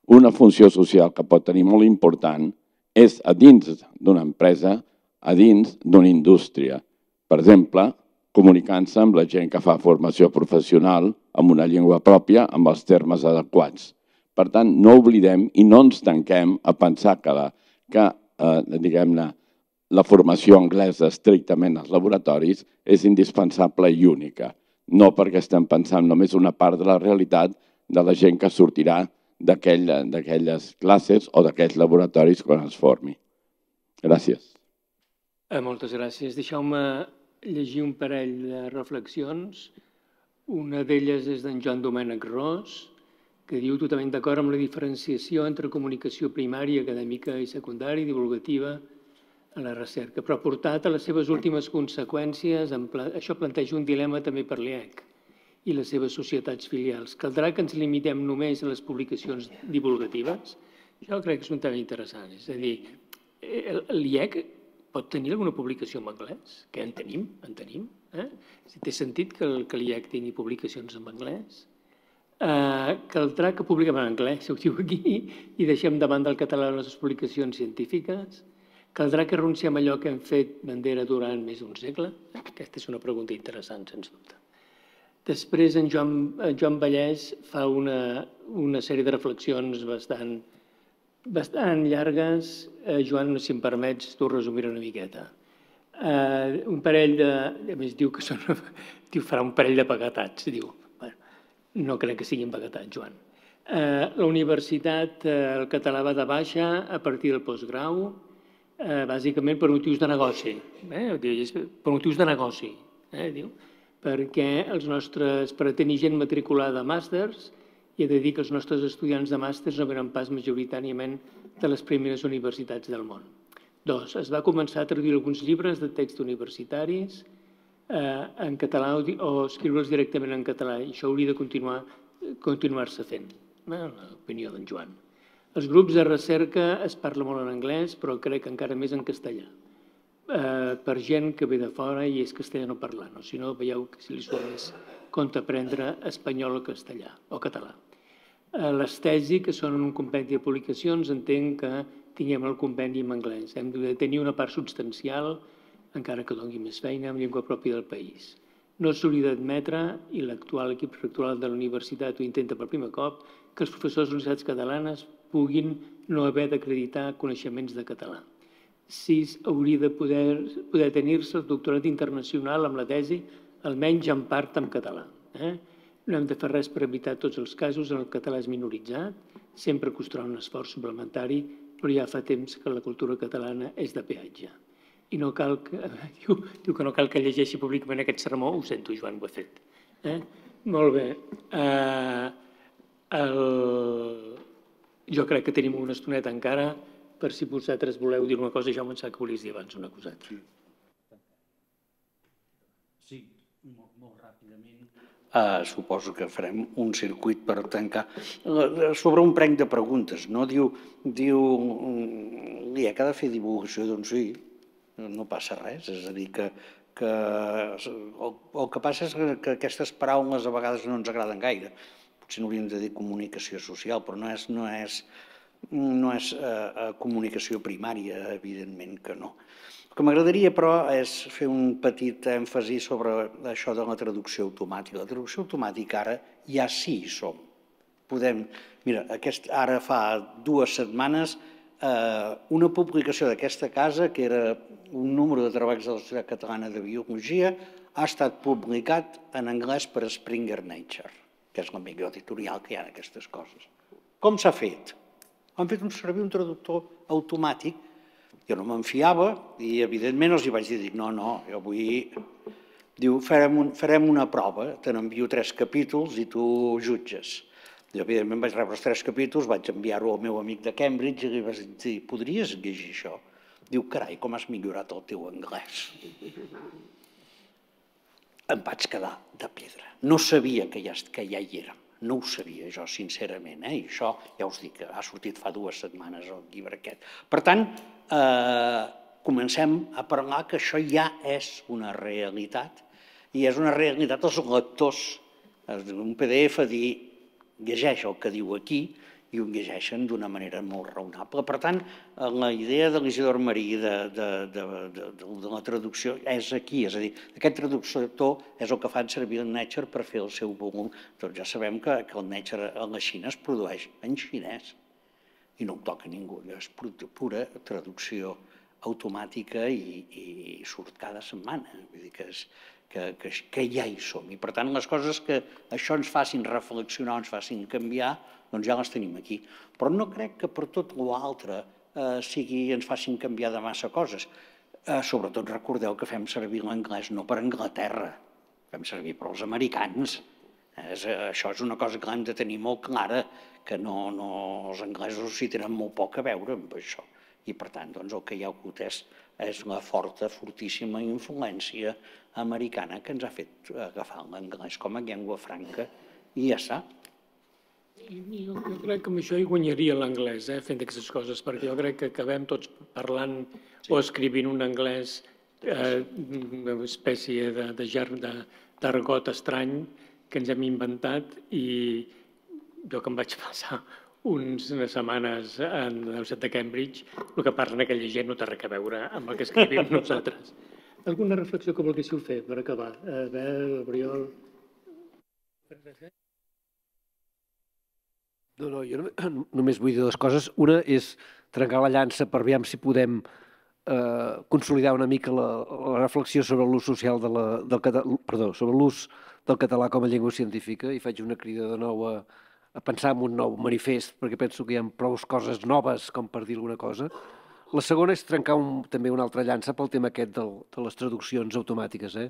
una funció social que pot tenir molt important, és a dins d'una empresa, a dins d'una indústria. Per exemple, comunicant-se amb la gent que fa formació professional amb una llengua pròpia, amb els termes adequats. Per tant, no oblidem i no ens tanquem a pensar que la formació anglesa estrictament als laboratoris és indispensable i única, no perquè estem pensant només una part de la realitat de la gent que sortirà d'aquelles classes o d'aquells laboratoris quan es formi. Gràcies. Moltes gràcies. Deixeu-me llegir un parell de reflexions. Una d'elles és d'en Joan Domènec Ros, que diu totalment d'acord amb la diferenciació entre comunicació primària, acadèmica i secundària, divulgativa a la recerca, però portat a les seves últimes conseqüències, això planteja un dilema també per l'I E C i les seves societats filials. Caldrà que ens limitem només a les publicacions divulgatives? Jo crec que és un tema interessant. És a dir, l'I E C pot tenir alguna publicació en anglès? Que en tenim, en tenim. Té sentit que l'I E C tingui publicacions en anglès? Caldrà que publiquem en anglès, ho diu aquí, i deixem davant del català les publicacions científiques? Caldrà que renunciem a allò que hem fet bandera durant més d'un segle? Aquesta és una pregunta interessant, sens dubte. Després, en Joan Vallès fa una sèrie de reflexions bastant... bastant llargues, Joan, si em permets, t'ho resumiré una miqueta. Un parell de... A més, diu que farà un parell de paquetats, diu. No crec que siguin paquetats, Joan. La universitat, el català va de baixa a partir del postgrau, bàsicament per motius de negoci. Per motius de negoci, diu. Perquè els nostres... Per tenir gent matriculada a màsters, i he de dir que els nostres estudiants de màsters no venen pas majoritàriament de les primeres universitats del món. Dos, es va començar a traduir alguns llibres de text universitaris en català o escriure'ls directament en català, i això hauria de continuar-se fent, l'opinió d'en Joan. Els grups de recerca es parla molt en anglès, però crec que encara més en castellà, per gent que ve de fora i és castellanoparlant, o si no, veieu que si li sumes compte aprendre espanyol o castellà o català. Les tesis, que són un compendi de publicacions, entenc que tinguem el compendi en anglès. Hem de tenir una part substancial, encara que doni més feina, en llengua pròpia del país. No s'hauria d'admetre, i l'actual equip rectoral de la universitat ho intenta per primer cop, que els professors de les universitats catalanes puguin no haver d'acreditar coneixements de català. sis. Hauria de poder, poder tenir-se el doctorat internacional amb la tesi, almenys en part en català. Eh? No hem de fer res per evitar tots els casos en el català és minoritzat, sempre costarà un esforç suplementari, però ja fa temps que la cultura catalana és de peatge. I no cal que, diu, diu que no cal que llegeixi públicament aquest sermó, ho sento, Joan, ho he fet. Eh? Molt bé. Eh, el... Jo crec que tenim una estoneta encara, per si vosaltres voleu dir una cosa, jo em pensava que volies dir abans una cosa. Sí, sí molt, molt ràpidament. Uh, suposo que farem un circuit per tancar. Sobre un prenc de preguntes, no? Diu, diu li ha de fer divulgació, doncs sí, no passa res. És a dir, que, que el, el que passa és que, que aquestes paraules a vegades no ens agraden gaire. Potser no hauríem de dir comunicació social, però no és, no és, no és uh, comunicació primària, evidentment que no. El que m'agradaria, però, és fer un petit èmfasi sobre això de la traducció automàtica. La traducció automàtica ara ja sí hi som. Podem... Mira, aquest, ara fa dues setmanes eh, una publicació d'aquesta casa, que era un número de treballs de la Societat Catalana de Biologia, ha estat publicat en anglès per Springer Nature, que és la millor editorial que hi ha en aquestes coses. Com s'ha fet? Han fet un servir un traductor automàtic. Jo no me'n fiava i, evidentment, els hi vaig dir, no, no, jo vull... Diu, farem, un, farem una prova, te n'envio tres capítols i tu jutges. Jo, evidentment, vaig rebre els tres capítols, vaig enviar-ho al meu amic de Cambridge i li vaig dir, podries llegir això? Diu, carai, com has millorat el teu anglès. Em vaig quedar de pedra. No sabia que ja, que ja hi érem. No ho sabia, jo, sincerament. Eh? I això, ja us dic, ha sortit fa dues setmanes el llibre aquest. Per tant, eh, comencem a parlar que això ja és una realitat i és una realitat als lectors. Un P D F dir, llegeix el que diu aquí i ho llegeixen d'una manera molt raonable. Per tant, la idea de l'Isidor Marí de, de, de, de, de la traducció és aquí, és a dir, aquest traductor és el que fan servir el Nature per fer el seu volum. Doncs ja sabem que, que el Nature a la Xina es produeix en xinès i no ho toca ningú, és pura traducció automàtica i, i surt cada setmana, vull dir que és... Que, que, que ja hi som. I, per tant, les coses que això ens facin reflexionar, ens facin canviar, doncs ja les tenim aquí. Però no crec que per tot l'altre eh, sigui ens facin canviar de massa coses. Eh, sobretot recordeu que fem servir l'anglès no per Anglaterra, fem servir per als americans. Eh, és, això és una cosa que l'hem de tenir molt clara, que no, no, els anglesos s'hi tenen molt poc a veure amb això. I, per tant, doncs, el que hi ha hagut és, és la forta, fortíssima influència americana que ens ha fet agafar l'anglès com a llengua franca i ja està. Jo, jo crec que amb això hi guanyaria l'anglès, eh, fent aquestes coses, perquè jo crec que acabem tots parlant sí. o escrivint un anglès, eh, una espècie de, de jar d'argot estrany que ens hem inventat i jo que em vaig passar unes setmanes a la Universitat de Cambridge, el que parlen aquella gent no té res a veure amb el que escrivim nosaltres. Alguna reflexió que volguéssiu fer per acabar? Abel, Oriol... No, no, jo només vull dir dues coses. Una és trencar la llança per veure si podem eh, consolidar una mica la, la reflexió sobre l'ús social de la, del català, perdó, sobre l'ús del català com a llengua científica i faig una crida de nou a, a pensar en un nou manifest, perquè penso que hi ha prou coses noves com per dir alguna cosa. La segona és trencar un, també una altra llança pel tema aquest del, de les traduccions automàtiques. Eh?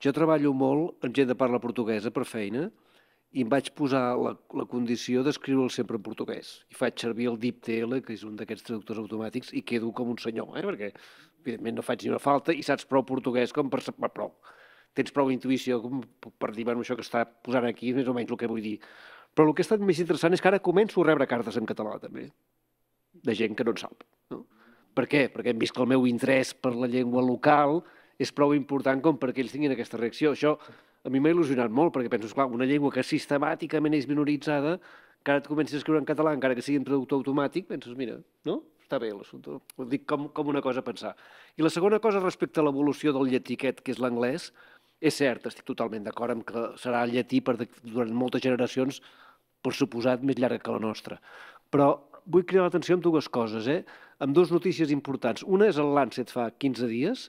Jo treballo molt amb gent de parla portuguesa per feina i em vaig posar la, la condició d'escriure'l sempre en portuguès. I faig servir el DeepTL, que és un d'aquests traductors automàtics, i quedo com un senyor, eh? Perquè evidentment no faig ni una falta i saps prou portuguès com per... Prou. Tens prou intuïció com per dir, bueno, això que està posant aquí és més o menys el que vull dir. Però el que ha estat més interessant és que ara començo a rebre cartes en català, també, de gent que no en sap. No? Per què? Perquè hem vist que el meu interès per la llengua local és prou important com perquè ells tinguin aquesta reacció. Això a mi m'ha il·lusionat molt, perquè penso, esclar, una llengua que sistemàticament és minoritzada, que ara et comencis a escriure en català, encara que sigui un traductor automàtic, penses, mira, no? Està bé l'assumpte. Ho dic com, com una cosa a pensar. I la segona cosa respecte a l'evolució del llatí, que és l'anglès, És cert, estic totalment d'acord amb que serà el llatí durant moltes generacions, per suposat, més llarga que la nostra. Però vull cridar l'atenció amb dues coses, amb dues notícies importants. Una és el Lancet fa quinze dies,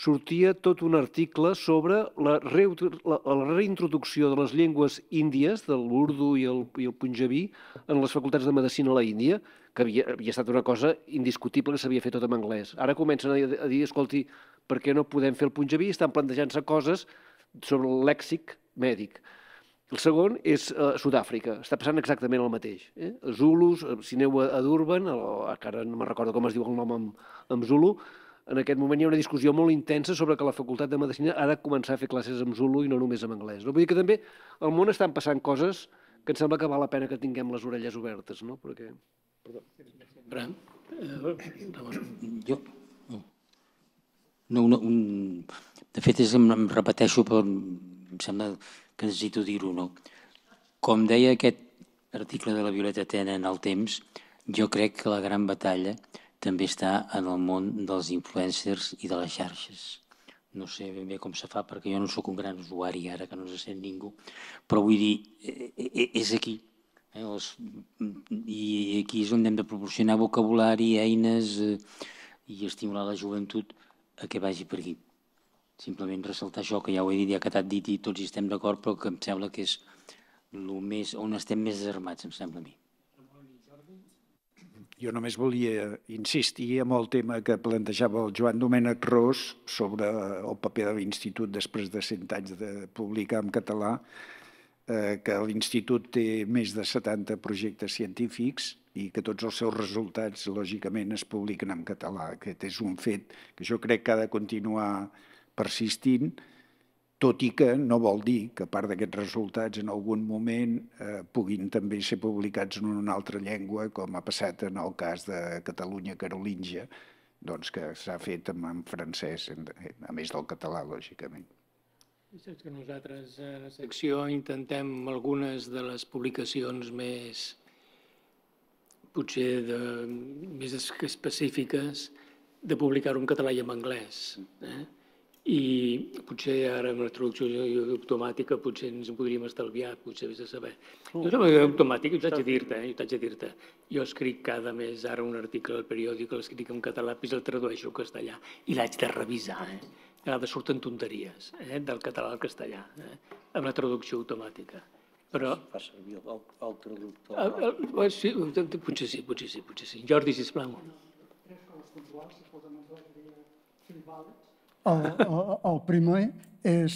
sortia tot un article sobre la reintroducció de les llengües índies, de l'urdu i el punjabi, en les facultats de Medicina a la Índia, que havia estat una cosa indiscutible que s'havia fet tot en anglès. Ara comencen a dir, escolti, per què no podem fer el punjabi? Estan plantejant-se coses sobre el lèxic mèdic. El segon és Sud-àfrica. Està passant exactament el mateix. Zulus, si aneu a Durban, encara no me'n recordo com es diu el nom en Zulu, en aquest moment hi ha una discussió molt intensa sobre que la Facultat de Medicina ha de començar a fer classes en Zulu i no només en anglès. Vull dir que també al món estan passant coses que em sembla que val la pena que tinguem les orelles obertes, no? Perquè... Bram? Jo? No, no, de fet, em repeteixo, però em sembla... que necessito dir-ho, no. Com deia aquest article de la Violeta Tena en el temps, jo crec que la gran batalla també està en el món dels influencers i de les xarxes. No sé ben bé com se fa, perquè jo no sóc un gran usuari ara, que no se sent ningú, però vull dir, és aquí. I aquí és on hem de proporcionar vocabulari, eines i estimular la joventut a que vagi per aquí. Simplement ressaltar això, que ja ho he dit, ja que t'ha dit i tots hi estem d'acord, però que em sembla que és on estem més desarmats, em sembla a mi. Jo només volia insistir en el tema que plantejava el Joan Domènec Ros sobre el paper de l'Institut després de cent anys de publicar en català, que l'Institut té més de setanta projectes científics i que tots els seus resultats, lògicament, es publiquen en català. Aquest és un fet que jo crec que ha de continuar persistint, tot i que no vol dir que a part d'aquests resultats en algun moment puguin també ser publicats en una altra llengua, com ha passat en el cas de Catalunya Carolíngia, doncs que s'ha fet en francès, a més del català, lògicament. És que nosaltres a la secció intentem algunes de les publicacions més, potser més específiques, de publicar-ho en català i en anglès, eh? I potser ara amb la traducció automàtica potser ens en podríem estalviar, potser vés a saber. No és automàtic, jo t'haig de dir-te. Jo escric cada mes ara un article al periòdic, l'escric en català, però el tradueixo al castellà i l'haig de revisar. A vegades surten tonteries del català al castellà, amb la traducció automàtica. Però... Fa servir el traductor. Potser sí, potser sí, potser sí. Jordi, sisplau. Tres coses puntuals, si es pot anotar, que deia Filibales. El primer és,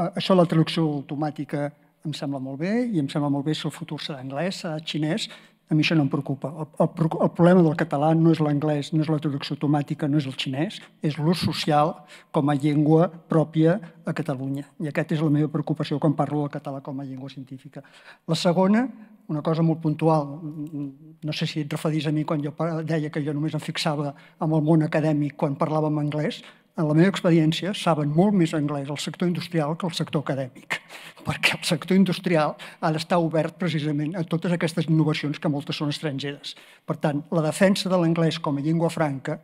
això la traducció automàtica em sembla molt bé i em sembla molt bé si el futur serà anglès, serà xinès, a mi això no em preocupa. El problema del català no és l'anglès, no és la traducció automàtica, no és el xinès, és l'ús social com a llengua pròpia a Catalunya. I aquesta és la meva preocupació quan parlo del català com a llengua científica. La segona, una cosa molt puntual, no sé si et referís a mi quan jo deia que jo només em fixava en el món acadèmic quan parlava en anglès. En la meva experiència, saben molt més anglès el sector industrial que el sector acadèmic, perquè el sector industrial ha d'estar obert precisament a totes aquestes innovacions que moltes són estrangeres. Per tant, la defensa de l'anglès com a llengua franca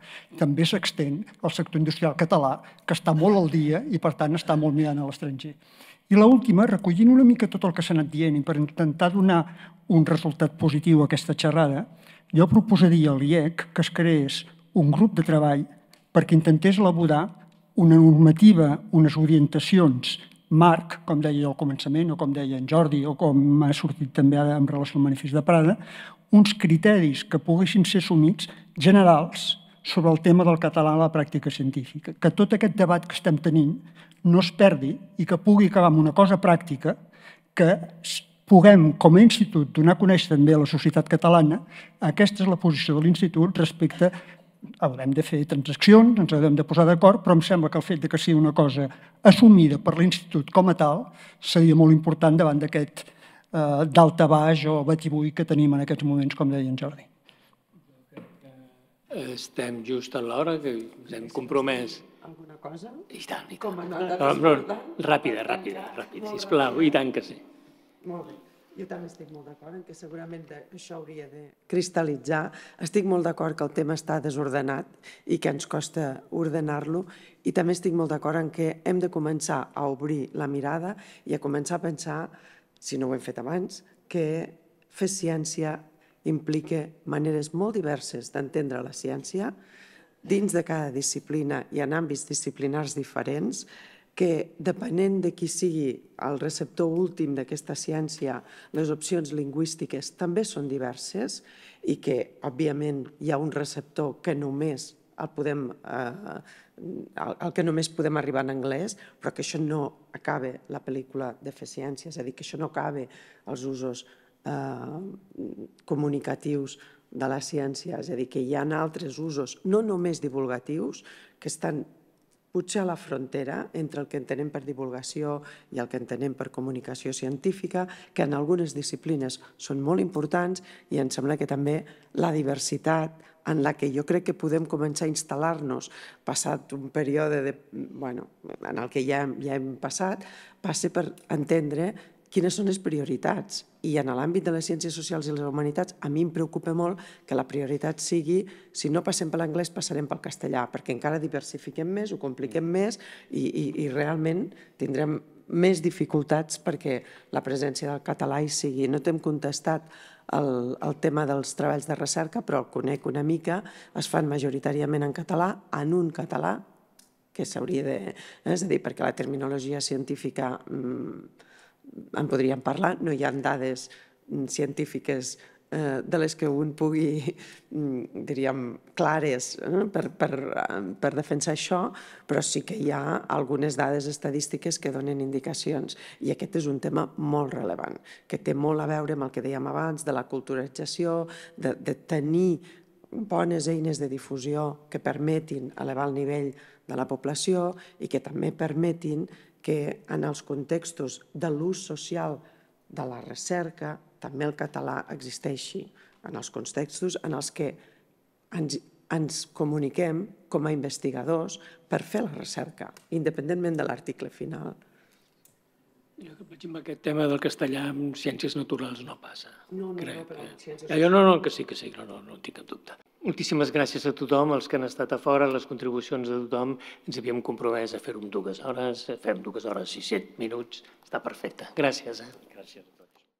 també s'extén al sector industrial català, que està molt al dia i, per tant, està molt mirant a l'estranger. I l'última, recollint una mica tot el que s'ha anat dient i per intentar donar un resultat positiu a aquesta xerrada, jo proposaria a l'I E C que es creés un grup de treball perquè intentés elaborar una normativa, unes orientacions marc, com deia al començament, o com deia en Jordi, o com ha sortit també en relació al Manifest de Prada, uns criteris que poguessin ser assumits generals sobre el tema del català a la pràctica científica. Que tot aquest debat que estem tenint no es perdi i que pugui acabar amb una cosa pràctica que puguem, com a institut, donar a conèixer també a la societat catalana. Aquesta és la posició de l'institut respecte... Haurem de fer transaccions, ens haurem de posar d'acord, però em sembla que el fet que sigui una cosa assumida per l'Institut com a tal seria molt important davant d'aquest d'alta baix o batibull que tenim en aquests moments, com deia en Jordi. Estem just a l'hora que ens hem compromès. Alguna cosa? I tant, i tant. Ràpida, ràpida, ràpida, sisplau, i tant que sí. Molt bé. Jo també estic molt d'acord en que segurament això hauria de cristal·litzar. Estic molt d'acord que el tema està desordenat i que ens costa ordenar-lo i també estic molt d'acord en que hem de començar a obrir la mirada i a començar a pensar, si no ho hem fet abans, que fer ciència implica maneres molt diverses d'entendre la ciència dins de cada disciplina i en àmbits disciplinars diferents que, depenent de qui sigui el receptor últim d'aquesta ciència, les opcions lingüístiques també són diverses i que, òbviament, hi ha un receptor que només el podem, eh, el que només podem arribar en anglès, però que això no acaba la pel·lícula de fer ciència, és a dir, que això no acaba els usos eh, comunicatius de la ciència, és a dir, que hi ha altres usos, no només divulgatius, que estan potser a la frontera entre el que entenem per divulgació i el que entenem per comunicació científica, que en algunes disciplines són molt importants i em sembla que també la diversitat en la que jo crec que podem començar a instal·lar-nos passat un període en el que ja hem passat, passa per entendre quines són les prioritats. I en l'àmbit de les ciències socials i les humanitats a mi em preocupa molt que la prioritat sigui, si no passem per l'anglès, passarem pel castellà, perquè encara diversifiquem més, ho compliquem més i realment tindrem més dificultats perquè la presència del català hi sigui. No t'hem contestat el tema dels treballs de recerca, però el conec una mica, es fan majoritàriament en català, en un català, que s'hauria de... És a dir, perquè la terminologia científica... en podríem parlar, no hi ha dades científiques de les que un pugui, diríem, clares per defensar això, però sí que hi ha algunes dades estadístiques que donen indicacions. I aquest és un tema molt rellevant, que té molt a veure amb el que dèiem abans, de la culturalització, de tenir bones eines de difusió que permetin elevar el nivell de la població i que també permetin que en els contextos de l'ús social de la recerca també el català existeixi, en els contextos en els que ens comuniquem com a investigadors per fer la recerca, independentment de l'article final. Jo, per exemple, aquest tema del castellà en ciències naturals no passa. No, no, no, però en ciències naturals... No, no, que sí, que sí, no, no, no en tinc cap dubte. Moltíssimes gràcies a tothom, els que han estat a fora, les contribucions de tothom. Ens havíem compromès a fer-ho en dues hores, fem dues hores i set minuts, està perfecte. Gràcies. Gràcies a tots.